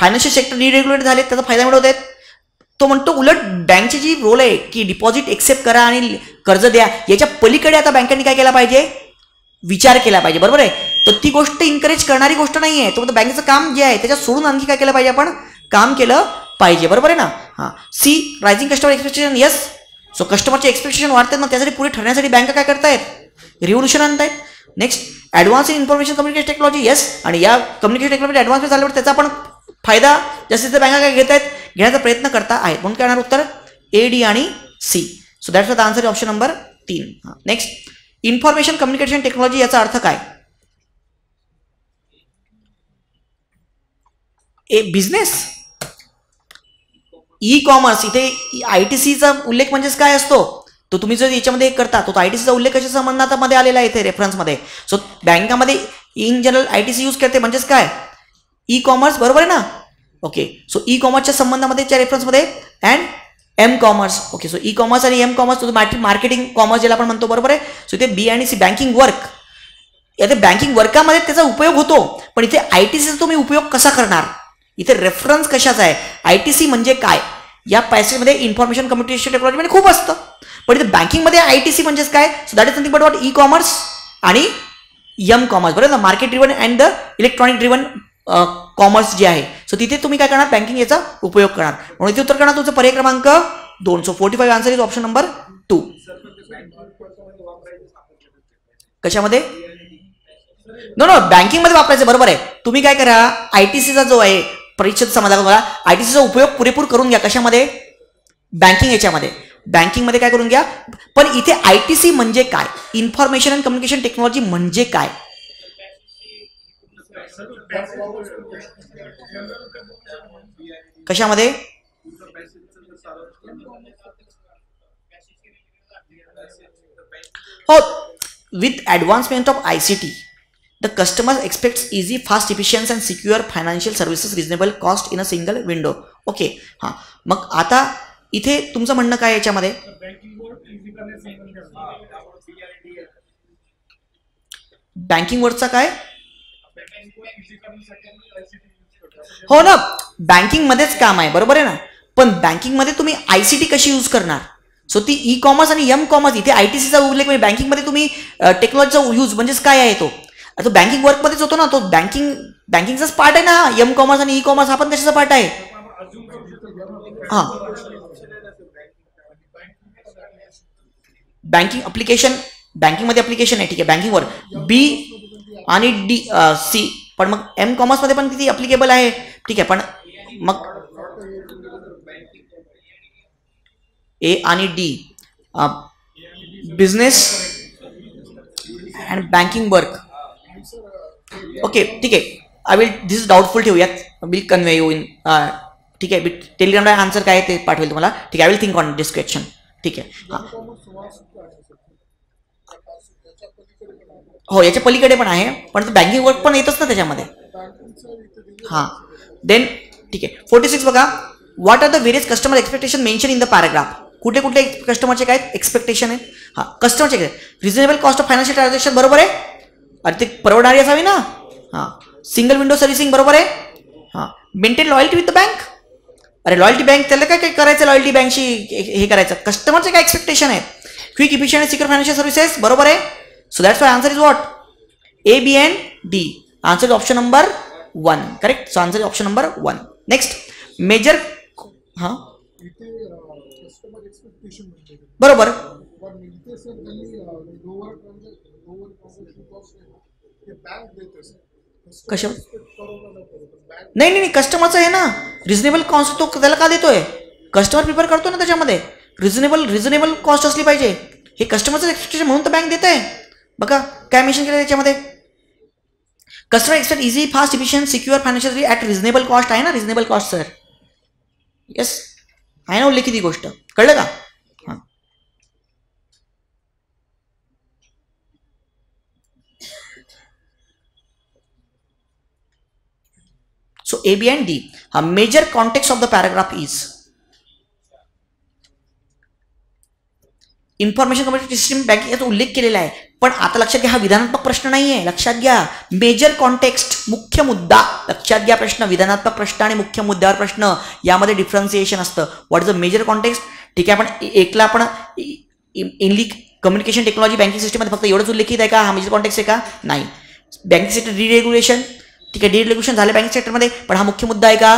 फायनान्शियल सेक्टर डिरेग्युलेट झाले त्याचा फायदा मिळवत आहेत. तो म्हणतो उलट बँकेची जी रोल आहे की डिपॉझिट एक्सेप्ट करा आणि कर्ज द्या, याच्या पलीकडे आता बँकांनी काय केला पाहिजे, विचार केला पाहिजे. बरोबर आहे. तर ती गोष्ट इनकरेज करणारी गोष्ट नाही आहे. तो म्हणतो बँकेचं काम जे आहे त्याच्यात सोडून आणखी काय केलं पाहिजे, आपण काम केलं पाहिजे. बरोबर आहे ना. हां सी, rising customer expectation. Yes so कस्टमरचे एक्सपेक्टेशन वाढतात ना, त्यासाठी पुढे ठरण्यासाठी बँका काय करतायत, रिव्होल्यूशन आणतायत. Next, advance in information communication technology. Yes आणि या कम्युनिकेशन टेक्नॉलॉजी ॲडव्हान्स झाल्यावर त्याचा पण फायदा जास्तीत बँका काय घेत आहेत, घेण्याचा प्रयत्न करता आहेत. म्हणून काय होणार उत्तर ए, डी आणि C. So that's the answer option number 3. Next, information communication technology याचा अर्थ काय, ए बिझनेस. ई कॉमर्स इथे आयटीसीचा उल्लेख म्हणजे काय असतो तो तुम्ही जर याच्यामध्ये एक करता तो आयटीसीचा उल्लेख कशा संबंधामध्ये आलेला आहे इथे रेफरन्स मध्ये. सो बँकांमध्ये इन जनरल आयटीसी यूज करते म्हणजे काय ई कॉमर्स बरोबर आहे ना. ओके सो ई कॉमर्सच्या संबंधामध्ये च्या रेफरन्स मध्ये and M commerce. Okay so E commerce आणि एम कॉमर्स तो मार्केटिंग कॉमर्स ज्याला आपण म्हणतो बरोबर आहे. सो इथे बी आणि सी बँकिंग वर्क याते बँकिंग वर्कामध्ये त्याचा उपयोग होतो पण इथे आयटीसीचा तुम्ही उपयोग कसा करणार इथे रेफरन्स कशाचा आहे आयटीसी म्हणजे काय या पॅसेज मध्ये इन्फॉर्मेशन कम्युनिकेशन टेक्नॉलॉजी मध्ये खूप असतं पण इथे बँकिंग मध्ये आयटीसी म्हणजे काय so that is something but what E commerce आणि एम कॉमर्स बरोबर ना market driven and the electronic driven commerce जे आहे. सो तिथे तुम्ही काय करणार बँकिंग याचा उपयोग करणार म्हणून इथे उत्तर करणार तुमचा पर्याय क्रमांक 2. So 45 answer is option number 2. कशामध्ये नो नो बँकिंग मध्ये वापरायचं बरोबर आहे. तुम्ही काय करा आयटीसी चा जो आहे परीक्षेत समाधान बघा आयटीसी चा उपयोग पुरेपूर करून घ्या कशामध्ये बँकिंग याच्यामध्ये बँकिंग मध्ये काय करून घ्या पण इथे आयटीसी म्हणजे काय इन्फॉर्मेशन अँड कम्युनिकेशन टेक्नॉलॉजी म्हणजे काय कशामध्ये हो with advancement of ICT the customer expects easy, fast, efficient and secure financial services reasonable cost in a single window. Okay हां मग आता इथे तुमचं म्हणणं काय याच्यामध्ये बँकिंग वर्डचा काय हो ना बँकिंग मध्येच काम आहे बरोबर आहे ना पण बँकिंग मध्ये तुम्ही आयसीटी कशी यूज करणार. सो ती ई कॉमर्स आणि एम कॉमर्स इथे आयटीसी चा उल्लेख म्हणजे बँकिंग मध्ये तुम्ही टेक्नॉलॉजीचा यूज म्हणजे काय आहे तो तो बँकिंग वर्क मध्येच होतो ना तो बँकिंगचाच पार्ट आहे ना एम कॉमर्स आणि ई कॉमर्स हा पण कशाचा पार्ट आहे हां बँकिंग ऍप्लिकेशन बँकिंग मध्ये ऍप्लिकेशन आहे ठीक आहे बँकिंग वर्क बी आणि डी सी पण मग एम कॉमर्स मध्ये पण किती ऍप्लिकेबल आहे ठीक आहे पण मग ए आणि D business and banking work. Okay ठीक है I will this is doubtful will convey you in ठीक है टेलिग्रामला आंसर काय ते पाठवेल तुम्हाला ठीक है I will think on this question ठीक है हो याच्या पलीकडे पण आहे पण तो बँकिंग वर्क पण येतच ना त्याच्यामध्ये हां देन ठीक है 46 बघा what are the various customer expectation mention in the paragraph कुठे कुठे कस्टमरचे काय एक्सपेक्टेशन आहे हां कस्टमरचे reasonable cost of financial transaction बरोबर आहे अरे ते परवडणारी असावी ना हां सिंगल विंडो सर्व्हिसिंग बरोबर आहे हां maintain loyalty with the bank अरे लॉयल्टी बँक त्याला काय काय करायचं लॉयल्टी बँकशी हे करायचं कस्टमरचे काय एक्सपेक्टेशन आहे quick efficient and secure financial services बरोबर आहे. So that's why answer is what A B and D answer is option number 1 correct. So answer is option number 1. Next major हां कस्टमर एक्सपेक्टेशन बरोबर कशा नहीं नहीं कस्टमरचा आहे ना रिजनेबल कॉस्ट तो त्याला का देतोय कस्टमर प्रिफर करतो ना त्याच्यामध्ये रिजनेबल कॉस्ट असली पाहिजे हे कस्टमरचं एक्सपेक्टेशन म्हणून तर बँक देते बघा काय मेंशन केलं त्याच्यामध्ये customer expect easy fast efficient secure financially at reasonable cost आहे ना रिजनेबल कॉस्ट सर यस आहे ना उल्लेखित ही गोष्ट कळलं का. So A, B and D. A major context of the paragraph is information communication system banking याचा उल्लेख केलेला आहे पण आता लक्षात घ्या हा विधानात्मक प्रश्न नाही आहे लक्षात घ्या मेजर कॉन्टेक्स्ट मुख्य मुद्दा लक्षात घ्या प्रश्न विधानात्मक प्रश्न आणि मुख्य मुद्द्यावर प्रश्न यामध्ये डिफरन्शिएशन असतं what is a major context ठीक आहे आपण एकला आपण इनली कम्युनिकेशन टेक्नॉलॉजी बँकिंग सिस्टम मध्ये फक्त एवढंच उल्लेखित आहे का हा मेजर कॉन्टेक्स्ट आहे का नाही बँकिंग सेक्टर रिरेग्युलेशन ठीक है डिरेग्युलेशन झाले बँकिंग सेक्टर मध्ये पण हा मुख्य मुद्दा आहे का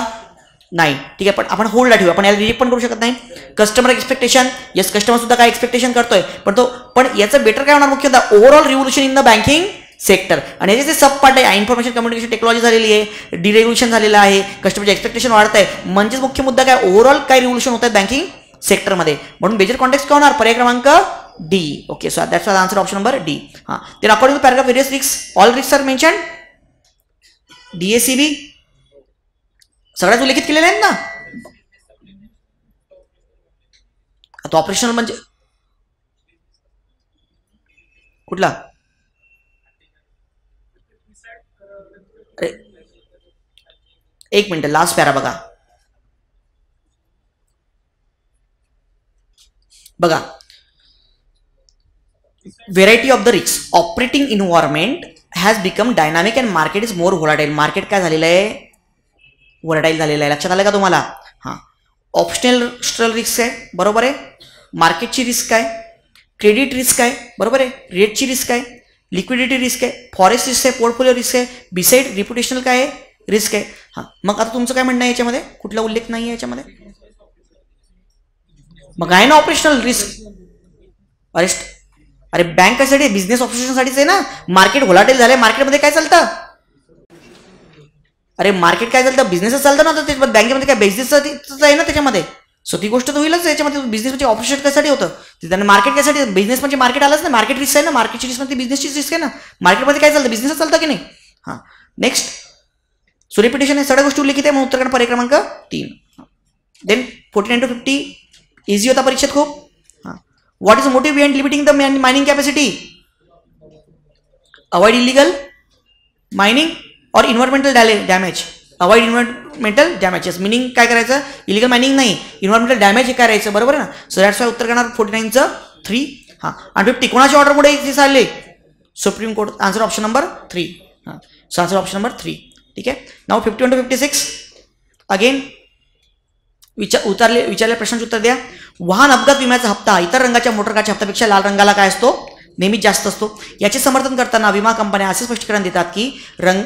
नाही ठीक है पण आपण होल्डला ठेवू आपण याला रिजेक्ट पण करू शकत नाही. कस्टमर एक्सपेक्टेशन यस कस्टमर सुद्धा काय एक्सपेक्टेशन करतोय पण तो पण याचं बेटर काय होणार मुख्य मुद्दा overall revolution in the banking sector आणि याचे सब पार्ट आहे इन्फॉर्मेशन कम्युनिकेशन टेक्नॉलॉजी झालेली आहे डिरेग्युलेशन झालेलं आहे कस्टमरचे एक्सपेक्टेशन वाढत आहे म्हणजे मुख्य मुद्दा काय ओव्हरऑल काय रिव्होल्यूशन होत आहे बँकिंग सेक्टर मध्ये म्हणून मेजर कॉन्टेक्स्ट काय होणार पर्याय क्रमांक D. Okay so that's our answer option number D. हां then according to paragraph various risk all risk are mentioned डीएसीबी सगळ्याच उल्लेखित केलेले आहेत ना आता ऑपरेशनल म्हणजे कुठला? अरे एक मिनिट, लास्ट पॅरा बघा बघा, variety of the risk, operating environment has become dynamic and market is more volatile. Market काय झालेलं आहे? व्होलाटाईल झालेलं आहे. लक्षात आलं का तुम्हाला? हां, ऑप्शनल रिस्क आहे, बरोबर आहे. मार्केटची रिस्क आहे, क्रेडिट रिस्क आहे, बरोबर आहे. रेटची रिस्क आहे, लिक्विडिटी रिस्क आहे, फॉरेस्ट रिस्क आहे, पोर्टफोलिओ रिस्क आहे, बिसाइड रिप्युटेशनल काय आहे? रिस्क आहे. हां, मग आता तुमचं काय म्हणणं आहे याच्यामध्ये? कुठला उल्लेख नाही आहे याच्यामध्ये? मग आहे ना ऑपरेशनल रिस्क. अरे अरे बँक कशासाठी? बिझनेस ऑपरेशन साठीच आहे ना. मार्केट व्होलाटाईल झालंय, मार्केटमध्ये काय चालतं? अरे मार्केट काय चालतं? बिझनेसच चालतं ना. तर बँकेमध्ये काय बिझनेस आहे ना त्याच्यामध्ये. सो ती गोष्ट तर होईलच याच्यामध्ये. बिझनेस म्हणजे ऑपरेशन कशासाठी होतं? त्याने मार्केट कशासाठी? बिझनेस म्हणजे मार्केट आलंच ना. मार्केट रिस्क आहे ना. मार्केटची रिस्क म्हणजे बिझनेसची रिस्क आहे ना. मार्केटमध्ये काय चालतं? बिझनेसच चालतं की नाही. हां, नेक्स्ट. सो रिपिटेशन हे सगळ्या गोष्टी उल्लेखित आहे. मग उत्तराखंड पर्याय क्रमांक 3. देन 49 to 50 इझी होता परीक्षेत खूप. What is the motive behind limiting the mining capacity? Avoid illegal mining or environmental damage. Avoid environmental damages. Meaning काय करायचं? Illegal mining नाही, environmental damage हे करायचं, बरोबर आहे ना. सो दॅट्स वाय उत्तर करणार 49 चं 3. हां, आणि 50 कोणाच्या ऑर्डर पुढे जे चालले? Supreme court. Answer option number 3. हां, सो आन्सर ऑप्शन नंबर 3. ठीक आहे. नाउ 51 to 56 अगेन विचारलेल्या प्रश्नांचे उत्तर द्या. वाहन अपघात विम्याचा हप्ता इतर रंगाच्या मोटर कारच्या हप्त्यापेक्षा लाल रंगाला काय असतो? नेहमीच जास्त असतो. याचे समर्थन करताना विमा कंपन्या असे स्पष्टीकरण देतात की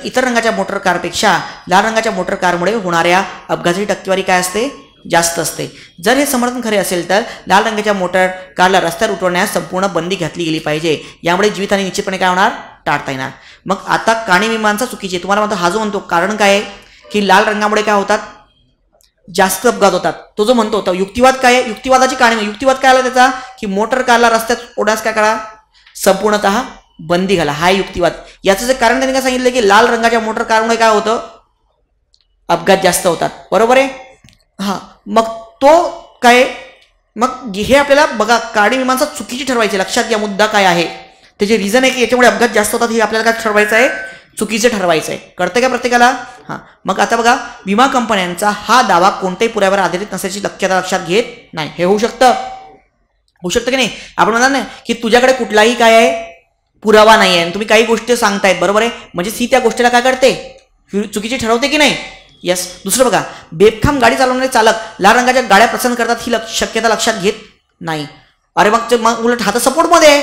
इतर रंगाच्या मोटर कारपेक्षा लाल रंगाच्या मोटर कारमुळे होणाऱ्या अपघाताची टक्केवारी काय असते? जास्त असते. जर हे समर्थन खरे असेल तर लाल रंगाच्या मोटर कारला रस्त्यावर उतरवण्यास संपूर्ण बंदी घातली गेली पाहिजे. यामुळे जीवितहानी निश्चितपणे काय होणार? टाळता येणार. मग आता काणी विमांचा चुकीचे तुम्हाला म्हणतो हा जो म्हणतो कारण काय आहे की लाल रंगामुळे काय होतात? जास्त अपघात होतात. तो जो म्हणतो युक्तिवाद काय आहे? युक्तिवादाची काणी युक्तिवाद काय आला त्याचा की मोटर कारला रस्त्यात ओढण्यास काय करा? संपूर्णतः बंदी घाला. हा युक्तिवाद. याचं जे कारण त्यांनी काय सांगितलं की लाल रंगाच्या मोटर कारमुळे काय होतं? अपघात जास्त होतात, बरोबर आहे. हां, मग तो काय? मग हे आपल्याला बघा काणी मीमांसा चुकीची ठरवायची. लक्षात घ्या मुद्दा काय आहे, त्याचे रिझन आहे की याच्यामुळे अपघात जास्त होतात. हे आपल्याला काय ठरवायचं आहे? चुकीचं ठरवायचं आहे. कळतं का प्रत्येकाला? हां, मग आता बघा विमा कंपन्यांचा हा दावा कोणत्याही पुराव्यावर आधारित नसल्याची लक्षात घेत नाही. हे होऊ शकतं, होऊ शकतं की नाही. आपण म्हणणार नाही की तुझ्याकडे कुठलाही काय आहे? पुरावा नाही आहे. तुम्ही काही गोष्टी सांगतायत, बरोबर आहे. म्हणजे ही त्या गोष्टीला काय करते? चुकीची ठरवते की नाही. यस. दुसरं बघा बेफाम गाडी चालवणारे चालक लाल रंगाच्या गाड्या पसंत करतात ही शक्यता लक्षात घेत नाही. अरे मग उलट हात सपोर्टमध्ये आहे.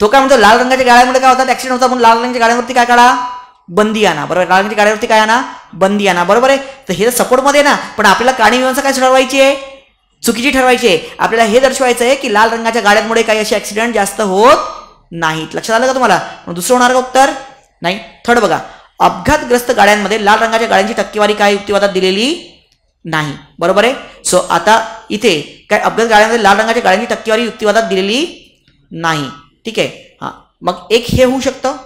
तो काय म्हणतो लाल रंगाच्या गाड्यामुळे काय होतात? ऍक्सिडेंट होता. पण लाल रंगाच्या गाड्यांवरती काय काढा? बंदी आणा, बरोबर. लाल रंगाच्या गाड्यावरती काय आणा? बंदी आणा, बरोबर आहे. तर हे सपोर्टमध्ये ना. पण आपल्याला काणी मीमांसा काय ठरवायची आहे? चुकीची ठरवायची आहे. आपल्याला हे दर्शवायचं आहे की लाल रंगाच्या गाड्यांमुळे काही असे ऍक्सिडेंट जास्त होत नाहीत. लक्षात आलं का तुम्हाला? दुसरं होणार का उत्तर? नाही. थर्ड बघा अपघातग्रस्त गाड्यांमध्ये लाल रंगाच्या गाड्यांची टक्केवारी काय युक्तिवादात दिलेली नाही, बरोबर आहे. सो आता इथे काय अपघात गाड्यांमध्ये लाल रंगाच्या गाड्यांची टक्केवारी युक्तिवादात दिलेली नाही. ठीक आहे. हां, मग एक हे होऊ शकतं.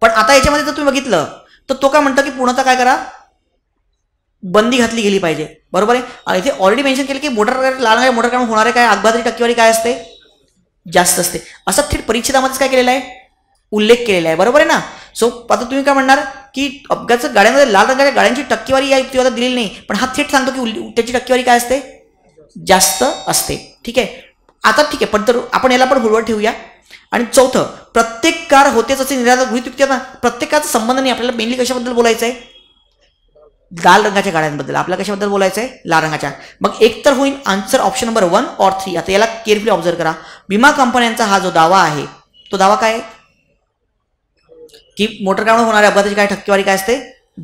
पण आता याच्यामध्ये जर तुम्ही बघितलं तर तो काय म्हणतो की पूर्णतः काय करा? बंदी घातली गेली पाहिजे, बरोबर आहे. आणि इथे ऑलरेडी मेन्शन केलं की मोटर लाल मोटर कार होणारे काय अपघाताची टक्केवारी काय असते? जास्त असते. असं थेट परिच्छेदामध्येच काय केलेला आहे? उल्लेख केलेला आहे, बरोबर आहे ना. सो आता तुम्ही काय म्हणणार की अपघात गाड्यांमध्ये लाल रंगाच्या गाड्यांची टक्केवारी या युक्तिवादात दिलेली नाही. पण हा थेट सांगतो की त्याची टक्केवारी काय असते? जास्त असते. ठीक आहे. आता ठीक आहे. पण तर आपण याला पण हुलवत ठेवूया. आणि चौथं प्रत्येक कार होतेच असे निराधार गृहीत युक्ती. आता प्रत्येकाचा संबंध नाही. आपल्याला मेनली कशाबद्दल बोलायचं आहे? लाल रंगाच्या गाड्यांबद्दल. आपल्याला कशाबद्दल बोलायचं आहे? लाल रंगाच्या. मग एक तर होईल आन्सर ऑप्शन नंबर 1 or 3. आता याला केअरफुली ऑब्झर्व करा. विमा कंपन्यांचा हा जो दावा आहे तो दावा काय की मोटर कारमुळे होणाऱ्या अपघाताची काय टक्केवारी काय असते?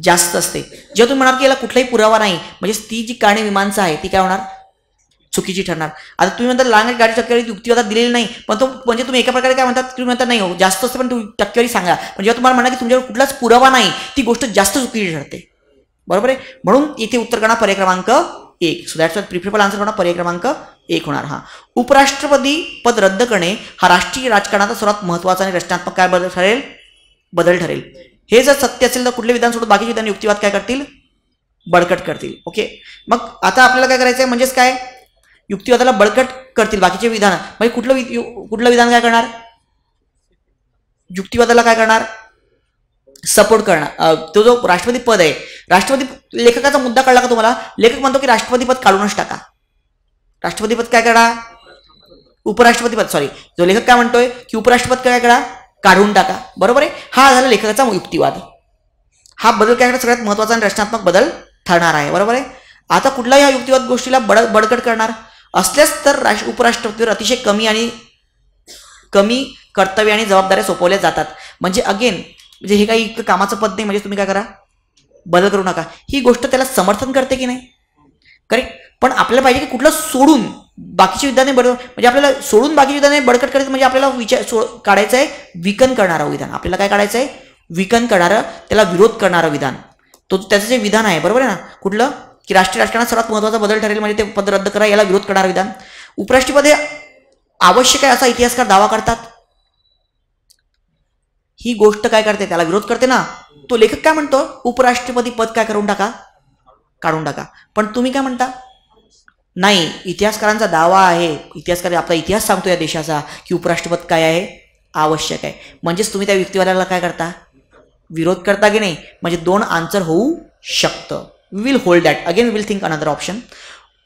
जास्त असते. जेव्हा तुम्ही म्हणाल की याला कुठलाही पुरावा नाही म्हणजेच ती जी काणी मीमांसा आहे ती काय होणार? चुकीची ठरणार. आता तुम्ही म्हणता लाल गाडी टक्केवारी युक्तिवादात दिलेली नाही. पण तो म्हणजे तुम्ही एका प्रकारे काय म्हणतात तुम्ही म्हणता नाही हो जास्त असते पण तुम्ही टक्केवारी सांगा. पण जेव्हा तुम्हाला म्हणा की तुमच्यावर कुठलाच पुरावा नाही ती गोष्ट जास्त चुकीची ठरते, बरोबर आहे. म्हणून इथे उत्तर करणार पर्याय क्रमांक 1. सो दॅट्स प्रिफरेबल आन्सर होणार पर्याय क्रमांक 1 होणार. हां, उपराष्ट्रपती पद रद्द करणे हा राष्ट्रीय राजकारणाचा सर्वात महत्त्वाचा आणि रचनात्मक काय बदल ठरेल. हे जर सत्य असेल तर कुठले विधानसोडून बाकीचे विधान युक्तिवाद काय करतील? बळकट करतील. ओके. मग आता आपल्याला काय करायचं आहे म्हणजेच काय युक्तिवादाला बळकट करतील बाकीचे विधान। म्हणजे कुठलं विधान काय करणार, युक्तिवादाला काय करणार, सपोर्ट करणार। तो जो राष्ट्रवादी पद आहे, राष्ट्रवादी लेखकाचा मुद्दा कळला का तुम्हाला? लेखक म्हणतो की राष्ट्रवादी पद काढूनच टाका, राष्ट्रवादी पद काय करा, उपराष्ट्रपती पद, सॉरी, जो लेखक काय म्हणतोय की उपराष्ट्रपती काय करा, काढून टाका, बरोबर आहे। हा झाला लेखकाचा युक्तिवाद। हा बदल काय करणार, सगळ्यात महत्त्वाचा आणि रचनात्मक बदल ठरणार आहे, बरोबर आहे। आता कुठला या युक्तिवाद गोष्टीला बडकट करणार असल्यास तर उपराष्ट्रपतीवर अतिशय कमी आणि कमी कर्तव्य आणि जबाबदाऱ्या सोपवल्या जातात। म्हणजे अगेन म्हणजे हे काही इतकं कामाचं पद नाही, म्हणजे तुम्ही काय करा, बदल करू नका। ही गोष्ट त्याला समर्थन करते की नाही, करेक्ट। पण आपल्याला पाहिजे की कुठलं सोडून बाकीचे विधाने बरोबर, म्हणजे आपल्याला सोडून बाकीचे विधाने बडकट करायचं म्हणजे आपल्याला विचार काढायचा आहे विकन करणारा विधान। आपल्याला काय काढायचं आहे, विकन करणारं, त्याला विरोध करणारं विधान। तो त्याचं जे विधान आहे, बरोबर आहे ना, कुठलं की राष्ट्रीय राजकारणात सर्वात महत्त्वाचा बदल ठरेल म्हणजे ते पद रद्द करा, याला विरोध करणारं विधान। उपराष्ट्रपती आवश्यक आहे असा इतिहासकार दावा करतात, ही गोष्ट काय करते, त्याला विरोध करते ना। तो लेखक काय म्हणतो, उपराष्ट्रपती पद काय करून टाका, काढून टाका। पण तुम्ही काय म्हणता, नाही, इतिहासकारांचा दावा आहे, इतिहासकार आपला इतिहास सांगतो या देशाचा की उपराष्ट्रपद काय आहे, आवश्यक आहे। म्हणजेच तुम्ही त्या व्यक्तिवादाला काय करता, विरोध करता की नाही। म्हणजे दोन आन्सर होऊ शकतं। We will hold that, again we will think another option.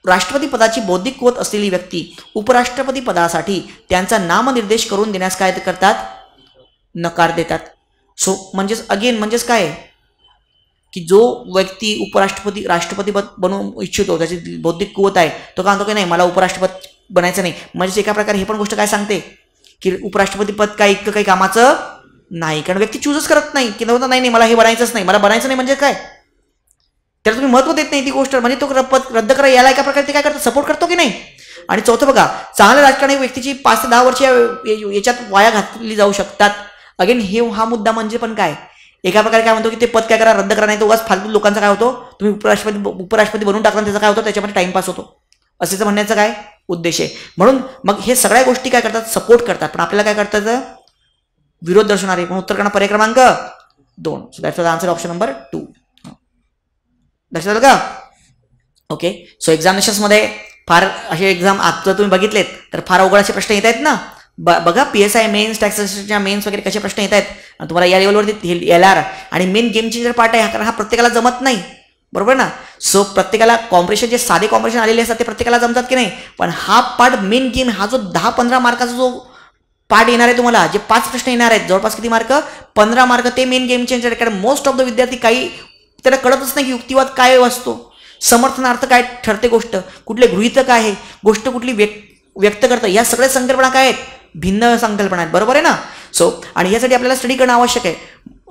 राष्ट्रपती पदाची बौद्धिक कुवत असलेली व्यक्ती उपराष्ट्रपती पदासाठी त्यांचा नामनिर्देश करून देण्यास काय करतात, नकार देतात। सो म्हणजेच अगेन म्हणजेच काय की जो व्यक्ती उपराष्ट्रपती राष्ट्रपती पद बनू इच्छितो त्याची बौद्धिक कुवत आहे, तो काय म्हणतो की नाही मला उपराष्ट्रपती बनायचं नाही। म्हणजे एका प्रकारे हे पण गोष्ट काय सांगते की उपराष्ट्रपती पद काय इतकं काही कामाचं नाही, कारण व्यक्ती चूजच करत नाही की नव्हतं, नाही नाही मला हे बनायचंच नाही, मला बनायचं नाही म्हणजे काय, त्याला तुम्ही महत्त्व देत नाही ती गोष्ट। म्हणजे तो पद रद्द करा याला एका प्रकारे ते काय करतो, सपोर्ट करतो की नाही। आणि चौथं बघा, चांगल्या राजकारणी व्यक्तीची 5 ते 10 वर्ष याच्यात वाया घातली जाऊ शकतात। अगेन हे हा मुद्दा म्हणजे पण काय एका प्रकारे काय म्हणतो की ते पद काय करा, रद्द करा, नाही तर उगाच फालतू लोकांचा काय होतो, तुम्ही उपराष्ट्रपती बनवून टाकता, त्याचा काय होतो, त्याच्यामध्ये टाइमपास होतो, असं म्हणण्याचा काय उद्देश आहे। म्हणून मग हे सगळ्या गोष्टी काय करतात, सपोर्ट करतात, पण आपल्याला काय करतात, विरोध दर्शवणारे। म्हणून उत्तर करणार पर्याय क्रमांक 2, so that's the answer, option number 2। लक्षात आलं का? ओके, सो एक्झामिनेशन्समध्ये फार असे एक्झाम आजचं तुम्ही बघितलेत तर फार अवघड असे प्रश्न येत आहेत ना। बघा PSI मेन्स, टॅक्सेशनच्या मेन्स वगैरे कसे प्रश्न येत आहेत, आणि तुम्हाला या लेवलवरती LR आणि मेन गेम चेंजर पार्ट आहे, कारण हा प्रत्येकाला जमत नाही, बरोबर ना। सो प्रत्येकाला कॉम्प्रेशन जे साधे कॉम्प्रेशन आलेले असतात ते प्रत्येकाला जमतात की नाही, पण हा पार्ट मेन गेम हा जो 10-15 मार्काचा जो पार्ट येणार आहे, तुम्हाला जे 5 प्रश्न येणार आहेत, जवळपास किती मार्क, 15 मार्क, ते मेन गेम चेंजर। कारण मोस्ट ऑफ द विद्यार्थी काही त्याला कळतच नाही की युक्तिवाद काय असतो, समर्थनार्थ काय ठरते, गोष्ट कुठले गृहीतक आहे, गोष्ट कुठली व्यक्त करतं, या सगळ्या संकल्पना काय आहेत, भिन्न संकल्पना आहेत, बरोबर आहे ना। सो आणि यासाठी आपल्याला स्टडी करणं आवश्यक आहे।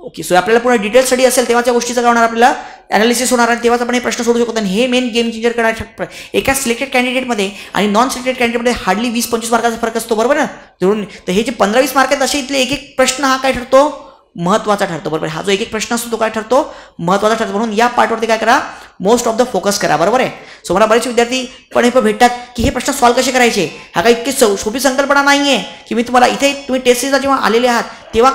ओके, सो आपल्याला पूर्ण डिटेल स्टडी असेल तेव्हाच या गोष्टीचं काय होणार, आपल्याला ॲनालिसिस होणार, आणि तेव्हाच आपण हे प्रश्न सोडू शकतो। आणि हे मेन गेम चेंजर करणार एका सिलेक्टेड कॅन्डिडेटमध्ये आणि नॉन सिलेक्टेड कॅन्डिडेटमध्ये हार्डली 20-25 मार्काचा फरक असतो, बरोबर ना, जरूर। तर हे जे 15-20 मार्क आहेत असे इथले एक प्रश्न हा काय ठरतो, महत्त्वाचा ठरतो, बरोबर। हा जो एक प्रश्न असतो तो काय ठरतो, महत्त्वाचा ठरतो। म्हणून या पार्टवरती काय करा, मोस्ट ऑफ द फोकस करा, बरोबर आहे। सो मला बरेच विद्यार्थी पण हे भेटतात की हे प्रश्न सॉल्व्ह कसे करायचे, हा काही इतकी सोपी संकल्पना नाही आहे की मी तुम्हाला इथे तुम्ही टेस्टला जेव्हा आलेले आहात तेव्हा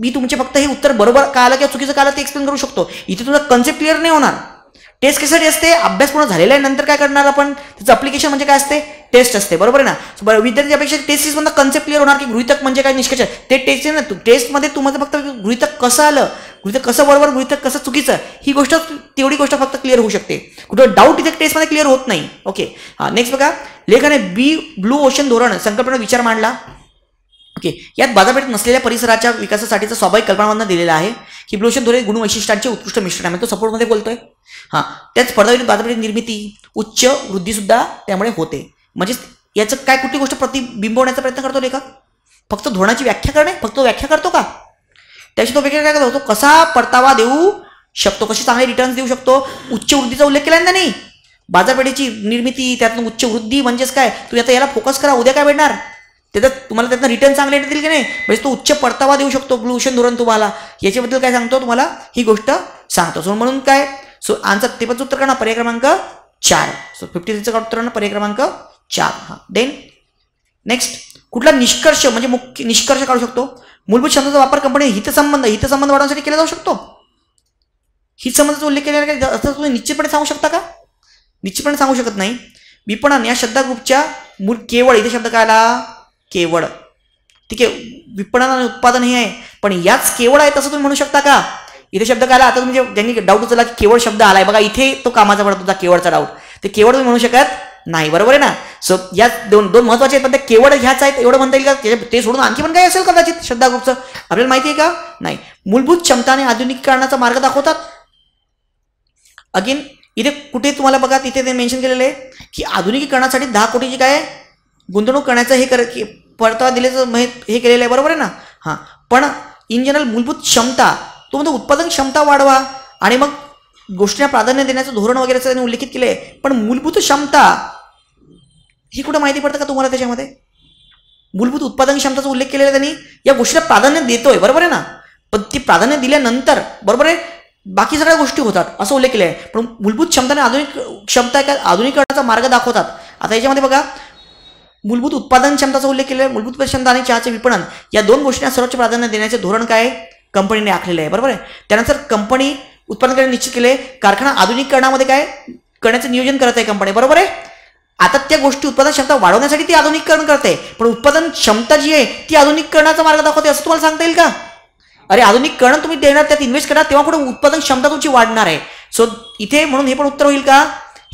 मी तुमचे फक्त हे उत्तर बरोबर का आलं किंवा चुकीचं का आलं ते एक्सप्लेन करू शकतो। इथे तुमचा कन्सेप्ट क्लिअर नाही होणार। टेस्ट कशासाठी असते, अभ्यास पूर्ण झालेला आहे नंतर काय करणार आपण, त्याचं अप्लिकेशन म्हणजे काय असते, टेस्ट असते, बरोबर आहे ना। बरं, विद्यार्थ्यापेक्षा टेस्ट म्हणजे कन्सेप्ट क्लिअर होणार की गृहितक म्हणजे काय, निष्कर्ष ते टेस्ट आहे ना। टेस्टमध्ये तुम्हाला फक्त गृहितक कसं आलं, गृहितक कसं बरोबर, गृहितक कसं चुकीचं, ही गोष्ट तेवढी गोष्ट फक्त क्लिअर होऊ शकते, कुठं डाऊट इथे टेस्टमध्ये क्लिअर होत नाही। ओके, हां, नेक्स्ट बघा, लेखकाने ब्लू ओशन धोरण संकल्पना विचार मांडला। ओके, यात बाजारपेठेत नसलेल्या परिसराच्या विकासासाठीचा स्वाभाविक कल्पनावंत दिलेला आहे की ब्लू ओशन धोरण गुणवैशिष्ट्यांचे उत्कृष्ट मिश्रण आहे, म्हणजे तो सपोर्टमध्ये बोलतोय। हां, त्याच स्पर्धाविरुद्ध बाजारपेठेची निर्मिती, उच्च वृद्धीसुद्धा त्यामुळे होते। म्हणजे याचं काय कुठली गोष्ट प्रतिबिंबवण्याचा प्रयत्न करतो लेखक, फक्त धोरणाची व्याख्या करणे, फक्त व्याख्या करतो का, त्याची तो वेगळा काय करतो, तो कसा परतावा देऊ शकतो, कसे चांगले रिटर्न्स देऊ शकतो। उच्च वृद्धीचा उल्लेख केला ना, नाही, बाजारपेठेची निर्मिती त्यातून उच्च वृद्धी म्हणजेच काय, तुम्ही आता याला फोकस करा, उद्या काय भेटणार त्याच्यात, तुम्हाला त्यातनं रिटर्न चांगले येतील की नाही, म्हणजे तो उच्च परतावा देऊ शकतो ब्लू ओशन धोरण तुम्हाला, याच्याबद्दल काय सांगतो तुम्हाला, ही गोष्ट सांगतो। सो म्हणून काय, सो आन्सर ते पण उत्तर करणार पर्याय क्रमांक 4, सो 53 उत्तर करणार पर्याय क्रमांक 4। हां, देन नेक्स्ट, कुठला निष्कर्ष म्हणजे मुख्य निष्कर्ष काढू शकतो, मूलभूत शब्दाचा वापर कंपनी हितसंबंध वाढवण्यासाठी केला जाऊ शकतो। हितसंबंधाचा उल्लेख केल्यानंतर तुम्ही निश्चितपणे सांगू शकता का, निश्चितपणे सांगू शकत नाही। विपणन या शब्द ग्रुपच्या मूळ केवळ इथे शब्द काय आला केवळ ठीक आहे विपणन आणि उत्पादन हे आहे पण याच केवळ आहे तसं तुम्ही म्हणू शकता का इथे शब्द काय आला आता म्हणजे ज्यांनी डाउट उचलला की केवळ शब्द आलाय बघा इथे तो कामाचा पडतो तुझा केवळचा डाउट ते केवळ तुम्ही म्हणू शकत नाही बरोबर आहे ना सो या दोन दोन महत्त्वाचे आहेत पण ते केवळ ह्याच आहेत एवढं म्हणता येईल का ते सोडून आणखी पण काय असेल कदाचित शब्द ग्रुपचं आपल्याला माहिती आहे का नाही मूलभूत क्षमता आणि आधुनिकीकरणाचा मार्ग दाखवतात अगेन इथे कुठे तुम्हाला बघा तिथे ते मेंशन केलेले आहे की आधुनिकीकरणासाठी 10 कोटीची काय गुंतवणूक करण्याचं हे परतावा दिलेलं हे केलेलं आहे बरोबर आहे ना हां पण इन जनरल मूलभूत क्षमता तो म्हणजे उत्पादन क्षमता वाढवा आणि मग गोष्टींना प्राधान्य देण्याचं धोरण वगैरे त्यांनी उल्लेखित केले पण मूलभूत क्षमता ही कुठे माहिती पडतं का तुम्हाला त्याच्यामध्ये मूलभूत उत्पादन क्षमताचा उल्लेख केलेला त्यांनी या गोष्टीला प्राधान्य देतोय बरोबर आहे ना पण ती प्राधान्य दिल्यानंतर बरोबर आहे बाकी सगळ्या गोष्टी होतात असं उल्लेख केले आहे पण मूलभूत क्षमता आणि आधुनिक क्षमता काय आधुनिकीकरणाचा मार्ग दाखवतात आता याच्यामध्ये बघा मूलभूत उत्पादन क्षमताचा उल्लेख केलेला आहे मूलभूत क्षमता आणि चहाचे विपणन या दोन गोष्टींना सर्वोच्च प्राधान्य देण्याचे धोरण काय कंपनीने आखलेले आहे बरोबर आहे त्यानंतर कंपनी उत्पादनकडे निश्चित केले कारखाना आधुनिकीकरणामध्ये काय करण्याचे नियोजन करत आहे कंपनी बरोबर आहे आता त्या गोष्टी उत्पादन क्षमता वाढवण्यासाठी ती आधुनिकीकरण करते पण उत्पादन क्षमता जी आहे ती आधुनिकीकरणाचा मार्ग दाखवते असं तुम्हाला सांगता येईल का अरे आधुनिकीकरण तुम्ही देणार त्यात इन्वेस्ट करणार तेव्हा कुठे उत्पादन क्षमता तुमची वाढणार आहे सो इथे म्हणून हे पण उत्तर होईल का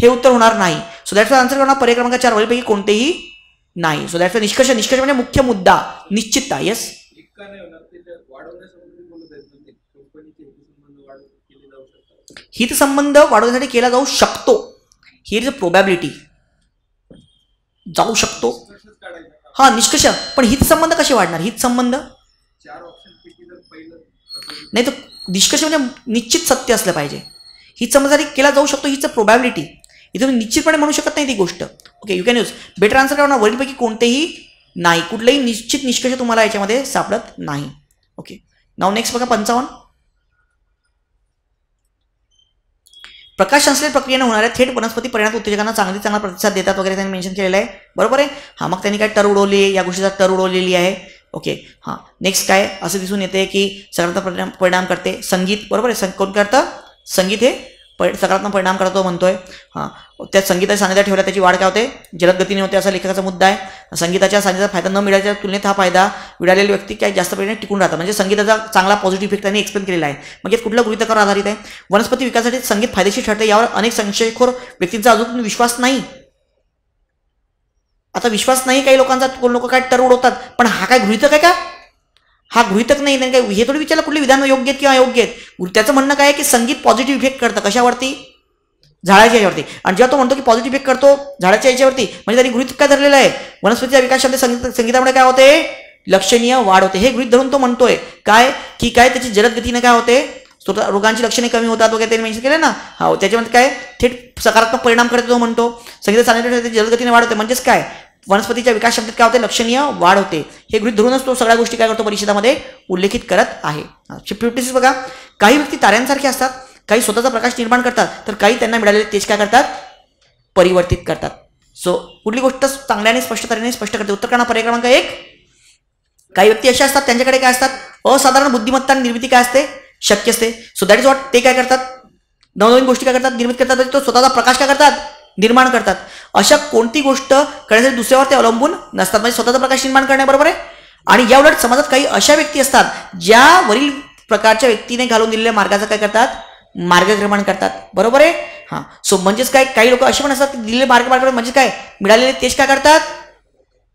हे उत्तर होणार नाही सो दॅट्स आन्सर करणार पर्याय क्रमांक 4 वरीलपैकी कोणतेही नाही सो दॅट्स निष्कर्ष निष्कर्ष म्हणजे मुख्य मुद्दा निश्चितता यस हित संबंध वाढवण्यासाठी केला जाऊ शकतो हिअर इज प्रोबॅबिलिटी जाऊ शकतो हा निष्कर्ष पण हित संबंध कसे वाढणार हित संबंध नाही तो निष्कर्ष म्हणजे निश्चित सत्य असलं पाहिजे हित समजासाठी केला जाऊ शकतो हीच प्रोबॅबिलिटी इथे तुम्ही निश्चितपणे म्हणू शकत नाही ती गोष्ट okay you can use better answer करणार वरीलपैकी कोणतेही नाही कुठलेही निश्चित निष्कर्ष तुम्हाला याच्यामध्ये सापडत नाही ओके नाव नेक्स्ट बघा 55 प्रकाश संश्लेषण प्रक्रियेने होणाऱ्या थेट वनस्पती परिणाम उत्तेजकांना चांगला प्रतिसाद देतात वगैरे त्यांनी मेन्शन केलेलं आहे बरोबर आहे हा मग त्यांनी काय टर उडवली या गोष्टीचा टर उडवलेली आहे ओके हां नेक्स्ट काय असं दिसून येते की सकारात्मक परिणाम करते संगीत बरोबर आहे कोण करतं संगीत हे सकारात्मक परिणाम करतो म्हणतोय हां त्या संगीताच्या सानिध्यात ठेवल्या त्याची वाढ काय होते जलद गतीने होते असा लेखकाचा मुद्दा आहे संगीताच्या सानिध्याचा फायदा न मिळाल्याच्या तुलनेत हा फायदा मिळालेली व्यक्ती काय जास्त परिणाम टिकून राहतात म्हणजे संगीताचा चांगला पॉझिटिव्ह इफेक्ट त्यांनी एक्सप्लेन केलेला आहे म्हणजे कुठल्या गृहीतकावर आधारित आहे वनस्पती विकासासाठी संगीत फायदेशीर ठरते यावर अनेक संशयखोर व्यक्तींचा अजून विश्वास नाही आता विश्वास नाही काही लोकांचा कोण लोक काय टरवड होतात पण हा काय गृहीतक आहे का हा गृहीतक नाही त्यांनी काय हे थोडी विचारलं कुठली विधानं योग्य आहेत किंवा अयोग्य आहेत त्याचं म्हणणं काय आहे की संगीत पॉझिटिव्ह इफेक्ट करतं कशावरती झाडाच्या याच्यावरती आणि जेव्हा तो म्हणतो की पॉझिटिव्ह इफेक्ट करतो झाडाच्या याच्यावरती म्हणजे त्यांनी गृहीतक काय धरलेलं आहे वनस्पतीच्या विकासामध्ये संगीतामुळे काय होते लक्षणीय वाढ होते हे गृहीत धरून तो म्हणतोय काय की काय त्याची जलद गतीने काय होते रोगांची लक्षणे कमी होतात वगैरे त्यांनी मेन्शन केलं ना हा त्याच्यामध्ये काय थेट सकारात्मक परिणाम करतो तो म्हणतो संगीत सानिध्यात जलदगतीने वाढ होते म्हणजेच काय वनस्पतीच्या विकास क्षमतेत काय होते लक्षणीय वाढ होते हे गृहीत धरूनच तो सगळ्या गोष्टी काय करतो परीक्षेमध्ये उल्लेखित करत आहे 56 बघा काही व्यक्ती ताऱ्यांसारखे असतात काही स्वतःचा प्रकाश निर्माण करतात तर काही त्यांना मिळालेले तेज काय करतात परिवर्तित करतात सो कुठली गोष्ट चांगल्याने स्पष्ट तऱ्हेने स्पष्ट करते उत्तर करणार पर्याय क्रमांक 1 काही व्यक्ती अशा असतात त्यांच्याकडे काय असतात असाधारण बुद्धिमत्ता निर्मिती काय असते शक्य असते सो दॅट इज व्हॉट ते काय करतात नवनवीन गोष्टी काय करतात निर्मित करतात तो स्वतःचा प्रकाश काय करतात निर्माण करतात अशा कोणती गोष्ट करण्यासाठी दुसऱ्यावर ते अवलंबून नसतात म्हणजे स्वतःचा प्रकाश निर्माण करण्याबरोबर आहे आणि या उलट समाजात काही अशा व्यक्ती असतात ज्या वरील प्रकारच्या व्यक्तीने घालून दिलेल्या मार्गाचा काय करतात मार्गक्रमण करतात बरोबर आहे हां सो म्हणजेच काय काही लोक असे पण असतात की दिलेले मार्ग म्हणजे काय मिळालेले तेज काय करतात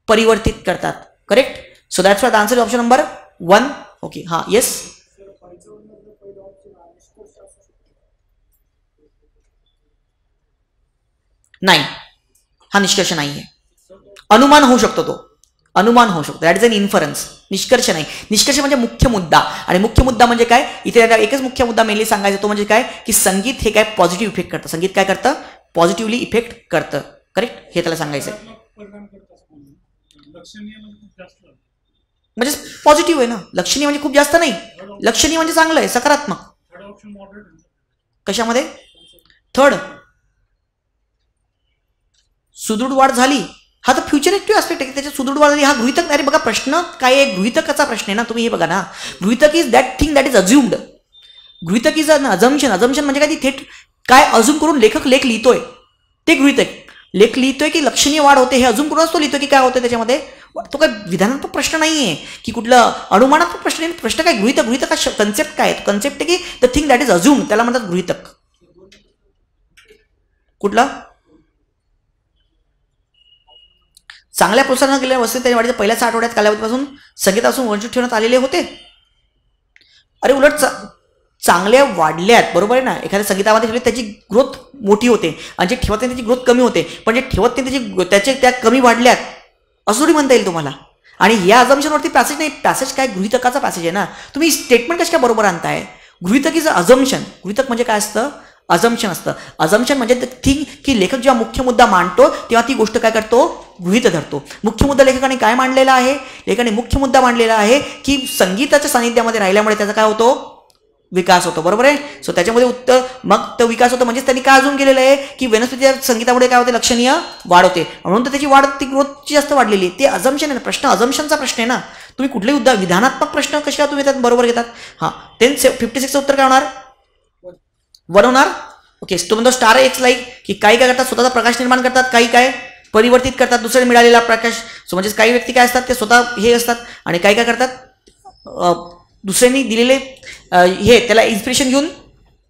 परिवर्तित करतात correct so that's what answer option number 1 okay हां येस नाही हा निष्कर्ष नाही आहे अनुमान होऊ शकतो तो अनुमान होऊ शकतो दॅट इज एन इन्फरन्स निष्कर्ष नाही निष्कर्ष म्हणजे मुख्य मुद्दा आणि मुख्य मुद्दा म्हणजे काय इथे एकच मुख्य मुद्दा मेनली सांगायचा तो म्हणजे काय की संगीत हे काय पॉझिटिव्ह इफेक्ट करतं संगीत काय करतं पॉझिटिव्हली इफेक्ट करतं करेक्ट हे त्याला सांगायचं म्हणजे पॉझिटिव्ह आहे ना लक्षणीय म्हणजे खूप जास्त नाही लक्षणीय म्हणजे चांगलं आहे सकारात्मक कशामध्ये थर्ड सुदृढ वाढ झाली हा तर फ्युचर एक्टिव्ह ऍस्पेक्ट आहे त्याच्या सुदृढ वाढ झाली हा गृहीतक अरे बघा प्रश्न काय आहे गृहीतकाचा प्रश्न आहे ना तुम्ही हे बघा ना गृहीतक is that thing that is assumed गृहीतक इज अजम्पशन अजम्पशन म्हणजे काय ती थेट काय अज्युम करून लेखक लेख लिहितोय ते गृहीतक लेख लिहितोय की लक्षणीय वाढ होते हे अजून कोणाच तो लिहितोय की काय होते त्याच्यामध्ये तो काय विधानात्मक प्रश्न नाहीये की कुठला अनुमानात्मक प्रश्न आहे प्रश्न काय गृहीतक गृहीतक कॉन्सेप्ट काय आहे कॉन्सेप्ट की the thing that is assumed त्याला म्हणतात गृहीतक कुठला चांगल्या प्रोत्साहन केलेल्या वस्तू त्यांनी वाढीच्या पहिल्याच आठवड्यात कालावधीपासून संगीतापासून वंचित ठेवण्यात आलेले होते अरे उलट चांगल्या वाढल्यात बरोबर आहे ना एखाद्या संगीतामध्ये त्याची ग्रोथ मोठी होते आणि जे ठेवत नाही त्याची ग्रोथ कमी होते पण जे ठेवत नाही त्याचे कमी वाढल्यात असुरी म्हणता येईल तुम्हाला आणि या अझम्पशन वरती पॅसेज नाही पॅसेज काय गृहीतकाचा पॅसेज आहे ना तुम्ही स्टेटमेंट कशा बरोबर आणताय गृहीतक इज अझम्पशन गृहीतक म्हणजे काय असतं अझम्पशन असतं अझम्पशन म्हणजे द थिंग की लेखक जेव्हा मुख्य मुद्दा मांडतो तेव्हा ती गोष्ट काय करतो गृहीत धरतो मुख्य मुद्दा लेखकाने काय मांडलेला आहे लेखकाने मुख्य मुद्दा मांडलेला आहे की संगीताच्या सानिध्यामध्ये राहिल्यामुळे त्याचा काय होतो विकास होतो बरोबर आहे सो त्याच्यामध्ये उत्तर मग तो विकास होतो म्हणजे त्यांनी काय अजून केलेलं आहे की वनस्पतीच्या संगीतामुळे काय होते लक्षणीय वाढ होते म्हणून तर त्याची वाढ ती ग्रोथची जास्त वाढलेली ते अझम्पशन आहे प्रश्न अझम्पशनचा प्रश्न आहे ना तुम्ही कुठले उद्दा विधानात्मक प्रश्न कशा तुम्ही त्यात बरोबर घेतात हां 1056 उत्तर काय होणार वन होणार ओके तो म्हणतो स्टार एक्स लाईक की काही काय करतात स्वतःचा प्रकाश निर्माण करतात काही काय परिवर्तित करतात दुसरे मिळालेला प्रकाश सो म्हणजे काही व्यक्ती काय असतात ते स्वतः हे असतात आणि काही काय करतात दुसऱ्यांनी दिलेले हे त्याला इन्स्पिरेशन घेऊन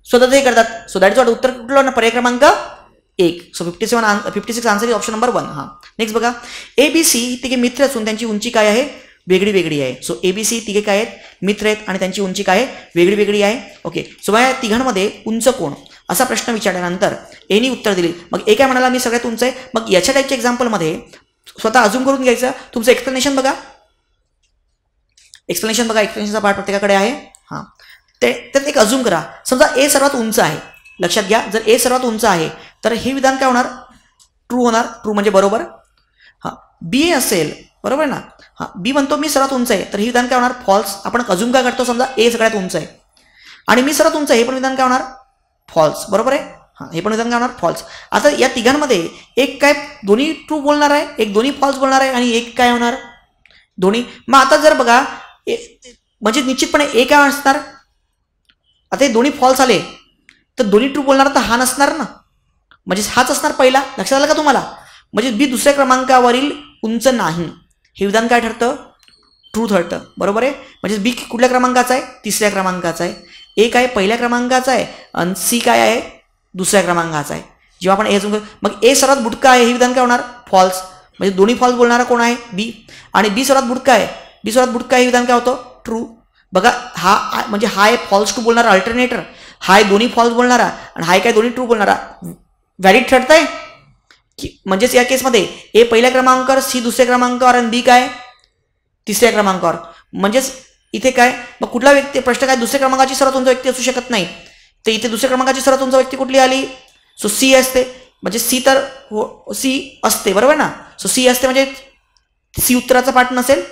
स्वतःच हे करतात सो दॅट इज व्हाट उत्तर कुठलं ना पर्याय क्रमांक 1 so 56 answer is option number 1 हां नेक्स्ट बघा एबीसी तिघे मित्र असून त्यांची उंची काय आहे वेगळी वेगळी आहे सो एबीसी तिघे काय आहेत मित्र आहेत आणि त्यांची उंची काय आहे वेगळी वेगळी आहे ओके सो या तिघांमध्ये उंच कोण असा प्रश्न विचारल्यानंतर एनी उत्तर दिली मग एक काय म्हणाला मी सगळ्यात उंच आहे मग याच्या टाइपच्या एग्जांपल मध्ये स्वतः अजूम करून घ्यायचा तुमचं एक्सप्लेनेशन बघा एक्सप्लेनेशन बघा एक्सप्लेनेशनचा पार्ट प्रत्येकाकडे आहे हां तर एक अजूम करा समजा ए सर्वात उंच आहे लक्षात घ्या जर ए सर्वात उंच आहे तर हे विधान काय होणार ट्रू म्हणजे बरोबर हां बी असेल बरोबर ना हां बी म्हणतो मी सर्वात उंच आहे तर हे विधान काय होणार फॉल्स आपण अजूम काय करतो समजा ए सगळ्यात उंच आहे आणि मी सर्वात उंच आहे हे पण विधान काय होणार फॉल्स बरोबर आहे हां हे पण विधान काय होणार फॉल्स आता या तिघांमध्ये एक काय दोन्ही ट्रू बोलणार आहे एक दोन्ही फॉल्स बोलणार आहे आणि एक काय होणार दोन्ही मग आता जर बघा म्हणजे निश्चितपणे ए काय असणार आता हे दोन्ही फॉल्स आले तर दोन्ही ट्रू बोलणार तर हा नसणार ना म्हणजे हाच असणार पहिला लक्षात आलं का तुम्हाला म्हणजे बी दुसऱ्या क्रमांकावरील उंच नाही हे विधान काय ठरतं ट्रू ठरतं बरोबर आहे म्हणजे बी कुठल्या क्रमांकाचा आहे तिसऱ्या क्रमांकाचा आहे ए काय पहिल्या क्रमांकाचा आहे आणि सी काय आहे दुसऱ्या क्रमांकाचा आहे जेव्हा आपण ए मग ए सर्वात बुटका आहे हे विधान काय होणार फॉल्स म्हणजे दोन्ही फॉल्स बोलणारा कोण आहे बी आणि बी सर्वात बुटका आहे बी सर्वात बुटका हे विधान काय होतं ट्रू बघा हा म्हणजे हाय फॉल्स टू बोलणारा अल्टरनेटर हाय दोन्ही फॉल्स बोलणारा आणि हाय काय दोन्ही ट्रू बोलणारा व्हॅलिड ठरतंय की म्हणजेच या केसमध्ये ए पहिल्या क्रमांकावर सी दुसऱ्या क्रमांकावर आणि बी काय तिसऱ्या क्रमांकावर म्हणजेच इथे काय मग कुठला व्यक्ती प्रश्न काय दुसऱ्या क्रमांकाची सर्वात उंच व्यक्ती असू शकत नाही तर इथे दुसऱ्या क्रमांकाची सर्वात उंच व्यक्ती कुठली आली सो सी असते म्हणजे सी तर सी असते बरोबर ना सो सी असते म्हणजे सी उत्तराचा पार्ट नसेल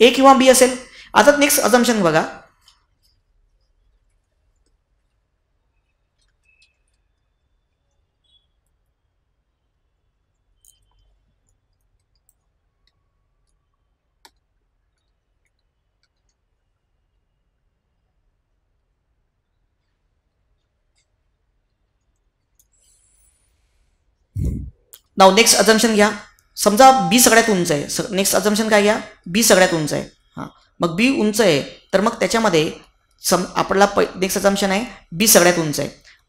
ए किंवा बी असेल आता नेक्स्ट अझम्पशन बघा नाउ नेक्स्ट अझम्पशन घ्या समजा बी सगळ्यात उंच आहे नेक्स्ट अझम्पशन काय घ्या बी सगळ्यात उंच आहे हां मग बी उंच आहे तर मग त्याच्यामध्ये आपल्याला नेक्स्ट अझम्पशन आहे बी सगळ्यात उंच आहे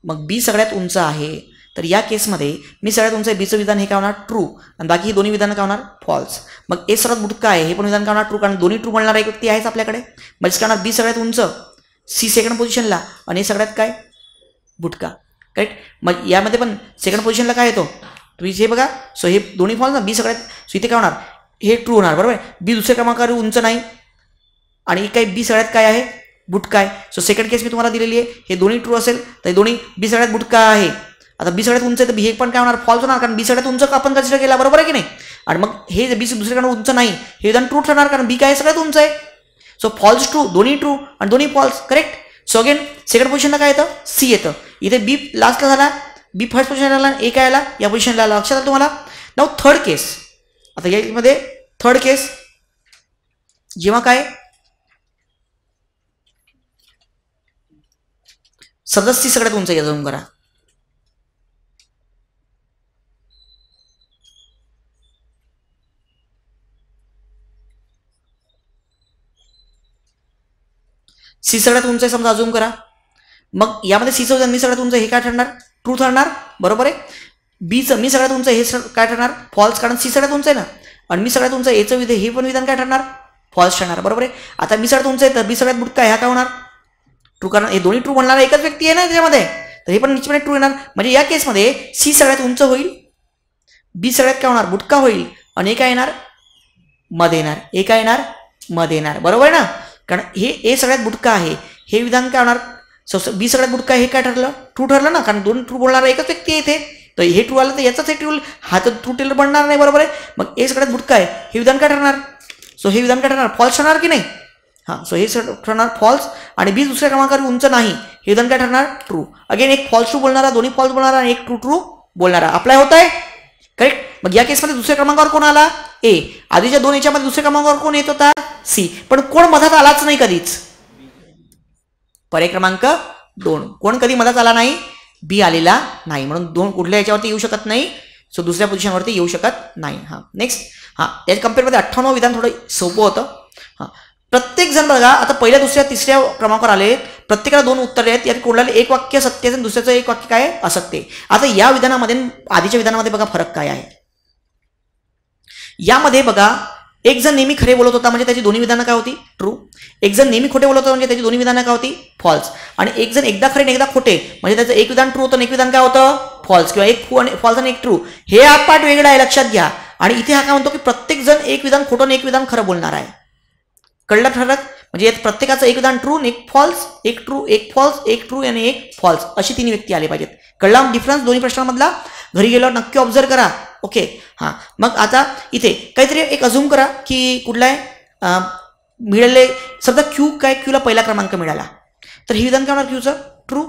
मग बी सगळ्यात उंच आहे तर या केसमध्ये मी सगळ्यात उंच आहे बीचं विधान हे काय होणार ट्रू आणि बाकी ही दोन्ही विधानं काय होणार फॉल्स मग ए सर्वात बुटका आहे हे पण विधान काय होणार ट्रू कारण दोन्ही ट्रू बोलणारा एक व्यक्ती आहेच आपल्याकडे म्हणजे काय होणार बी सगळ्यात उंच सी सेकंड पोझिशनला आणि ए सगळ्यात काय बुटका करेक्ट मग यामध्ये पण सेकंड पोझिशनला काय येतो तुम्ही हे बघा सो हे दोन्ही फॉल्स ना बी सगळ्यात सो इथे काय होणार हे ट्रू होणार बरोबर आहे बी दुसऱ्या क्रमांकावर उंच नाही आणि काय बी सगळ्यात काय आहे बुटका आहे सो सेकंड केस मी तुम्हाला दिलेली आहे हे दोन्ही ट्रू असेल तर हे दोन्ही बी सगळ्यात बुटका आहे आता बी सगळ्यात उंच आहे तर बी हे पण काय होणार फॉल्स होणार कारण बी सगळ्यात उंच आपण कन्सिडर केला बरोबर आहे की नाही आणि मग हे बी दुसऱ्याकडे उंच नाही हे विधान ट्रू ठरणार कारण बी काय सगळ्यात उंच आहे सो फॉल्स ट्रू दोन्ही ट्रू आणि दोन्ही false correct so again second पोझिशनला काय येतं सी येतं इथे बी लास्टला झाला बी फर्स्ट पोझिशनला आला ए काय आला या पोझिशनला आला लक्षात आलं तुम्हाला नाव थर्ड केस आता यामध्ये थर्ड केस जेव्हा काय सदस्य सगळ्यात उंच आहे अजून करा सी सगळ्यात उंच आहे समजा, अजूम करा, मग यामध्ये सी चं मी सगळ्यात उंच हे काय ठरणार, ट्रू ठरणार, बरोबर आहे. बी चं मी सगळ्यात उंच हे काय ठरणार, फॉल्स, कारण सी सगळ्यात उंच आहे ना. आणि मी सगळ्यात उंच ए चं विधान हे पण विधान काय ठरणार, फॉल्स ठरणार, बरोबर आहे. आता मी सगळ्यात उंच आहे तर बी सगळ्यात बुटका आहे, हा काय होणार ट्रू, कारण हे दोन्ही ट्रू बनणार, एकच व्यक्ती आहे ना त्याच्यामध्ये, तर हे पण निश्चितपणे ट्रू येणार. म्हणजे या केस मध्ये सी सगळ्यात उंच होईल, बी सगळ्यात काय होणार बुटका होईल, आणि एक काय येणार मध्ये येणार, एक काय येणार मध्ये येणार, बरोबर आहे ना, कारण हे ए सगळ्यात बुटका आहे हे विधान काय होणार, बी सगळ्यात बुटका हे काय ठरलं ट्रू ठरलं ना, कारण दोन ट्रू बोलणारा एकच व्यक्ती आहे इथे, तर हे ट्रू आलं तर याचाच हे ट्रू, हा तर ट्रू टेलर बनणार नाही, बरोबर आहे. मग ए सगळ्यात बुटका आहे हे विधान काय ठरणार, सो हे विधान काय ठरणार फॉल्स ठरणार की नाही, हां सो हे ठरणार फॉल्स. आणि बी दुसऱ्या क्रमांकावर उंच नाही हे विधान काय ठरणार ट्रू, अगेन एक फॉल्स ट्रू बोलणारा, दोन्ही फॉल्स बोलणारा आणि एक ट्रू ट्रू बोलणारा अप्लाय होत आहे, करेक्ट. मग या केसमध्ये दुसऱ्या क्रमांकावर कोण आला ए, आधीच्या दोन याच्यामध्ये दुसऱ्या क्रमांकावर कोण येत होता सी, पण कोण मधात आलाच नाही कधीच, पर्याय क्रमांक दोन कोण कधी मधात आला नाही, बी आलेला नाही, म्हणून दोन कुठल्या याच्यावरती येऊ शकत नाही, सो दुसऱ्या पोझिशनवरती येऊ शकत नाही. हां नेक्स्ट, हां या कंपेअरमध्ये 98 विधान थोडं सोपं होतं. हां प्रत्येक जण बघा आता पहिल्या दुसऱ्या तिसऱ्या क्रमांकावर आले, प्रत्येकाला दोन उत्तरे आहेत, यात कोणाला एक वाक्य सत्य आहे आणि दुसऱ्याचं एक वाक्य काय असत्य आहे. आता या विधानामध्ये आधीच्या विधानामध्ये बघा फरक काय आहे, यामध्ये बघा एक जण नेहमी खरे बोलत होता म्हणजे त्याची दोन्ही विधानं काय होती ट्रू, एक जण नेहमी खोटे बोलत होता म्हणजे त्याची दोन्ही विधानं काय होती फॉल्स, आणि एक जण एकदा खरे आणि एकदा खोटे म्हणजे त्याचं एक विधान ट्रू होतं आणि एक विधान काय होतं फॉल्स, किंवा एक फॉल्स आणि एक ट्रू, हे आप पाठ वेगळं आहे लक्षात घ्या. आणि इथे हा काय म्हणतो की प्रत्येक जण एक विधान खोटं आणि एक विधान खरं बोलणार आहे, कळलं ठरत, म्हणजे यात प्रत्येकाचं एक विधान ट्रू एक फॉल्स, एक ट्रू एक फॉल्स, एक ट्रू आणि एक फॉल्स अशी तीन व्यक्ती आले पाहिजेत, कळला डिफरन्स दोन्ही प्रश्नांमधला. घरी गेल्यावर नक्की ऑब्झर्व करा, ओके. हां मग आता इथे काहीतरी एक अजूम करा की कुठला आहे मिळाले, समजा क्यू काय, क्यूला पहिला क्रमांक मिळाला तर हे विधान काय होणार क्यूचं ट्रू,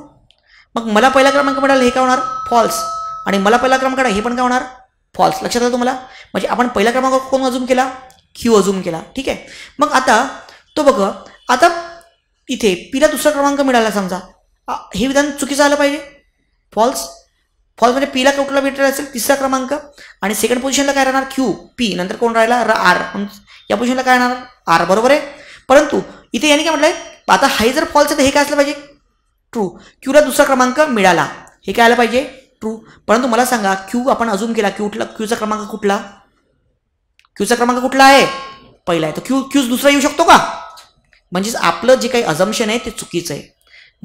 मग मला पहिला क्रमांक मिळाला हे काय होणार फॉल्स, आणि मला पहिला क्रमांक मिळाला हे पण काय होणार फॉल्स, लक्षात आलं तुम्हाला. म्हणजे आपण पहिला क्रमांक कोण अजूम केला क्यू अजूम केला, ठीक आहे. मग आता तो बघा आता इथे पीला दुसरा क्रमांक मिळाला समजा, हे विधान चुकीचं आलं पाहिजे फॉल्स, फॉल्स म्हणजे पीला कुठला भेटला असेल तिसरा क्रमांक, आणि सेकंड पोझिशनला काय राहणार क्यू, पी नंतर कोण राहिला आर, या पोझिशनला काय राहणार आर, बरोबर आहे. परंतु इथे याने काय म्हटलंय आता हाय जर फॉल्स आहे तर हे काय असलं पाहिजे ट्रू, क्यूला दुसरा क्रमांक मिळाला हे काय आलं पाहिजे ट्रू, परंतु मला सांगा क्यू आपण अजूम केला क्यूला, क्यूचा क्रमांक कुठला, क्यूचा क्रमांक कुठला आहे पहिला आहे, तर क्यूच दुसरा येऊ शकतो का, म्हणजेच आपलं जे काही अझम्पशन आहे ते चुकीचं आहे,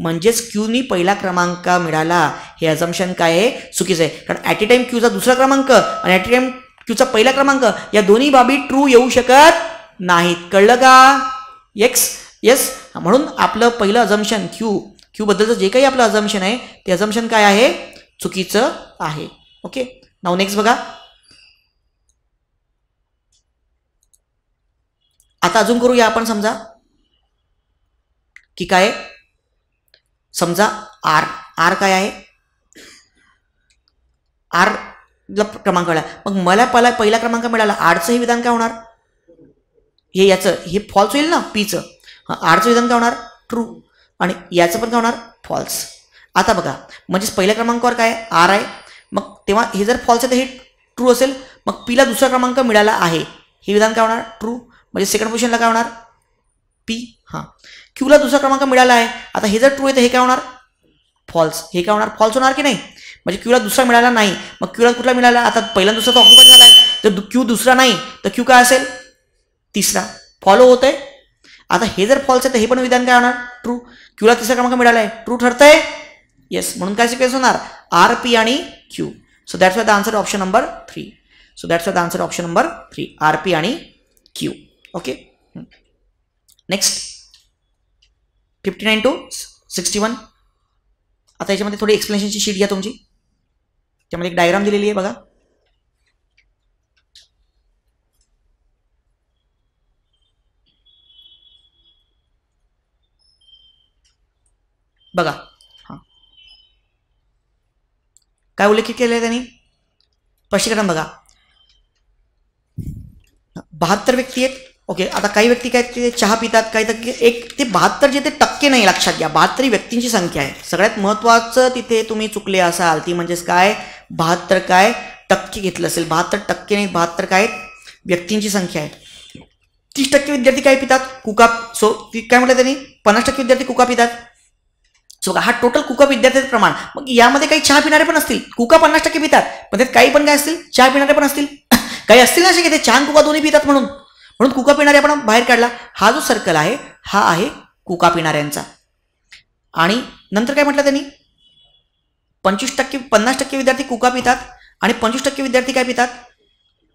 म्हणजेच क्यूनी पहिला क्रमांक मिळाला हे अझम्पशन काय आहे चुकीचं आहे, कारण ॲट ए टाइम क्यूचा दुसरा क्रमांक आणि ॲट ए टाइम क्यूचा पहिला क्रमांक या दोन्ही बाबी ट्रू येऊ शकत नाहीत, कळलं का एक्स येस. म्हणून आपलं पहिलं अझम्पशन क्यूबद्दलचं जे काही आपलं अझम्पशन आहे ते अझम्पशन काय आहे चुकीचं आहे, ओके. नाव नेक्स्ट बघा, आता अजून करूया आपण समजा की काय समजा आर, आर काय आहे आर क्रमांक मिळाला, मग मला पहिला क्रमांक मिळाला आरचं हे विधान काय होणार हे याचं हे फॉल्स होईल ना पीचं, आरचं विधान काय होणार ट्रू आणि याचं पण काय होणार फॉल्स. आता बघा म्हणजेच पहिल्या क्रमांकावर काय आर आहे, मग तेव्हा हे जर फॉल्स आहे तर हे ट्रू असेल, मग पीला दुसरा क्रमांक मिळाला आहे हे विधान काय होणार ट्रू, म्हणजे सेकंड पोझिशनला काय होणार पी, हां क्यूला दुसरा क्रमांक मिळाला आहे, आता हे जर ट्रू आहे तर हे काय होणार फॉल्स, हे काय होणार फॉल्स होणार की नाही, म्हणजे क्यूला दुसरा मिळाला नाही, मग क्यूला कुठला मिळाला आता पहिला दुसरा तो ऑक्युपाय झाला आहे, जर क्यू दुसरा नाही तर क्यू काय असेल तिसरा, फॉलो होत आहे. आता हे जर फॉल्स आहे तर हे पण विधान काय होणार ट्रू, क्यूला तिसरा क्रमांक मिळाला आहे ट्रू ठरतंय येस, म्हणून काय सिक्वेन्स होणार आर पी आणि Q, so that's why the answer option number 3, so that's why the answer option number 3 R P आणि क्यू, ओके. नेक्स्ट 59 to 61, आता याच्यामध्ये थोडी एक्सप्लेनेशनची शीट घ्या तुमची, त्यामध्ये एक डायग्राम दिलेली आहे बघा, बघा हां काय उल्लेख केलेला आहे त्यांनी, स्पष्टीकरण बघा 72 व्यक्ती आहेत, ओके. आता काही व्यक्ती काय ते चहा पितात, काही तर एक ते 72 जे ते टक्के नाही लक्षात घ्या, 72 व्यक्तींची संख्या आहे, सगळ्यात महत्त्वाचं तिथे तुम्ही चुकले असाल ती म्हणजेच काय 72 काय टक्के घेतलं असेल, 72 टक्के नाही 72 काय व्यक्तींची संख्या आहे, 30% विद्यार्थी काय पितात? कुका. सो काय म्हटलं त्यांनी 50% विद्यार्थी कुका पितात. सो हा टोटल कुका विद्यार्थ्यांचं प्रमाण. मग यामध्ये काही चहा पिणारे पण असतील. कुका 50% पितात पण त्यात काही पण काय असतील चहा पिणारे पण असतील. काही असतील असे की ते चहा कुका दोन्ही पितात म्हणून म्हणून कुका पिणारे आपण बाहेर काढला. हा जो सर्कल आहे हा आहे कुका पिणाऱ्यांचा. आणि नंतर काय म्हटलं त्यांनी 50% विद्यार्थी कुका पितात आणि 25% विद्यार्थी काय पितात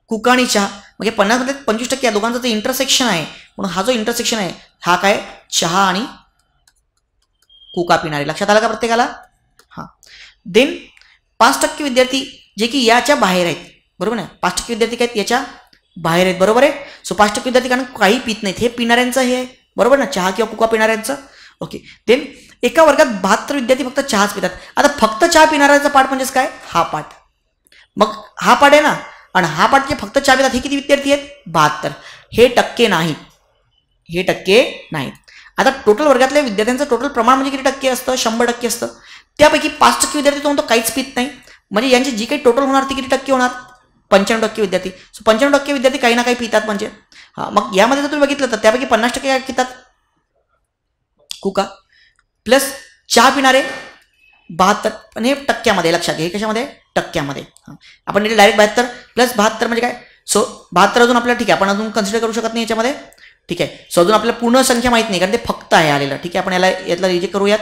कुका आणि चहा. म्हणजे 50% 25% या दोघांचं ते इंटरसेक्शन आहे म्हणून हा जो इंटरसेक्शन आहे हा काय चहा आणि कुका पिणारे. लक्षात आलं का प्रत्येकाला? हां. देन 5% विद्यार्थी जे की याच्या बाहेर आहेत बरोबर ना. 5% विद्यार्थी काय याच्या बाहेर आहेत बरोबर आहे. सो 5% विद्यार्थी कारण काही पीत नाहीत हे पिणाऱ्यांचं हे आहे बरोबर ना चहा किंवा कुका पिणाऱ्यांचं. ओके. देन एका वर्गात 72 विद्यार्थी फक्त चहाच पितात. आता फक्त चहा पिणाऱ्याचा पाठ म्हणजे काय हा पाठ. मग हा पाठ आहे ना आणि हा पाठ जे फक्त चहा पितात हे किती विद्यार्थी आहेत 72. हे टक्के नाही हे टक्के नाही. आता टोटल वर्गातल्या विद्यार्थ्यांचं टोटल प्रमाण म्हणजे किती टक्के असतं 100% असतं. त्यापैकी 5% विद्यार्थी तो म्हणतो काहीच पित नाही म्हणजे यांची जी काही टोटल होणार ती किती टक्के होणार 95% विद्यार्थी. सो 95% विद्यार्थी काही ना काही पितात म्हणजे हां. मग यामध्ये जर तुम्ही बघितलं तर त्यापैकी 50% काय पितात कुका प्लस चहा पिणारे 72. पण हे टक्क्यामध्ये लक्षात घ्या. हे कशामध्ये टक्क्यामध्ये आपण इथे डायरेक्ट 72 प्लस 72 म्हणजे काय. सो 72 अजून आपल्याला ठीक आहे आपण अजून कन्सिडर करू शकत नाही याच्यामध्ये ठीक आहे. सो अजून आपल्याला पूर्ण संख्या माहित नाही कारण ते फक्त आहे आलेलं ठीक आहे. आपण याला यातला रिजेक्ट करूयात.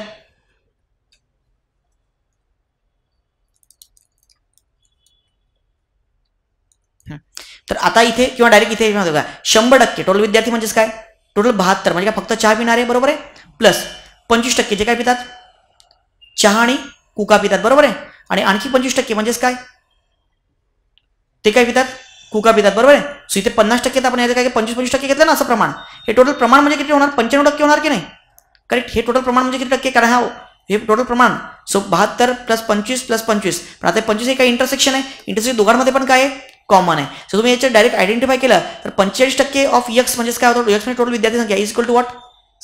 तर आता इथे किंवा डायरेक्ट इथे बघा 100% टोटल विद्यार्थी म्हणजेच काय टोटल 72 म्हणजे फक्त चहा पिणारे बरोबर आहे प्लस 25% जे काय पितात चहा आणि कुका पितात बरोबर आहे. आणि आणखी 25% म्हणजेच काय ते काय पितात कुका पितात बरोबर आहे. सो इथे 50% आपण याचं काय 25% घेतलं ना असं प्रमाण. हे टोटल प्रमाण म्हणजे किती होणार 95% होणार की नाही करेक्ट. हे टोटल प्रमाण म्हणजे किती टक्के कारण हा हे टोटल प्रमाण. सो 72 प्लस 25 प्लस 25 पण आता 25 हे काय इंटरसेक्शन आहे. इंटरसेक्शन दोघांमध्ये पण काय आहे कॉमन आहे. सो तुम्ही याचं डायरेक्ट आयडेंटिफाय केलं तर 45% ऑफ एक्स म्हणजे काय होतं एक्स म्हणजे टोटल विद्यार्थी संख्या इज इक्वल टू व्हाट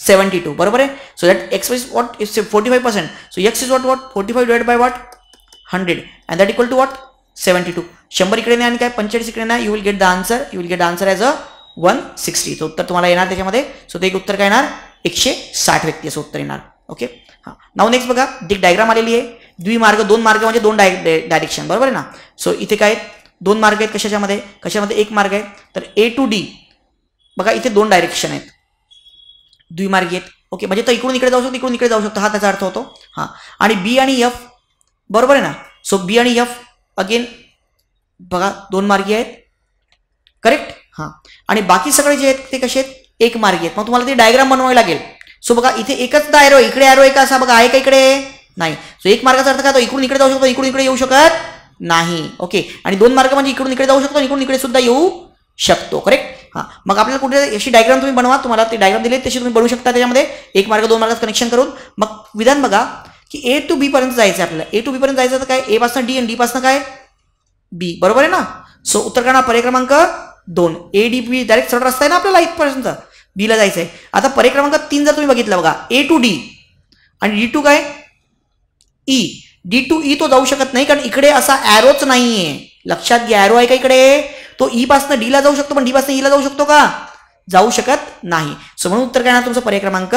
72 बरोबर आहे. So that X is what is 45%. So X is what 45 divide by what 100 and that equal to what 72. 100 इकडे नाही आणि काय 45 इकडे नाही. You will get the answer you will get the answer as a 160. तो उत्तर तुम्हाला येणार त्याच्यामध्ये. सो ते एक उत्तर काय येणार 160 व्यक्ती असं उत्तर येणार. ओके हां. नाव नेक्स्ट बघा एक डायग्राम आलेली आहे द्विमार्ग. दोन मार्ग म्हणजे दोन डायरेक्शन बरोबर आहे ना. सो इथे काय दोन मार्ग आहेत कशाच्यामध्ये कशामध्ये एक मार्ग आहे तर ए टू डी बघा इथे दोन डायरेक्शन आहेत द्विमार्गी आहेत. ओके म्हणजे तो इकडून इकडे जाऊ शकतो इकडून इकडे जाऊ शकतो हा त्याचा अर्थ होतो हां. आणि बी आणि एफ बरोबर आहे ना. सो बी आणि एफ अगेन बघा दोन मार्गी आहेत करेक्ट हां. आणि बाकी सगळे जे आहेत ते कसे आहेत एक मार्गी आहेत. मग तुम्हाला ते डायग्राम बनवावी लागेल. सो बघा इथे एकच ॲरो आहे इकडे ॲरो आहे का असा बघा आहे का इकडे नाही. सो एक मार्गाचा अर्थ काय तो इकडून इकडे जाऊ शकतो इकडून इकडे येऊ शकत नाही. ओके. आणि दोन मार्ग म्हणजे इकडून इकडे जाऊ शकतो इकडून इकडे सुद्धा येऊ शकतो करेक्ट हां. मग आपल्याला कुठे अशी डायग्राम तुम्ही बनवा तुम्हाला ते डायग्राम दिले तशी तुम्ही बनवू शकता त्याच्यामध्ये एक मार्ग दोन मार्गाचं कनेक्शन करून. मग विधान बघा की ए टू बी पर्यंत जायचं आहे आपल्याला. ए टू बी पर्यंत जायचं तर काय ए पासून डी आणि डी पासून काय बी बरोबर आहे ना. सो उत्तर करणार पर्याय क्रमांक 2 ए डी बी डायरेक्ट सरळ रस्ता आहे ना आपल्याला इथपर्यंत बीला जायचं आहे. आता पर्याय क्रमांक 3 जर तुम्ही बघितलं बघा ए टू डी आणि डी टू काय ई डी टू ई तो जाऊ शकत नाही कारण इकडे असा ॲरोच नाहीये लक्षात घ्या. ॲरो आहे का इकडे तो ई पासून डीला जाऊ शकतो पण डी पासून ईला जाऊ शकतो का जाऊ शकत नाही. सो म्हणून उत्तर काय येणार तुमचा पर्याय क्रमांक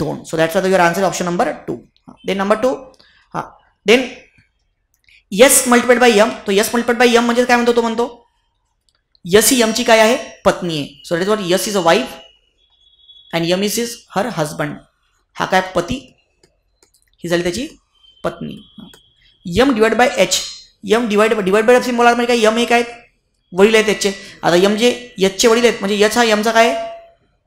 2. So that's your answer option number 2. Then number 2 हां then S multiplied by M. तो यस मल्टिप्लाइड बाय यम म्हणजे काय म्हणतो तो म्हणतो यस ही यमची काय आहे पत्नी आहे. So that is what S is a wife and M is is her husband. हा काय पती ही झाली त्याची पत्नी. M divide by H M divide by symbol म्हणजे काय यम एक आहेत वडील आहेत त्याचे. आता यम जे यचचे वडील आहेत म्हणजे यच हा यमचा काय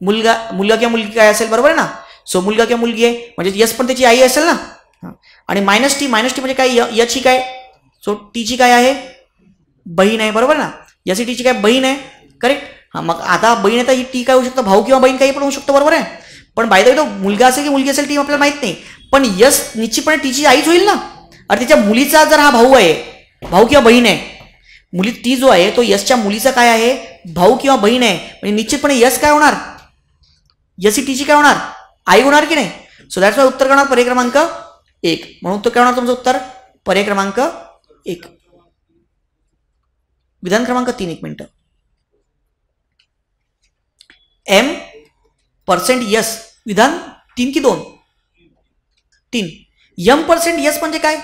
मुलगा मुलगा किंवा मुलगी काय असेल बरोबर आहे ना. सो मुलगा किंवा मुलगी आहे म्हणजे यस पण त्याची आई असेल ना. आणि मायनस टी म्हणजे काय यच ही काय सो टीची काय आहे बहीण आहे बरोबर ना. यच ही टीची काय बहीण आहे करेक्ट हां. मग आता बहीण आहे तर ही टी काय होऊ शकतं भाऊ किंवा बहीण काही पण होऊ शकतो बरोबर आहे. पण बाय द वे तो मुलगा असेल की मुलगी असेल ती आपल्याला माहीत नाही पण यस निश्चितपणे टीची आईच होईल ना. अरे तिच्या मुलीचा जर हा भाऊ आहे भाऊ किंवा बहीण आहे मुली टी जो आहे तो यशच्या मुलीचा काय आहे भाऊ किंवा बहीण आहे म्हणजे निश्चितपणे यश काय होणार यस ही टीची काय होणार आई होणार की नाही. सो दॅट्स वाय उत्तर करणार पर्याय क्रमांक 1 म्हणून उत्तर काय होणार तुमचं उत्तर पर्याय क्रमांक 1. विधान क्रमांक 3 एक मिनिट एम परसेंट यस विधान तीन की दोन तीन यम परसेंट यस म्हणजे काय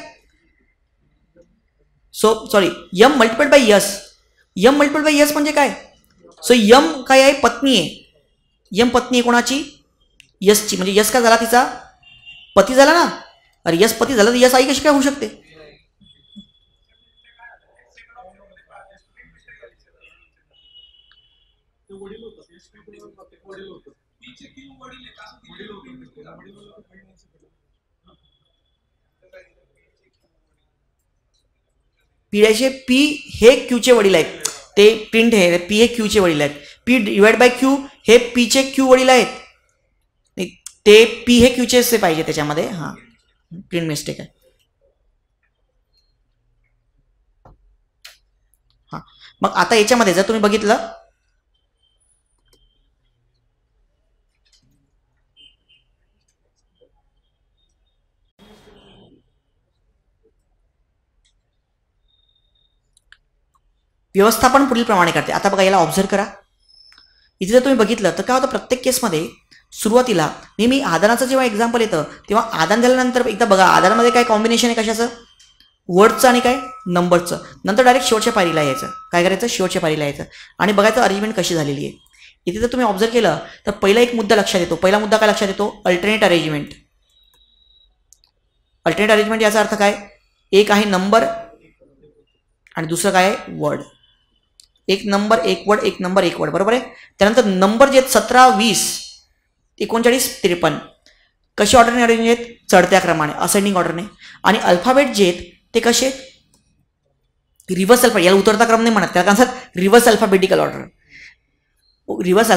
so sorry M multiple by S म्हणजे काय सो यम काय आहे पत्नी आहे यम पत्नी आहे कोणाची यस ची म्हणजे यस का झाला तिचा पती झाला ना अरे यस पती झाला तर यस आई कशी काय होऊ शकते पिढ्याचे पी हे क्यू चे वडील आहेत ते प्रिंट है पी हे क्यू चे वडील आहेत पी डिवाइड बाय क्यू हे पी चे क्यू वडील आहेत ते पी हे क्यू चे पाहिजे त्याच्यामध्ये हां प्रिंट मिस्टेक आहे हां मग आता याच्यामध्ये जर तुम्ही बघितलं व्यवस्थापन पुढील प्रमाणे करते आता बघा याला ऑब्झर्व करा इथे जर तुम्ही बघितलं तर काय होतं प्रत्येक केसमध्ये सुरुवातीला नेहमी आधाराचं जेव्हा एक्झाम्पल येतं तेव्हा आधार झाल्यानंतर एकदा बघा आधारामध्ये काय कॉम्बिनेशन आहे कशाचं वर्डचं आणि काय नंबरचं नंतर डायरेक्ट शेवटच्या पायरीला यायचं काय करायचं शेवटच्या पायरीला यायचं आणि बघायचं अरेंजमेंट कशी झालेली आहे इथे जर तुम्ही ऑब्झर्व केलं तर पहिला एक मुद्दा लक्षात येतो पहिला मुद्दा काय लक्षात येतो अल्टरनेट अरेंजमेंट याचा अर्थ काय एक आहे नंबर आणि दुसरं काय आहे वर्ड एक नंबर एक वर्ड बरोबर आहे त्यानंतर नंबर जे 17 20 39 53 कसे ऑर्डरने अरेंज आहेत चढत्या क्रमाने असेंडिंग ऑर्डरने आणि अल्फाबेट जे आहेत ते कसे रिव्हर्स अल्फाबेट याला उतरता क्रम नाही म्हणतात त्याला सांगतात रिव्हर्स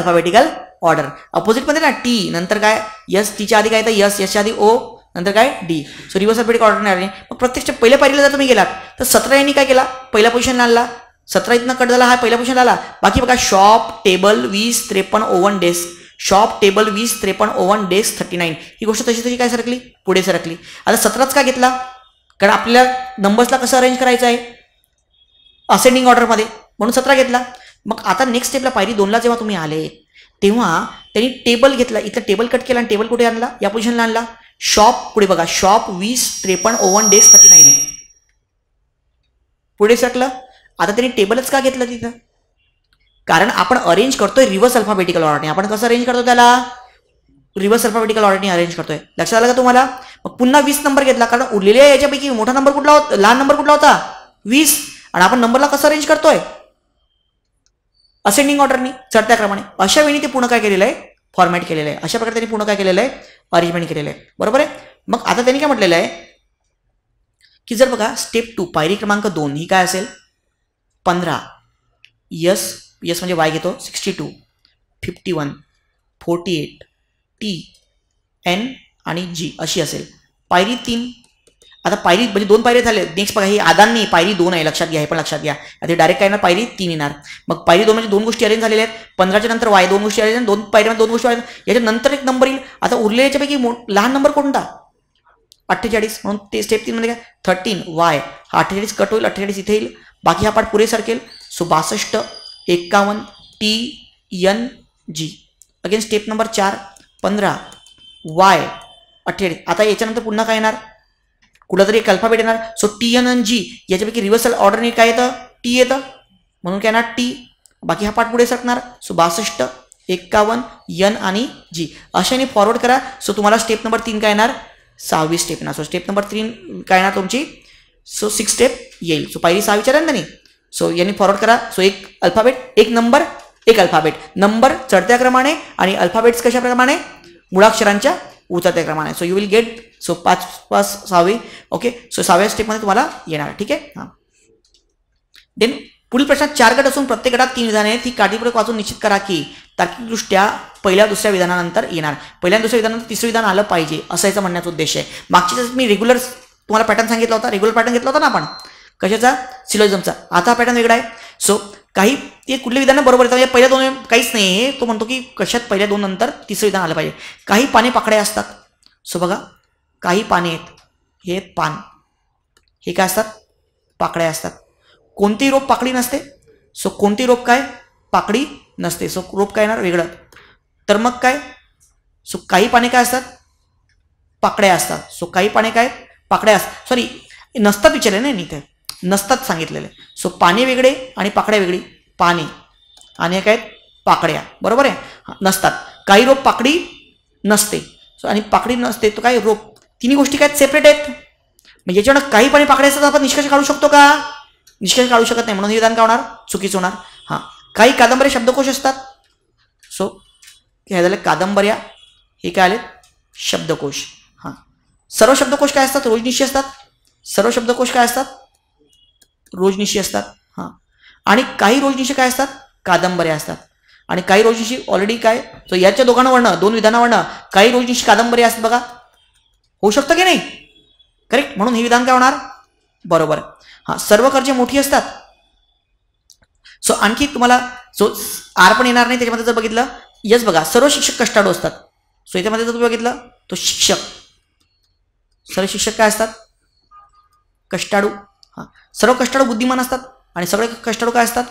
अल्फाबेटिकल ऑर्डर अपोजिट मध्ये ना टी नंतर काय एस टीच्या आधी काय येतं एस एसच्या आधी ओ नंतर काय डी सो रिव्हर्स अल्फाबेटिकल ऑर्डरने अरेंज मग प्रत्यक्षात पहिल्या पायरीला जर तुम्ही गेलात तर 17 यांनी काय केला पहिला पोझिशन आणला 17 इतना कट झाला हा पहिला पोझिशन आला बाकी बघा shop table 20 53 oven desk shop table 20 53 oven desk 39 ही गोष्ट तशी काय सरकली पुढे सरकली आता 17 च का घेतला कारण आपल्याला नंबर्सला कसं अरेंज करायचं आहे असेंडिंग ऑर्डर मध्ये म्हणून 17 घेतला मग आता नेक्स्ट स्टेपला पायरी 2 ला जेव्हा तुम्ही आले तेव्हा त्यांनी टेबल घेतला इथं टेबल कट केला आणि टेबल कुठे आणला या पोझिशनला आणला शॉप पुढे बघा शॉप 20 53 ओवन डेस्क 39 पुढे सरकला आता त्यांनी टेबलच का घेतलं तिथं कारण आपण अरेंज करतोय रिव्हर्स अल्फाबेटिकल ऑर्डरने आपण कसं अरेंज करतो त्याला रिव्हर्स अल्फाबेटिकल ऑर्डरने अरेंज करतोय लक्षात आलं का तुम्हाला मग पुन्हा 20 नंबर घेतला कारण उरलेल्या याच्यापैकी मोठा नंबर कुठला होता लहान नंबर कुठला होता 20 आणि आपण नंबरला कसं अरेंज करतोय असेंडिंग ऑर्डरने चढत्या क्रमाने अशा वेळी ते पूर्ण काय केलेलं आहे फॉर्मॅट केलेलं आहे अशा प्रकारे त्यांनी पूर्ण काय केलेलं आहे अरेंजमेंट केलेलं आहे बरोबर आहे मग आता त्यांनी काय म्हटलेलं आहे की जर बघा स्टेप 2 पायरी क्रमांक 2 ही काय असेल 15 यस यस म्हणजे वाय घेतो 62 51 48 टी एन आणि जी अशी असेल पायरी 3 आता पायरी म्हणजे 2 पायरी झाले नेक्स्ट बघा ही आदान नाही पायरी 2 आहे लक्षात घ्या हे पण लक्षात घ्या आता डायरेक्ट काय येणार पायरी 3 येणार मग पायरी 2 म्हणजे 2 गोष्टी अरेंज झालेल्या आहेत 15 च्या नंतर वाय 2 गोष्टी अरेंज आणि 2 पायरीमध्ये 2 गोष्टी याच्या नंतर एक नंबर येईल आता उरलेल्याच्यापैकी लहान नंबर कोणता 48 म्हणून ते स्टेप 3 मध्ये काय 13 वाय हा 48 कट होईल 48 इथे येईल बाकी हा पार्ट पुरे सरकेल so 62 51 T N G again step number 4 15 Y 48 आता याच्यानंतर पुन्हा काय येणार कुठलातरी एक अल्फाबेट येणार so T N N G याच्यापैकी रिव्हर्सल ऑर्डरने काय येतं टी येतं म्हणून काय येणार टी बाकी हा पार्ट पुढे सरकणार सो 62 51 एन आणि जी अशाने फॉरवर्ड करा सो तुम्हाला स्टेप नंबर 3 काय येणार 26 स्टेप येणार सो स्टेप नंबर 3 काय येणार तुमची सो 6 स्टेप येईल सो पायरी 6 विचारांना नाही सो यांनी फॉरवर्ड करा सो एक अल्फाबेट एक नंबर एक अल्फाबेट नंबर चढत्या क्रमाने आणि अल्फाबेट्स कशा प्रमाणे मूळाक्षरांच्या उतरत्या क्रमाने so you will get so 5 5 6 okay so 6व्या स्टेप मध्ये तुम्हाला येणार ठीक आहे हां देन पुढील प्रश्नात 4 गट असून प्रत्येक गटात 3 विधाने आहेत ती काटीपूर्वक वाचून निश्चित करा की तार्किक दृष्ट्या पहिल्या दुसऱ्या विधानानंतर येणार पहिल्या दुसऱ्या विधानानंतर तिसरे विधान आलं पाहिजे असं याचा म्हणण्याचा उद्देश आहे मागच्या तासात मी रेग्युलर तुम्हाला पॅटर्न सांगितला होता रेग्युलर पॅटर्न घेतला होता ना आपण कशाचा सिलोजिझमचा आता पॅटर्न वेगळा आहे सो काही ते कुठले विधान बरोबर येतात म्हणजे पहिल्या 2 काहीच नाही आहे तो म्हणतो की कशात पहिल्या 2 नंतर तिसरे विधान आलं पाहिजे काही पाने पाकड्या असतात सो बघा काही पाने आहेत हे पान हे काय असतात पाकड्या असतात कोणती रोप पाकडी नसते सो कोणती रोप काय पाकडी नसते सो रोप काय येणार वेगळं तर मग काय सो काही पाने काय असतात पाकड्या असतात सो काही पाने काय पाकड्या सॉरी नसतात विचारले नाही इथे नसतात सांगितलेले सो पाने वेगळे आणि पाकड्या वेगळी पाने आणि काय पाकड्या बरोबर आहे नसतात काही रोप पाकडी नसते सो आणि पाकडी नसते तो काय रोप तिन्ही गोष्टी काय सेपरेट आहेत म्हणजे याच्यावर काही पाने पाकड्या असतात आपण निष्कर्ष काढू शकतो का निष्कर्ष काढू शकत नाही म्हणून विधान काय होणार चुकीचं होणार हां काही कादंबरी शब्दकोश असतात सो हे झाले कादंबऱ्या हे काय आले शब्दकोश हां सर्व शब्दकोश काय असतात रोजनिशी असतात सर्व शब्दकोश काय असतात रोजनिशी असतात हां आणि काही रोजनिशी काय असतात कादंबऱ्या असतात आणि काही रोजनिशी ऑलरेडी काय सो याच्या दोघांवरनं दोन विधानावरनं काही रोजनिशी कादंबऱ्या असतात बघा होऊ शकतो की नाही करेक्ट म्हणून हे विधान काय होणार बरोबर हां सर्व कर्जे मोठी असतात सो आणखी तुम्हाला सो आर पण येणार नाही त्याच्यामध्ये जर बघितलं यस बघा सर्व शिक्षक कष्टाळू असतात सो इथे मध्ये जर तुम्ही बघितलं तो शिक्षक सर्व शिक्षक काय असतात कष्टाळू हां सर्व कष्टाळू बुद्धिमान असतात आणि सगळे कष्टाळू काय असतात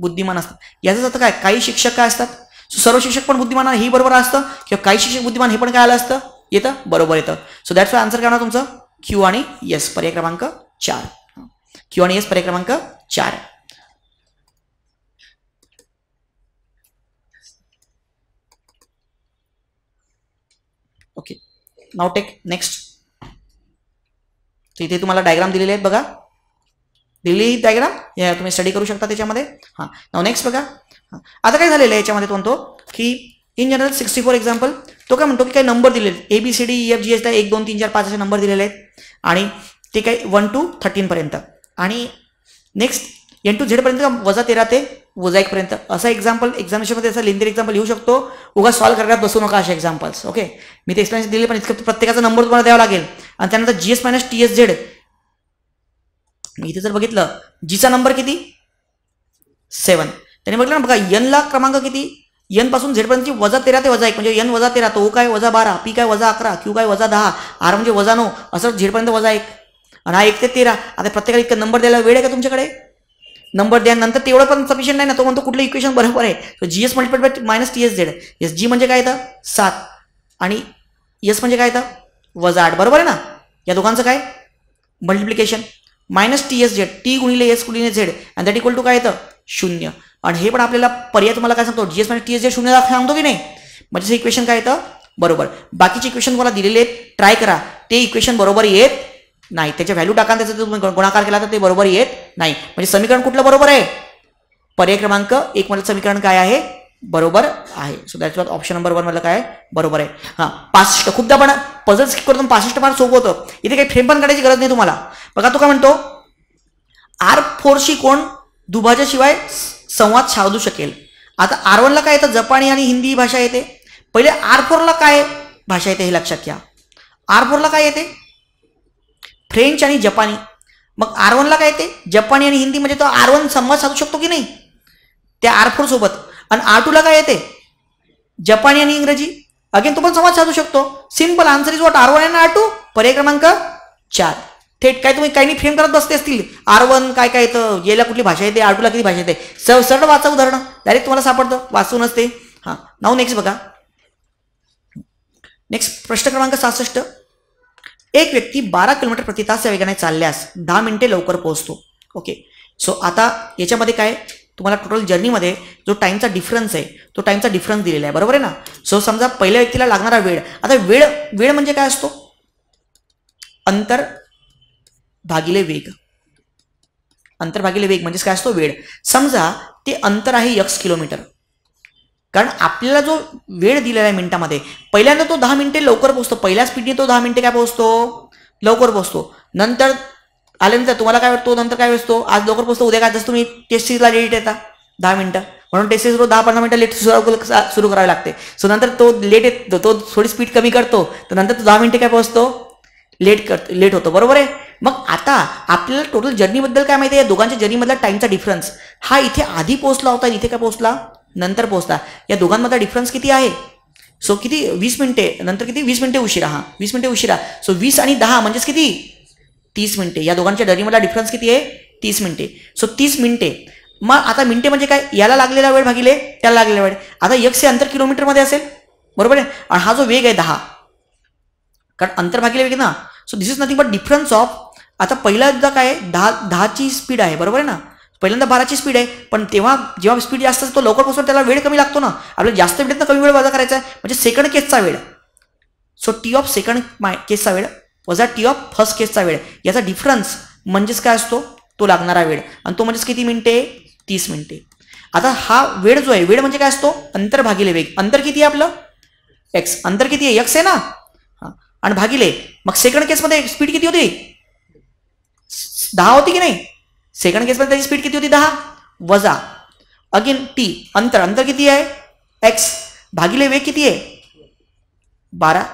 बुद्धिमान असतात याचा अर्थ काय काही शिक्षक काय असतात सो सर्व शिक्षक पण बुद्धिमान हे बरोबर असतं की काही शिक्षक बुद्धिमान हे पण काय आलं असतं येतं बरोबर येतं सो दैट्स व्हाय आंसर काय होणार तुमचं क्यू आणि एस पर्याय क्रमांक 4 क्यू आणि एस पर्याय क्रमांक 4 ओके नाउ टेक नेक्स्ट तो इथे तुम्हाला डायग्राम दिलेले आहेत बघा दिलेली डायग्राम या तुम्ही स्टडी करू शकता त्याच्यामध्ये हां नाउ नेक्स्ट बघा आता काय झालेलं आहे याच्यामध्ये तो म्हणतो की इन जनरल 64 एग्जांपल तो काय म्हणतो की काही नंबर दिलेले A B C D E F G H ला 1 2 3 4 5 असे नंबर दिलेले आहेत आणि ते काय 1 टू 13 पर्यंत आणि नेक्स्ट n टू z पर्यंत -13 ते -1 पर्यंत असा एग्जांपल एग्जामिनेशन मध्ये असा लेंथी एग्जांपल येऊ शकतो उगा सॉल्व करण्यात बसू नका अशा एग्जांपल्स ओके मी ते एक्सप्लेनेशन दिले पण इतकं प्रत्येकाचा नंबर तुम्हाला द्यावा लागेल आणि त्यानंतर gs - tsz इथे जर बघितलं g चा नंबर किती 7 त्याने बघितलं ना बघा n ला क्रमांक किती n पासून z पर्यंतची -13 ते -1 म्हणजे n -13 तो o काय -12 p काय -11 q काय -10 r म्हणजे -9 असं z पर्यंत -1 आणि हा 1 ते 13 आता प्रत्येकाला इतका नंबर द्यायला वेळ आहे का तुमच्याकडे नंबर द्या नंतर तेवढं पण सफिशिएंट नाही ना तो म्हणतो कुठले इक्वेशन बरोबर आहे so gs - tsz S g म्हणजे काय येतं 7 आणि s म्हणजे काय येतं -8 बरोबर आहे ना या दोघांचं काय मल्टिप्लिकेशन -tsz t गुणिले s गुणिले z आणि दैट इक्वल टू काय येतं 0 आणि हे पण आपल्याला पर्याय तुम्हाला काय सांगतो gs - tsz 0 दाखवतो सांगतो की नाही म्हणजे हे इक्वेशन काय येतं बरोबर बाकीचे इक्वेशन तुम्हाला दिलेले आहेत ट्राय करा ते इक्वेशन बरोबर येत नाही त्याचे व्हॅल्यू टाका आणि त्याचा तुम्ही गुणाकार केला तर ते बरोबर येत नाही म्हणजे समीकरण कुठलं बरोबर आहे पर्याय क्रमांक 1 मध्ये समीकरण काय आहे बरोबर आहे so that's what option number 1 मध्ये काय बरोबर आहे हां 65 खूपदा पण पझल्स करतो 65 मार्क सोप होतं इथे काही फ्रेम पण काढायची गरज नाही तुम्हाला बघा तो काय म्हणतो r4 शी कोण दुभाज्या शिवाय संवाद साधू शकेल आता r1 ला काय येतं जपानी आणि हिंदी भाषा येते पहिले r4 ला काय भाषा येते हे लक्षात घ्या r4 ला काय येते फ्रेंच आणि जपानी मग r1 ला काय येते जपानी आणि हिंदी म्हणजे तो r1 संवाद साधू शकतो की नाही त्या r4 सोबत आणि r2 ला काय येते जपानी आणि इंग्रजी अगेन तो पण संवाद साधू शकतो simple answer is what r1 आणि r2 पर्याय क्रमांक 4 थेट काय तुम्ही काही नाही फ्रेम करत बसते असतील r1 काय काय येतं याला कुठली भाषा येते r2 ला किती भाषा येते सरळ वाचा उदाहरण डायरेक्ट तुम्हाला सापडतं वाचून असते हां नाउ नेक्स्ट बघा नेक्स्ट प्रश्न क्रमांक 66 एक व्यक्ती 12 किलोमीटर प्रति तास या वेगाने चालल्यास 10 मिनिटे लवकर पोहोचतो ओके सो आता याच्यामध्ये काय तुम्हाला टोटल जर्नी मध्ये जो टाइमचा डिफरन्स आहे तो टाइमचा डिफरन्स दिलेला आहे बरोबर आहे ना सो समजा पहिल्या व्यक्तीला लागणारा वेळ आता वेळ म्हणजे काय असतो अंतर भागिले वेग म्हणजे काय असतो वेळ समजा ते अंतर आहे x किलोमीटर कारण आपल्याला जो वेळ दिलेला आहे मिनिटांमध्ये पहिल्यांदा तो 10 मिनिटे लवकर पोहोचतो पहिल्या स्पीडने तो 10 मिनिटे काय पोहोचतो लवकर पोहोचतो नंतर आल्यानंतर तुम्हाला काय वाटतो नंतर काय असतो आज लवकर पोहोचतो उद्या काय जसं तुम्ही टेस्ट सीरीजला लेट येता 10 मिनिटं म्हणून टेस्ट सीरीज 10-15 मिनिटं लेट सुरू करावे लागते सो नंतर तो लेट येतो तो थोडी स्पीड कमी करतो तर नंतर तो 10 मिनिटे काय पोहोचतो लेट होतो बरोबर आहे मग आता आपल्याला टोटल जर्नी बद्दल काय माहिती आहे या दोघांच्या जर्नी मधला टाइमचा डिफरन्स हा इथे आधी पोहोचला होता इथे काय पोहोचला नंतर पोहोचला या दोघांमधला डिफरन्स किती आहे सो किती 20 मिनिटे नंतर किती 20 मिनिटे उशिरा हा 20 मिनिटे उशिरा सो 20 आणि 10 म्हणजे किती 30 मिनिटे या दोघांच्या जर्नी मधला डिफरन्स किती आहे 30 मिनिटे सो 30 मिनिटे मग आता मिनिटे म्हणजे काय, याला लागलेला वेळ भागिले त्याला लागलेला वेळ. आता x हे अंतर किलोमीटर मध्ये असेल बरोबर आहे, आणि हा जो वेग आहे 10, कारण अंतर भागिले वेग ना. So this is nothing but difference of, आता पहिला एकदा काय 10 ची स्पीड आहे बरोबर आहे ना, पहिल्यांदा 12 ची स्पीड आहे, पण तेव्हा जेव्हा स्पीड जास्त असतो लवकर पोहोचतो, त्याला वेळ कमी लागतो ना. आपल्याला जास्त वेळेत ना कमी वेळ वजा करायचा आहे, म्हणजे सेकंड केसचा वेळ. सो टी ऑफ सेकंड केसचा वेळ वजा टी ऑफ फर्स्ट केसचा वेळ, याचा डिफरन्स म्हणजेच काय असतो तो लागणारा वेळ, आणि तो म्हणजे किती मिनिटे 30 मिनिटे. आता हा वेळ जो आहे, वेळ म्हणजे काय असतो अंतर भागिले वेग. अंतर किती आहे आपलं x, अंतर किती आहे x आहे ना, हां, आणि भागिले मग सेकंड केस मध्ये स्पीड किती होती 10 होती की नाही, सेकंड केस मध्ये त्याची स्पीड किती होती 10 वजा अगेन t, अंतर अंतर किती आहे x भागिले वेग किती आहे 12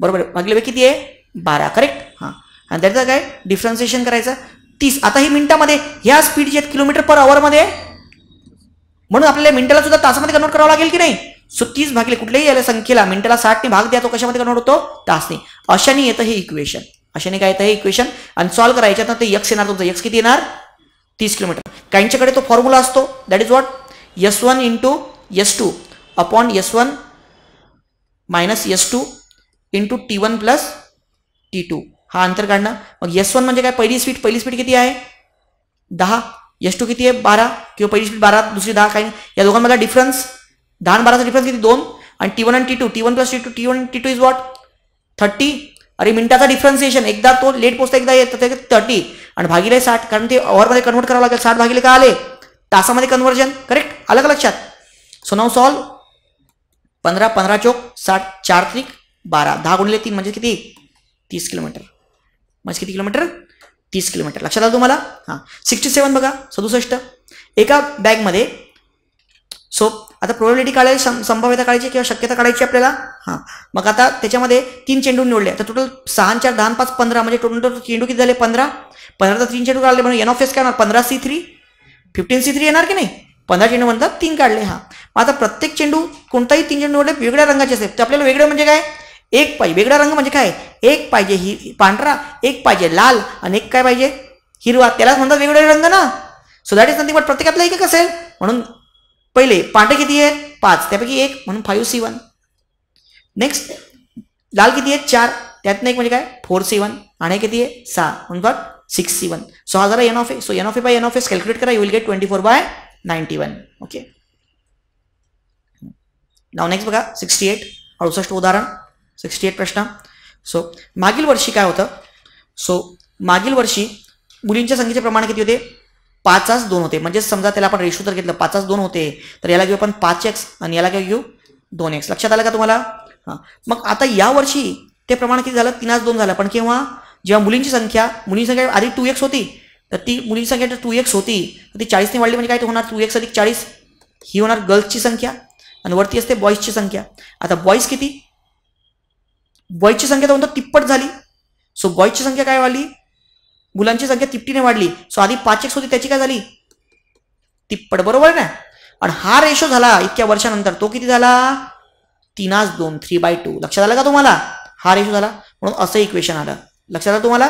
बरोबर, भागिले वेग किती आहे 12 करेक्ट. हां, आणि त्याचा काय डिफरेंशिएशन करायचं 30. आता ही मिनिटामध्ये ह्या स्पीड जे किलोमीटर पर आवर मध्ये आहे, म्हणून आपल्याला मिनिटाला सुद्धा तासामध्ये कन्वर्ट करावं लागेल की नाही. सो 30 भागले कुठल्याही याला संख्येला मिनिटाला 60 ने भाग द्या, तो कशामध्ये कन्वर्ट होतो तासने. अशाने येतं हे इक्वेशन, अशाने काय येतं हे इक्वेशन, आणि सॉल्व करायचं तर ते x येणार तुमचं, x किती येणार 30 किलोमीटर. काहींच्याकडे तो फॉर्म्युला असतो that is what s1 into s2 upon s1 minus s2 into t1 plus t2. हा अंतर काढणं, मग s1 म्हणजे काय पहिली स्पीड किती आहे 10, s2 किती आहे 12, किंवा पहिली स्पीड 12 दुसरी 10, काही या दोघांमध्ये डिफरन्स 10 आणि 12 चा डिफरन्स किती 2, आणि t1 आणि t2, t1 plus t2, t1 t2 is what 30. अरे मिनिटाचा डिफरेंशिएशन, एकदा तो लेट पोहोचतो एकदा येतो ते 30, आणि भागिले 60, कारण ते आवर मध्ये कन्वर्ट करावं लागेल. 60 भागिले काय आले तासामध्ये कन्वर्जन करेक्ट, आलं का लक्षात. सो नाउ सॉल्व 15 15 चौक 60 4 त्रिक 12 10 गुणिले 3 म्हणजे किती 30 किलोमीटर, म्हणजे किती किलोमीटर 30 किलोमीटर. लक्षात आलं तुम्हाला. हां 67 बघा 67 एका बॅग मध्ये. सो आता प्रोबॅबिलिटी काढायची, संभाव्यता काढायची किंवा शक्यता काढायची आपल्याला. हां, मग आता त्याच्यामध्ये 3 चेंडू निवडले, तर टोटल 6 4 10 5 15 म्हणजे टोटल चेंडू किती झाले 15. 15 तर 3 चेंडू काढले म्हणजे n ऑफ s काय होणार 15c3 15c3 येणार की नाही. 15 चेंडू म्हणतात 3 काढले. हां, मग आता प्रत्येक चेंडू कोणताही 3 चेंडू निवडले वेगळ्या रंगाचे असतात, तर आपल्याला वेगळे म्हणजे काय एक पाहिजे, वेगळा रंग म्हणजे काय एक पाहिजे ही पांढरा, एक पाहिजे लाल, आणि एक काय पाहिजे हिरवा, त्यालाच म्हणतात वेगळे रंग ना. So that is nothing but प्रत्येकातला एक असेल, म्हणून पहिले पांढरे किती आहेत 5 त्यापैकी एक म्हणून 5c1. नेक्स्ट लाल किती आहेत 4 त्यातनं एक म्हणजे काय 4c1, आणि किती आहे 6 म्हणून बघ 6c1. सो हा जरा N of A, so N of A by N of S calculate करा, you will get 24/91. Okay now next बघा 68 68 उदाहरण 68 प्रश्न. सो मागील वर्षी काय होतं, सो मागील वर्षी मुलींच्या संख्येचे प्रमाण किती होते 5:2 होते, म्हणजे समजा त्याला आपण रेशो तर घेतलं 5:2 होते, तर याला घेऊ आपण 5x आणि याला काय घेऊ 2x. लक्षात आलं का तुम्हाला. हां, मग आता या वर्षी ते प्रमाण किती झालं 3:2 झालं, पण केव्हा जेव्हा मुलींची संख्या आधी 2x होती, तर ती मुलींची संख्या 2x होती, तर ती 40 ने वाढली म्हणजे काय होणार 2x + 40, ही होणार गर्ल्सची संख्या, आणि वरती असते बॉयजची संख्या. आता बॉयज किती, बॉयजची संख्या तर तिप्पट झाली, सो बॉयजची संख्या काय वाढली, मुलांची संख्या तिप्पटीने वाढली. सो आधी 5x होती त्याची काय झाली तिप्पट बरोबर ना, आणि हा रेशो झाला इतक्या वर्षानंतर तो किती झाला 3:2 3/2. लक्षात आलं का तुम्हाला, हा रेशो झाला म्हणून असं इक्वेशन आलं. लक्षात आलं तुम्हाला.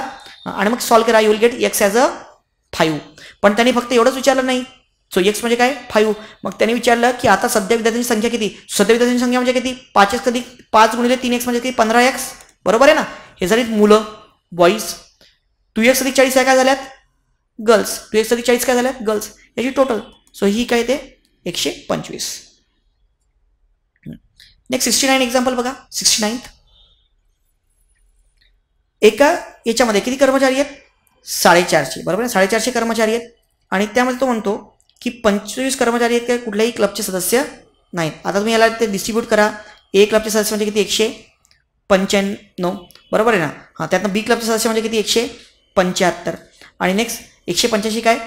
आणि मग सॉल्व करा, you will get x as a 5. पण त्यांनी फक्त एवढंच विचारलं नाही, सो x म्हणजे काय 5. मग त्यांनी विचारलं की आता सध्या विद्यार्थ्यांची संख्या किती, सध्या विद्यार्थ्यांची संख्या म्हणजे किती 5x × 5 × 3x म्हणजे किती 15x बरोबर आहे ना. हे झाली मुलं बॉईज, 2x + 40 काय झाल्यात गर्ल्स, 2x + 40 काय झाल्यात गर्ल्स, याची टोटल. सो ही काय ते 125. नेक्स्ट 69 एक्झाम्पल बघा 69th. एका याच्यामध्ये किती कर्मचारी आहेत 450 बरोबर आहे, 450 कर्मचारी आहेत, आणि त्यामध्ये तो म्हणतो की 25 कर्मचारी आहेत काही कुठल्याही क्लबचे सदस्य नाहीत. आता तुम्ही याला ते डिस्ट्रीब्यूट करा, ए क्लबचे सदस्य म्हणजे किती 195 बरोबर आहे ना. हां, त्यातनं बी क्लबचे सदस्य म्हणजे किती 175, आणि नेक्स्ट 185 काय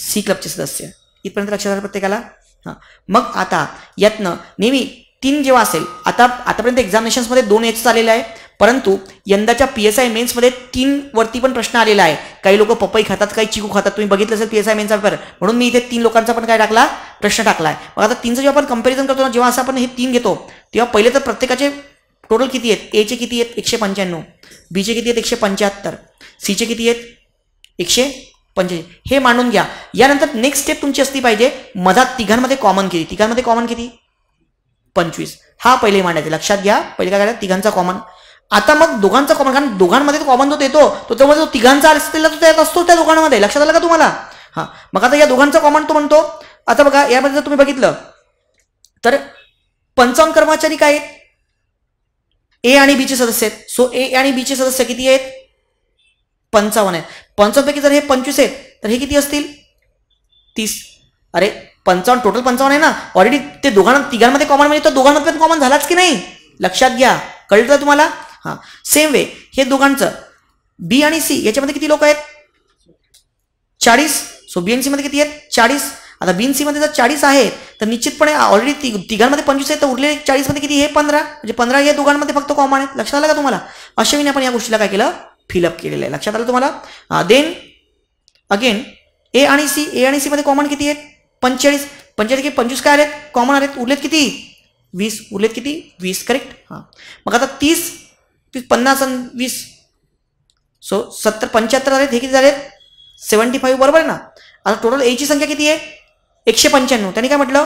सी क्लबचे सदस्य. इथपर्यंत लक्षात आलं प्रत्येकाला. हां, मग आता यातनं नेहमी 3 जेव्हा असेल, आतापर्यंत एक्झामिनेशन्समध्ये 2 आलेले आहे, परंतु यंदाच्या PSI मेन्समध्ये 3 वरती पण प्रश्न आलेला आहे. काही लोक पपई खातात, काही चिकू खातात, तुम्ही बघितलं असेल PSI मेन्सचा पेपर, म्हणून मी इथे 3 लोकांचा पण काय टाकला प्रश्न टाकला आहे. मग आता 3चं जेव्हा आपण कंपॅरिझन करतो ना, जेव्हा असं आपण हे 3 घेतो, तेव्हा पहिले तर प्रत्येकाचे टोटल किती आहेत, ए चे किती आहेत 195, बी चे किती आहेत 175, सी चे किती आहेत 1 हे मांडून घ्या। यानंतर नेक्स्ट स्टेप तुमची असली पाहिजे मधात तिघांमध्ये कॉमन किती, तिघांमध्ये कॉमन किती 25, हा पहिले मांडायचा लक्षात घ्या। पहिले काय करायचं तिघांचा कॉमन, आता मग दोघांचा कॉमन, कारण दोघांमध्ये कॉमन होत येतो तो त्यामुळे तिघांचा असलेला तो त्यात असतो त्या दोघांमध्ये, लक्षात आलं का तुम्हाला? हां, मग आता या दोघांचा कॉमन तो म्हणतो। आता बघा यामध्ये जर तुम्ही बघितलं तर 55 कर्मचारी काय आहेत, ए आणि बी चे सदस्य आहेत। सो ए आणि बी चे सदस्य किती आहेत 55 आहेत, 55 पैकी जर हे 25 आहेत तर हे किती असतील 30, अरे 55 टोटल 55 आहे ना, ऑलरेडी ते दोघांना तिघांमध्ये कॉमन म्हणजे तो दोघांमध्ये कॉमन झालाच की नाही, लक्षात घ्या। कळलं का तुम्हाला? हां, सेम वे हे दोघांचं बी आणि सी याच्यामध्ये किती लोक आहेत 40, सो बी आणि सी मध्ये किती आहेत 40। आता बी आणि सी मध्ये जर 40 आहे तर निश्चितपणे ऑलरेडी तिघांमध्ये 25 आहे तर उरलेले 40 मध्ये किती हे 15, म्हणजे 15 या दोघांमध्ये फक्त कॉमन आहेत, लक्षात आलं का तुम्हाला? अशाविने आपण या गोष्टीला काय केलं फिलअप केलेलं आहे, लक्षात आलं तुम्हाला? देन अगेन ए आणि सी, ए आणि सी मध्ये कॉमन किती आहेत 45, 45 की 25 काय आहेत कॉमन आहेत, उरलेत किती 20, उरलेत किती 20, करेक्ट। हां, मग आता 30 50 आणि 20 सो 70 75 आहेत, हे किती झाले 75, बरोबर ना? आता टोटल ए ची संख्या किती आहे 195, त्यांनी काय म्हटलं,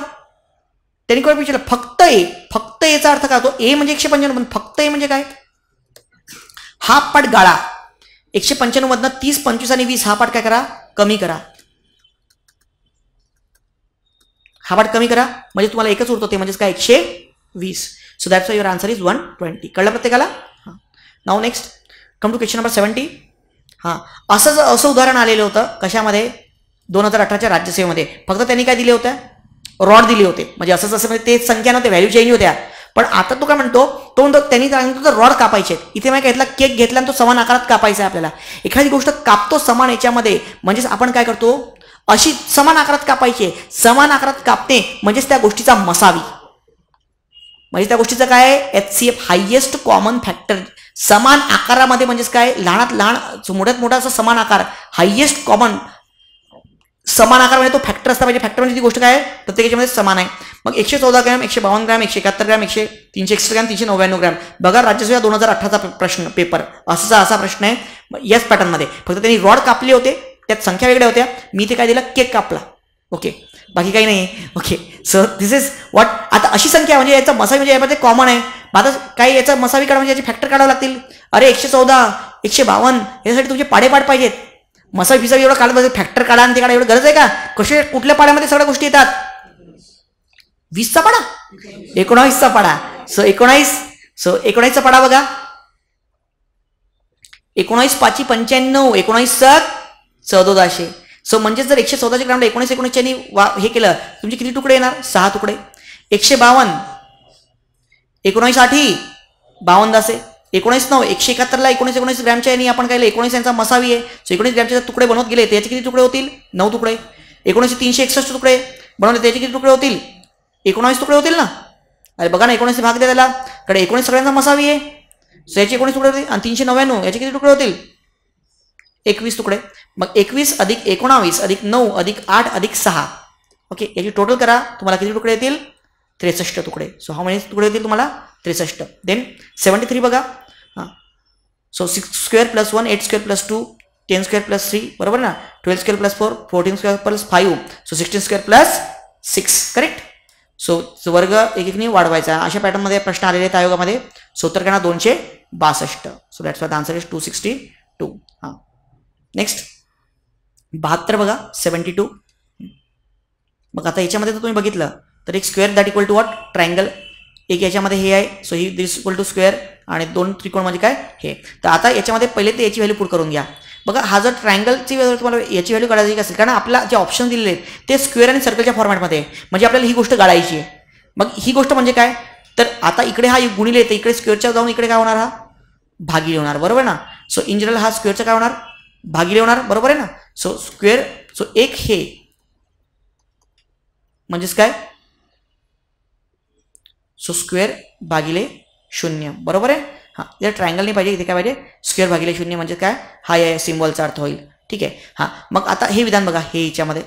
त्यांनी काय विचारलं फक्त ए, फक्त एचा अर्थ काय होतो, ए म्हणजे 195 पण फक्त ए म्हणजे काय हा पाठ गाळा, 195 मधनं 30 25 आणि 20 हा पाठ काय करा कमी करा, हा पाठ कमी करा म्हणजे तुम्हाला एकच उरतो ते म्हणजे काय 120, so that's why your answer is 120। कळलं प्रत्येकाला? हां, now next come to question number 70। हां, असं उदाहरण आलेलं होतं कशामध्ये 2018 राज्यसेवेमध्ये, फक्त त्यांनी काय दिले होते रॉड दिले होते, म्हणजे असंच असं म्हणजे ते संख्या नव्हते, व्हॅल्यू चेंज होत्या, पण आता तो काय म्हणतो तो म्हणतो त्यांनी सांगितलं तर रॉड कापायचे, इथे माहिती घेतला केक घेतला आणि तो समान आकारात कापायचा आहे आपल्याला, एखादी गोष्ट कापतो समान याच्यामध्ये म्हणजेच आपण काय करतो अशी समान आकारात कापायची, समान आकारात कापणे म्हणजेच त्या गोष्टीचा मसावी, म्हणजे त्या गोष्टीचं काय HCF हायेस्ट कॉमन फॅक्टर, समान आकारामध्ये म्हणजेच काय लहानात लहान मोठ्यात मोठा असा समान आकार, हायेस्ट कॉमन समान आकार म्हणजे तो फॅक्टर असता पाहिजे, फॅक्टर म्हणजे ती गोष्ट काय आहे प्रत्येकाच्यामध्ये समान आहे। मग 114 gram 152 gram 171 gram 361 gram 399 gram, बघा राज्यसेवा 2018 चा प्रश्न पेपर असा प्रश्न आहे याच पॅटर्नमध्ये, फक्त त्यांनी रॉड कापले होते त्यात संख्या वेगळ्या होत्या, मी ते काय दिला केक कापला, ओके बाकी काही नाही, okay so this is what. आता अशी संख्या म्हणजे याचा मसावी म्हणजे यामध्ये कॉमन आहे, आता काय याचा मसावी काढा म्हणजे याचे फॅक्टर काढावे लागतील, अरे 114 152 यासाठी तुमचे पाडेपाड पाहिजेत, मसावी फिसावी एवढं काढत बसेल फॅक्टर काढा आणि ते काढा एवढं गरज आहे का, कसे कुठल्या पाड्यामध्ये सगळ्या गोष्टी येतात 20चा पाडा 19चा पाडा, सो 19 सो 19चा पाडा बघा 19 5 95 19 7 1400, सो म्हणजे जर 114 ग्रामला 19 19 हे केलं तुमचे किती तुकडे येणार 6 तुकडे, 152 19 8 52 असे 19 9 171 ला 19 19 ग्रॅमच्या यांनी आपण काय 19 यांचा मसावी आहे, सो 19 ग्रॅमचे तुकडे बनवत गेले त्याचे किती तुकडे होतील 9 तुकडे, 19 361 तुकडे बनवले त्याचे किती तुकडे होतील 19 तुकडे होतील ना, अरे बघा ना 19 भाग द्या त्याला कडे 19 सगळ्यांचा मसावी आहे, सो याचे 19 तुकडे होतील आणि 399 याचे किती तुकडे होतील 21 तुकडे, मग 21 अधिक 19 अधिक 9 अधिक 8 अधिक 6 ओके याची टोटल करा तुम्हाला किती तुकडे येतील 63 तुकडे, सो हाऊ मेनी तुकडे येतील तुम्हाला 63। देन 73 बघा, हां सो 6² + 1 8² + 2 10² + 3 बरोबर ना 12² + 4 14² + 5 सो 16² + 6 करेक्ट, सो वर्ग एक ने वाढवायचा अशा पॅटर्न मध्ये प्रश्न आलेले आहेत आयोगामध्ये, सो उत्तर करणार 262, so that's why the answer is 262। हां, नेक्स्ट 72 बघा 72, मग आता याच्यामध्ये तुम्ही बघितलं तर एक square that equal to what triangle, एक याच्यामध्ये हे आहे सो ही दिस इक्वल टू स्क्वेअर आणि दोन त्रिकोण म्हणजे काय हे, तर आता याच्यामध्ये पहिले ते याची व्हॅल्यू पुट करून घ्या, बघा हा जर ट्रायंगलची व्हॅल्यू तुम्हाला याची व्हॅल्यू काढायची असेल कारण आपला जे ऑप्शन दिलेले आहेत ते स्क्वेअर आणि सर्कलच्या फॉर्मॅटमध्ये आहे, म्हणजे आपल्याला ही गोष्ट काढायची आहे, मग ही गोष्ट म्हणजे काय तर आता इकडे हा गुणिले येते इकडे स्क्वेअरच्या जाऊन इकडे काय होणार हा भागिले होणार, बरोबर ना? सो इन जनरल हा स्क्वेअरचा काय होणार भागिले होणार, बरोबर आहे ना? सो स्क्वेअर सो एक हे म्हणजेच काय सो स्क्वेअर भागिले 0 बरोबर आहे, हां या ट्रायंगल नाही पाहिजे इथे काय पाहिजे स्क्वेअर भागिले 0 म्हणजे काय हा या सिम्बॉलचा अर्थ होईल, ठीक आहे? हां, मग आता हे विधान बघा हे याच्यामध्ये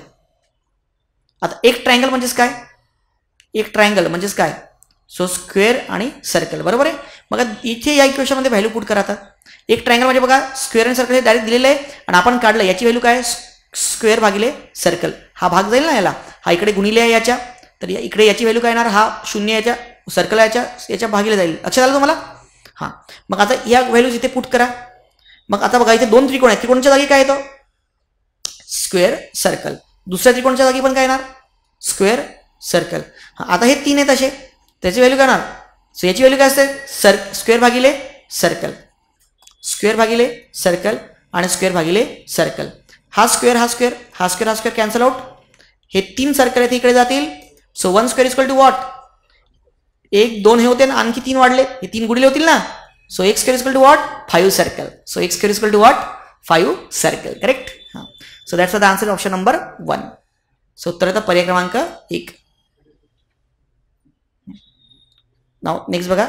आता एक ट्रायंगल म्हणजेच काय सो स्क्वेअर आणि सर्कल, बरोबर आहे? बघा इथे या इक्वेशनमध्ये व्हॅल्यू पुट करा, आता एक ट्रायंगल म्हणजे बघा स्क्वेअर आणि सर्कल हे डायरेक्ट दिलेलं आहे आणि आपण काढलं याची व्हॅल्यू काय स्क्वेअर भागिले सर्कल हा भाग जाईल ना याला, हा इकडे गुणिले आहे याच्या, तर या इकडे याची व्हॅल्यू काय येणार, हा 0 याच्या सर्कल याच्या भागिले जाईल। लक्षात आलं तुम्हाला? हां, मग आता या व्हॅल्यूज इथे पुट करा। मग आता बघा इथे दोन त्रिकोण आहेत, त्रिकोणाच्या जागी काय येतो स्क्वेअर सर्कल, दुसऱ्या त्रिकोणाच्या जागी पण काय येणार स्क्वेअर सर्कल। आता हे तीन आहेत असे, त्याची व्हॅल्यू काय येणार, सो याची व्हॅल्यू काय असते स्क्वेअर भागिले सर्कल, स्क्वेअर भागिले सर्कल आणि स्क्वेअर भागिले सर्कल। हा स्क्वेअर हा स्क्वेअर हा स्क्वेअर हा स्क्वेअर कॅन्सल आउट, हे तीन सर्कल आहेत इकडे जातील। So 1 square equal to what, 1 2 हे होते ना आणखी 3 वाढले, हे 3 गुणिले होतील ना, so x square equal to what 5 circle, so x square equal to what 5 circle, correct. हां, so that's the answer option number 1। So उत्तर येतं पर्याय क्रमांक 1। नाउ नेक्स्ट बघा,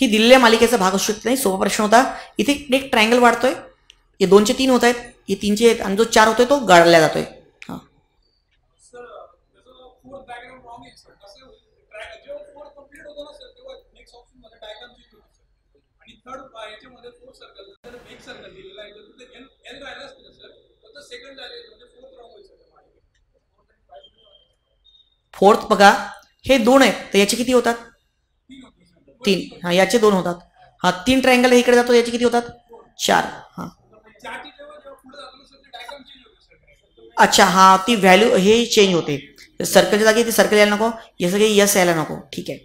ही दिलेल्या मालिकेचा भाग असू शकत नाही, सोपा प्रश्न होता। इथे एक ट्रायंगल वाढतोय, हे 2 चे 3 होत आहेत, हे 3 चे आहेत आणि जो 4 होतोय तो गाडला जातोय। हां सर, त्याचा फोर्थ डायग्राम रॉंग आहे सर, कसं ट्रायंगल जो फोर्थ कंप्लीट होतो ना सर, तेव्हा नेक्स्ट ऑप्शन मध्ये डायग्राम चेंज होतो आणि थर्ड याच्यामध्ये फोर्थ सर्कल तर एक सर्कल दिलेला आहे, तर ते एल राहिला असतो सर, तर सेकंड झाले म्हणजे फोर्थ रॉंग होईल सर। फोर्थ बघा हे 2 आहेत तर याचे किती होतात 3, हाँ याचे 2 होतात। हाँ 3 ट्रायंगल हे इकडे जातो, याचे किती होतात 4। हाँ अच्छा, हाँ ती व्हॅल्यू हे चेंज होते, सर्कलच्या जागी ती सर्कल यायला नको, हे सगळे यस यायला नको, ठीक आहे।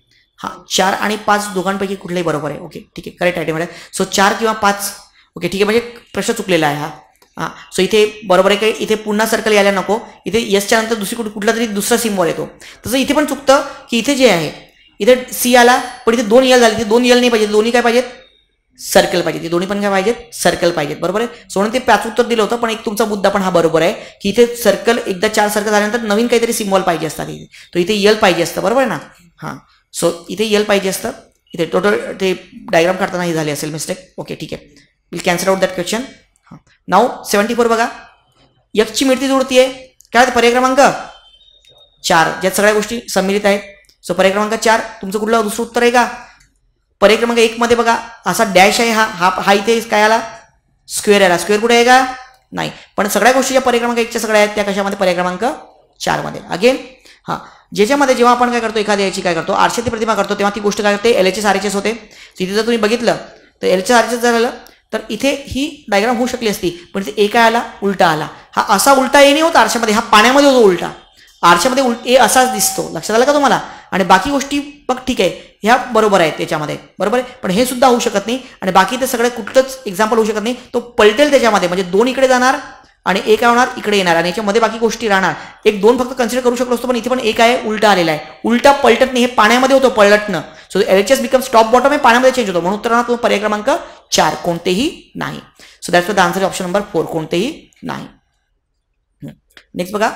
हाँ 4 आणि 5 दोघांपैकी कुठलेही बरोबर आहे, ओके ठीक आहे, करेक्ट आयडिया म्हणजे सो 4 किंवा 5, ओके ठीक आहे, म्हणजे प्रश्न चुकलेला आहे। हा हां, सो इथे बरोबर आहे की इथे पुन्हा सर्कल यायला नको, इथे यसच्या नंतर दुसरी कुठला तरी दुसरा सिम्बॉल येतो, तसं इथे पण चुकतं की इथे जे आहे इथे सी आला पण इथे 2 एल झाले, ते 2 एल नाही पाहिजे, दोन्ही काय पाहिजेत सर्कल पाहिजे, ते दोन्ही पण काय पाहिजेत सर्कल पाहिजेत, बरोबर आहे। सो म्हणून ते 5 उत्तर दिलं होतं, पण एक तुमचा मुद्दा पण हा बरोबर आहे की इथे सर्कल एकदा 4 सर्कल झाल्यानंतर नवीन काहीतरी सिम्बॉल पाहिजे असतात, इथे तो इथे एल पाहिजे असतं, बरोबर आहे ना। हां सो इथे एल पाहिजे असतं, इथे टोटल ते डायग्राम काढताना ही झाली असेल मिस्टेक, ओके ठीक आहे, will cancel out that question. हां नाव 74 बघा, यकची मिळती जुळती आहे काय, पर्याय क्रमांक 4, ज्या सगळ्या गोष्टी संमिलित आहेत। सो पर्याय क्रमांक 4 तुमचं कुठलं दुसरं उत्तर आहे का? पर्याय क्रमांक 1 मध्ये बघा असा डॅश आहे, हा हा हा इथे काय आला स्क्वेअर आला, स्क्वेअर कुठे आहे का नाही, पण सगळ्या गोष्टी ज्या पर्याय क्रमांक 1 च्या सगळ्या आहेत त्या कशामध्ये पर्याय क्रमांक 4 मध्ये। अगेन हां, ज्याच्यामध्ये जेव्हा आपण काय करतो एखाद्या याची काय करतो आरशाची प्रतिमा करतो, तेव्हा ती गोष्ट काय करते एल एच आरएचएस होते। इथे जर तुम्ही बघितलं तर एल एच आरएचएस झालं तर इथे ही डायग्राम होऊ शकली असती, पण इथे एक काय आला उलटा आला, हा असा उलटा ए नाही होत आरशामध्ये, हा पाण्यामध्ये होतो उलटा, आरशामध्ये उलटे असाच दिसतो, लक्षात आलं का तुम्हाला? आणि बाकी गोष्टी बघ ठीक आहे ह्या बरोबर आहेत त्याच्यामध्ये, बरोबर आहे, पण हे सुद्धा होऊ शकत नाही आणि बाकी ते सगळं कुठलंच एक्झाम्पल होऊ शकत नाही, तो पलटेल त्याच्यामध्ये, म्हणजे 2 इकडे जाणार आणि 1 होणार इकडे येणार आणि याच्यामध्ये बाकी गोष्टी राहणार, 1 2 फक्त कन्सिडर करू शकलो असतो, पण इथे पण 1 आहे उलटा आलेला आहे, उलटा पलटत नाही, हे पाण्यामध्ये होतं पलटणं, so LHS becomes top bottom, हे पाण्यामध्ये चेंज होतो, म्हणून उत्तर पर्याय क्रमांक 4 कोणतेही नाही। So that's the answer option number 4 कोणतेही नाही। नेक्स्ट बघा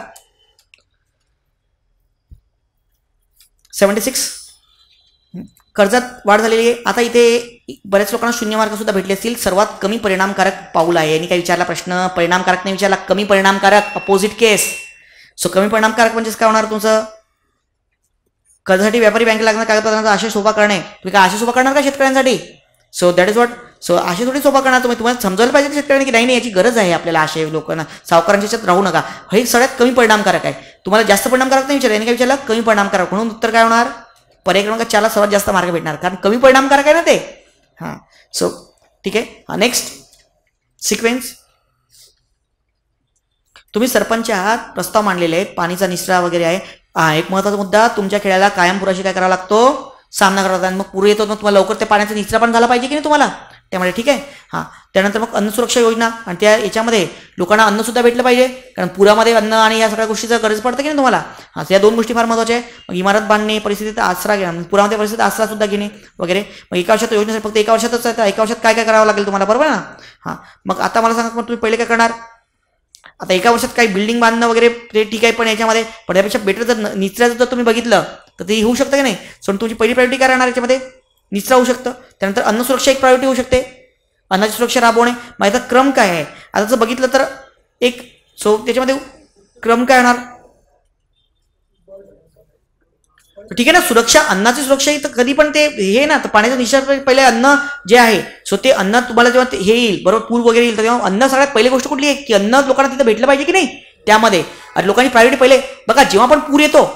76, कर्जात वाढ झालेली आहे। आता इथे बऱ्याच लोकांना 0 मार्क सुद्धा भेटले असतील, सर्वात कमी परिणामकारक पाऊल आहे, यांनी काय विचारला प्रश्न, परिणामकारक नाही विचारला, कमी परिणामकारक, अपोजिट केस। सो कमी परिणामकारक म्हणजे काय होणार तुमचं, कर्जासाठी व्यापारी बँकेला लागणार कागदपत्रांचा आशेष सोपा करणे, तुम्ही काय आशेष सोपा करणार का शेतकऱ्यांसाठी, so that is what, so आशे थोडी सोपा करणार तुम्ही, तुम्हाला समजायला पाहिजे शेतकऱ्यांनी की नाही नाही याची गरज आहे आपल्याला, आशे लोकांना सावकारांच्या ह्याच्यात राहू नका, हे सगळ्यात कमी परिणामकारक आहे, तुम्हाला जास्त परिणामकारक नाही विचारलं, यांनी काय विचारलं कमी परिणामकारक, म्हणून उत्तर काय होणार पर्याय क्रमांक 4 ला सर्वात जास्त मार्क भेटणार, कारण कमी परिणामकारक आहे ना ते। हां सो ठीक आहे, नेक्स्ट सिक्वेन्स, तुम्ही सरपंच आहात, प्रस्ताव मांडलेले आहेत, पाणीचा निचरा वगैरे आहे, एक महत्त्वाचा मुद्दा तुमच्या खेळाला कायम पुराशी काय करावा लागतो सामना करावा लागतो, आणि मग पूर येतो, मग तुम्हाला लवकर ते पाण्याचा निचरा पण झाला पाहिजे की नाही तुम्हाला त्यामुळे, ठीक आहे। हां त्यानंतर मग अन्न सुरक्षा योजना, आणि त्या याच्यामध्ये लोकांना अन्न सुद्धा भेटलं पाहिजे, कारण पुरामध्ये अन्न आणि या सगळ्या गोष्टीचा गरज पडते की नाही तुम्हाला, हां या 2 गोष्टी फार महत्त्वाच्या आहेत। मग इमारत बांधणे, परिस्थितीत आसरा घेणे, पुरामध्ये परिस्थितीत आसरा सुद्धा घेणे वगैरे, मग एका वर्षात योजनेसाठी फक्त एका वर्षातच आहे, एका वर्षात काय काय करावं लागेल तुम्हाला, बरोबर ना। हां मग आता मला सांगा तुम्ही पहिले काय करणार, आता एका वर्षात काही बिल्डिंग बांधणं वगैरे ते ठीक आहे, पण याच्यामध्ये पण त्यापेक्षा बेटर जर निचऱ्याचं जर तुम्ही बघितलं तर ते होऊ शकतं की नाही, सो तुमची पहिली प्रायोरिटी काय राहणार याच्यामध्ये निचरा होऊ शकतं, त्यानंतर अन्न सुरक्षा एक प्रायोरिटी होऊ शकते, अन्नाची सुरक्षा राबवणे, मग याचा क्रम काय आहे आता जर बघितलं तर एक, सो त्याच्यामध्ये क्रम काय येणार ठीक है ना, सुरक्षा, अन्नाची सुरक्षा ही तो कधी पण ते हे ना, तर पाण्याचा निषेध पहिले अन्न जे आहे सो ते अन्न तुम्हाला जेव्हा हे येईल बरोबर पूर वगैरे येईल तेव्हा अन्न सगळ्यात पहिली गोष्ट कुठली आहे की अन्न लोकांना तिथे भेटलं पाहिजे की नाही त्यामध्ये. आणि लोकांनी प्रायोरिटी पहिले बघा जेव्हा पण पूर येतो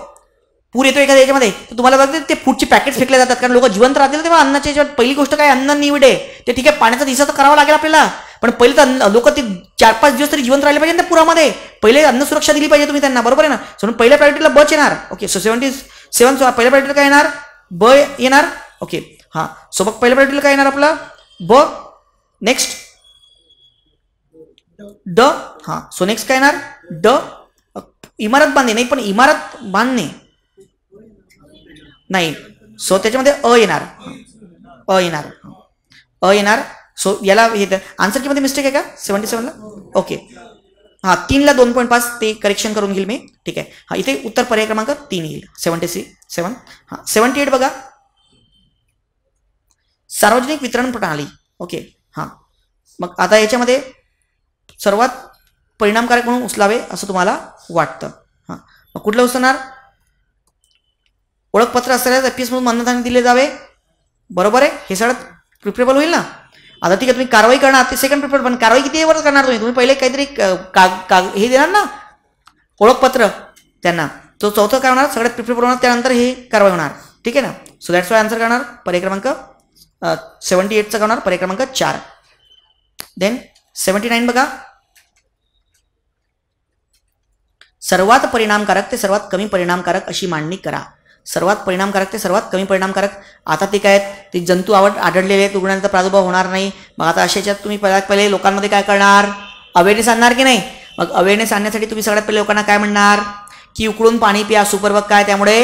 एखाद्या याच्यामध्ये तर तुम्हाला बघा ते फूडचे पॅकेट्स फेकले जातात कारण लोक जिवंत राहतील तेव्हा अन्नाची याच्यात पहिली गोष्ट काय अन्न निवड आहे. ते ठीक आहे पाण्याचा निषेध करावा लागेल आपल्याला पण पहिले तर लोक ते 4-5 दिवस तरी जीवन राहिले पाहिजे ना पुरामध्ये, पहिले अन्न सुरक्षा दिली पाहिजे तुम्ही त्यांना बरोबर आहे ना. म्हणून पहिल्या प्रायोरिटीला बच येणार. ओके सो 77 पहिल्या प्रायोरिटीला काय येणार ब येणार. ओके हां सो बघ पहिल्या प्रायोरिटीला काय येणार आपला ब. नेक्स्ट ड. हां सो नेक्स्ट काय येणार ड. इमारत बांधणे नाही पण इमारत बांधणे नाही सो त्याच्यामध्ये अ येणार. सो याला आंसर की मध्ये मिस्टेक आहे का 77 ला. ओके हां 3 ला 2.5 ते करेक्शन करून घेईल मी. ठीक आहे हां इथे उत्तर पर्याय क्रमांक 3 येईल 77. हां 78 बघा सार्वजनिक वितरण प्रणाली. ओके हां मग आता याच्यामध्ये सर्वात परिणामकारक म्हणून उचलावे असं तुम्हाला वाटतं. हां मग कुठला उचलणार ओळखपत्र असल्यास एफपीएस म्हणून मान्यता दिले जावे बरोबर आहे हे सगळं प्रिफरेबल होईल ना. आता ठीक आहे तुम्ही कारवाई करणार ते सेकंड पेपर पण कारवाई किती वर्ष करणार तुम्ही पहिले काहीतरी हे देणार ना ओळखपत्र त्यांना तो चौथा करणार सगळ्यात प्रिफरेबल होणार त्यानंतर हे कारवाई होणार. ठीक आहे ना सो दॅट्स वाय आन्सर करणार पर्याय क्रमांक 78 चा करणार पर्याय क्रमांक 4. देन 79 बघा सर्वात परिणामकारक ते सर्वात कमी परिणामकारक अशी मांडणी करा. सर्वात परिणामकारक ते सर्वात कमी परिणामकारक आता ते काय आहेत ते जंतू आढळलेले आहेत रुग्णांचा प्रादुर्भाव होणार नाही. मग आता अशाच्या तुम्ही पहिले लोकांमध्ये काय करणार अवेअरनेस आणणार की नाही. मग अवेअरनेस आणण्यासाठी तुम्ही सगळ्यात पहिले लोकांना काय म्हणणार की उकळून पाणी प्या सुपरबग काय त्यामुळे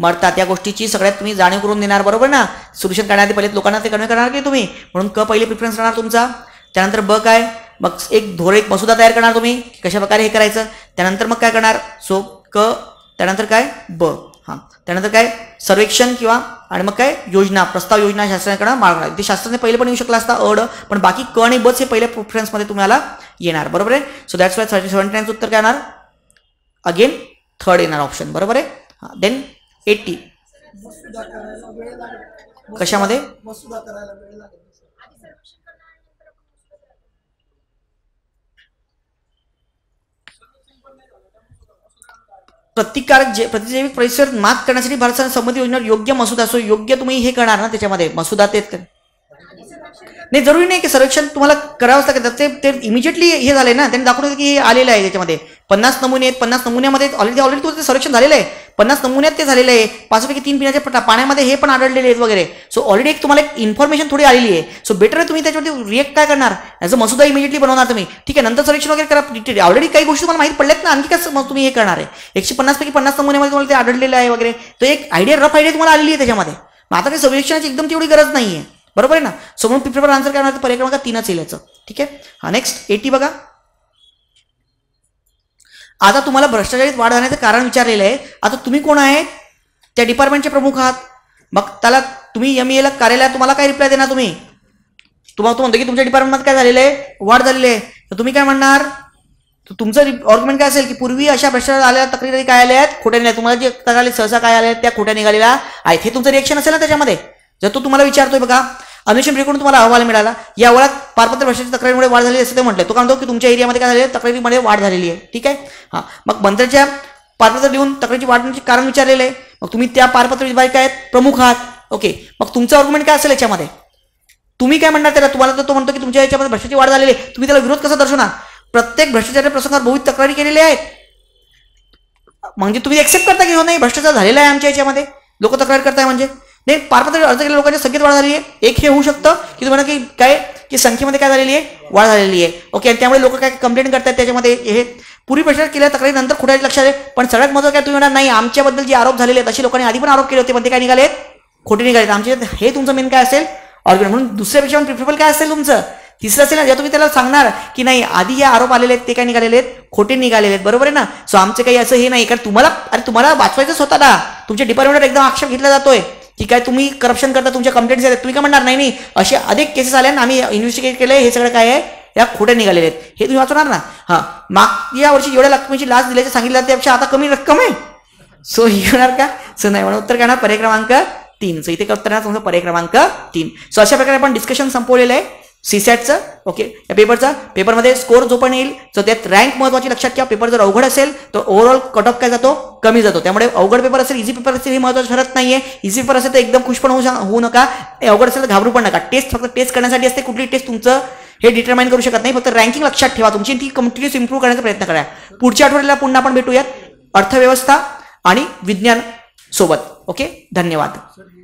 मरतात या गोष्टीची सगळ्यात तुम्ही जाणीव करून देणार बरोबर ना. सोल्युशन काढण्याआधी पहिले लोकांना ते कन्व्हे करणार की तुम्ही म्हणून क पहिले प्रिफरन्स राहणार तुमचा त्यानंतर ब काय मग एक मसुदा तयार करणार तुम्ही कशा प्रकारे हे करायचं त्यानंतर मग काय करणार सो क त्यानंतर काय ब हां त्यानंतर काय सर्वेक्षण किंवा आणि मग काय योजना प्रस्ताव योजना शासनाकडे मागणार ते शासनाने पहिले पण येऊ शकला असता अड पण बाकी क आणि बच हे पहिले प्रेफरन्समध्ये तुम्हाला येणार बरोबर आहे. सो दॅट्स वाय 79 उत्तर काय येणार अगेन थर्ड येणार ऑप्शन बरोबर आहे. हां देन 80 कशामध्ये प्रतिकारक जे प्रतिजैविक परिसर मात करण्यासाठी भारत सरकार संबंधित योजना योग्य मसुदा असो योग्य तुम्ही हे करणार ना त्याच्यामध्ये मसुदा तेच कर नाही जरुरी नाही की सर्वेक्षण तुम्हाला करावंच लागतं ते इमिजिएटली हे झाले ना त्यांनी दाखवलं की हे आलेलं आहे त्याच्यामध्ये 50 नमुने आहेत 50 नमुन्यामध्ये ऑलरेडी तुमचं सर्वेक्षण झालेलं आहे 50 नमुन्यात ते झालेलं आहे 5 पैकी 3 पिण्याच्या पाण्यामध्ये हे पण आढळलेले आहेत वगैरे. सो ऑलरेडी एक तुम्हाला एक इन्फॉर्मेशन थोडी आलेली आहे सो बेटर आहे तुम्ही त्याच्यावरती रिएक्ट काय करणार ॲज अ मसुदा इमिजिएटली बनवणार तुम्ही. ठीक आहे नंतर सर्वेक्षण वगैरे करा ऑलरेडी काही गोष्टी तुम्हाला माहिती पडल्यात ना आणखी कसं मग तुम्ही हे करणार आहे 150 पैकी 50 नमुन्यामध्ये तुम्हाला ते आढळलेलं आहे वगैरे तो एक आयडिया रफ आयडिया तुम्हाला आलेली आहे त्याच्यामध्ये मग आता काही सर्वेक्षणाची एकदम तेवढी गरज नाही आहे बरोबर आहे ना. सो म्हणून पेपर आन्सर करणार पर्याय क्रमांक 3 येईल याचं. ठीक आहे हा नेक्स्ट 80 बघा आता तुम्हाला भ्रष्टाचारीत वाढ जाण्याचं कारण विचारलेलं आहे. आता तुम्ही कोण आहे त्या डिपार्टमेंटचे प्रमुख आहात मग त्याला तुम्ही MEA ला कार्यालयात तुम्हाला काय रिप्लाय देणार तुम्हाला तो म्हणतो की तुमच्या डिपार्टमेंटमध्ये काय झालेलं आहे वाढ झालेली आहे तर तुम्ही काय म्हणणार तुमचं ऑर्ग्युमेंट काय असेल की पूर्वी अशा भ्रष्टाचार आलेल्या तक्रारी काय आल्या आहेत खोट्या निघाल्या तुम्हाला जे तक्रारी सहसा काय आल्या आहेत त्या खोट्या निघालेल्या आहेत हे तुमचं रिएक्शन असेल ना त्याच्यामध्ये. जर तो तुम्हाला विचारतोय बघा अन्वेषण ब्युरोकडून तुम्हाला अहवाल मिळाला या वळात पारपत्र भ्रष्टाचार तक्रारीमुळे वाढ झाली असं ते म्हटलं तो काय म्हणतो की तुमच्या एरियामध्ये काय झाले तक्रारीमध्ये वाढ झालेली आहे. ठीक आहे हां मग मंत्र्याच्या पारपत्र देऊन तक्रारीची वाढण्याचे कारण विचारलेलं आहे मग तुम्ही त्या पारपत्र विभाग काय प्रमुख आहात. ओके मग तुमचं आर्ग्युमेंट काय असेल याच्यामध्ये तुम्ही काय म्हणणार त्याला तुम्हाला तर तो म्हणतो की तुमच्या याच्यामध्ये भ्रष्टाचाराची वाढ झालेली आहे तुम्ही त्याला विरोध कसा दर्शवणार प्रत्येक भ्रष्टाचार प्रसंगात बहुविध तक्रारी केलेल्या आहेत म्हणजे तुम्ही एक्सेप्ट करता की हो नाही भ्रष्टाचार झालेला आहे आमच्या याच्यामध्ये लोक तक्रार करताय म्हणजे नाही पारपत्र अर्ज केलेल्या लोकांच्या संख्येत वाढ झाली आहे एक हे होऊ शकतं की तुम्हाला की काय की संख्येमध्ये काय झालेली आहे वाढ झालेली आहे. ओके आणि त्यामुळे लोक काय कंप्लेंट करतात त्याच्यामध्ये हे पूर्वी प्रश्न केल्या तक्रारीनंतर खोट्या लक्षात आले पण सगळ्यात महत्त्वाचं काय तुम्ही म्हणणार नाही आमच्याबद्दल जे आरोप झालेले आहेत अशी लोकांनी आधी पण आरोप केले होते पण ते काय निघाले खोटे निघाले आमचे हे तुमचं मेन काय असेल ऑर्ग्युमेंट म्हणून दुसऱ्यापेक्षा प्रिफरेबल काय असेल तुमचं तिसरं असेल ना ज्या तुम्ही त्याला सांगणार की नाही आधी जे आरोप आलेले आहेत ते काय निघालेले आहेत खोटे निघालेले आहेत बरोबर आहे ना. सो आमचं काही असं हे नाही कारण तुम्हाला वाचवायचं स्वतःला तुमच्या डिपार्टमेंटवर एकदम आक्षेप घेतला जातोय की काय तुम्ही करप्शन करता तुमच्या कंप्लेंट्स येतात तुम्ही काय म्हणणार नाही नाही असे अनेक केसेस आल्या आम्ही इन्व्हेस्टिगेट केले हे सगळं काय आहे या खोटे निघालेले आहेत हे तुम्ही वाचणार ना. हां माग या वर्षी जेवढ्या रकमेची लाच दिल्याचं सांगितलं त्यापेक्षा आता कमी रक्कम आहे सो ही होणार का? सो नाही म्हणून उत्तर काढा पर्याय क्रमांक 3. सो इथे उत्तर आहे तुमचा पर्याय क्रमांक 3. सो अशा प्रकारे आपण डिस्कशन संपवलेलं आहे सीसॅटचं. ओके, या पेपरचा पेपरमध्ये स्कोर जो पण येईल सो त्यात रँक महत्त्वाची लक्षात घ्या. पेपर जर अवघड असेल तर ओव्हरऑल कट ऑफ काय जातो, कमी जातो. त्यामुळे अवघड पेपर असेल इझी पेपर असेल हे महत्त्वाचं ठरत नाहीये. इझी पेपर असेल तर एकदम खुश पण होऊ नका, अवघड असेल तर घाबरू पण नका. टेस्ट फक्त टेस्ट करण्यासाठी असते, कुठली टेस्ट तुमचं हे डिटरमाइन करू शकत नाही. फक्त रँकिंग लक्षात ठेवा तुमची, ती कंटिन्यूस इम्प्रूव्ह करण्याचा प्रयत्न करा. पुढच्या आठवड्याला पुन्हा आपण भेटूयात अर्थव्यवस्था आणि विज्ञान सोबत. ओके, धन्यवाद.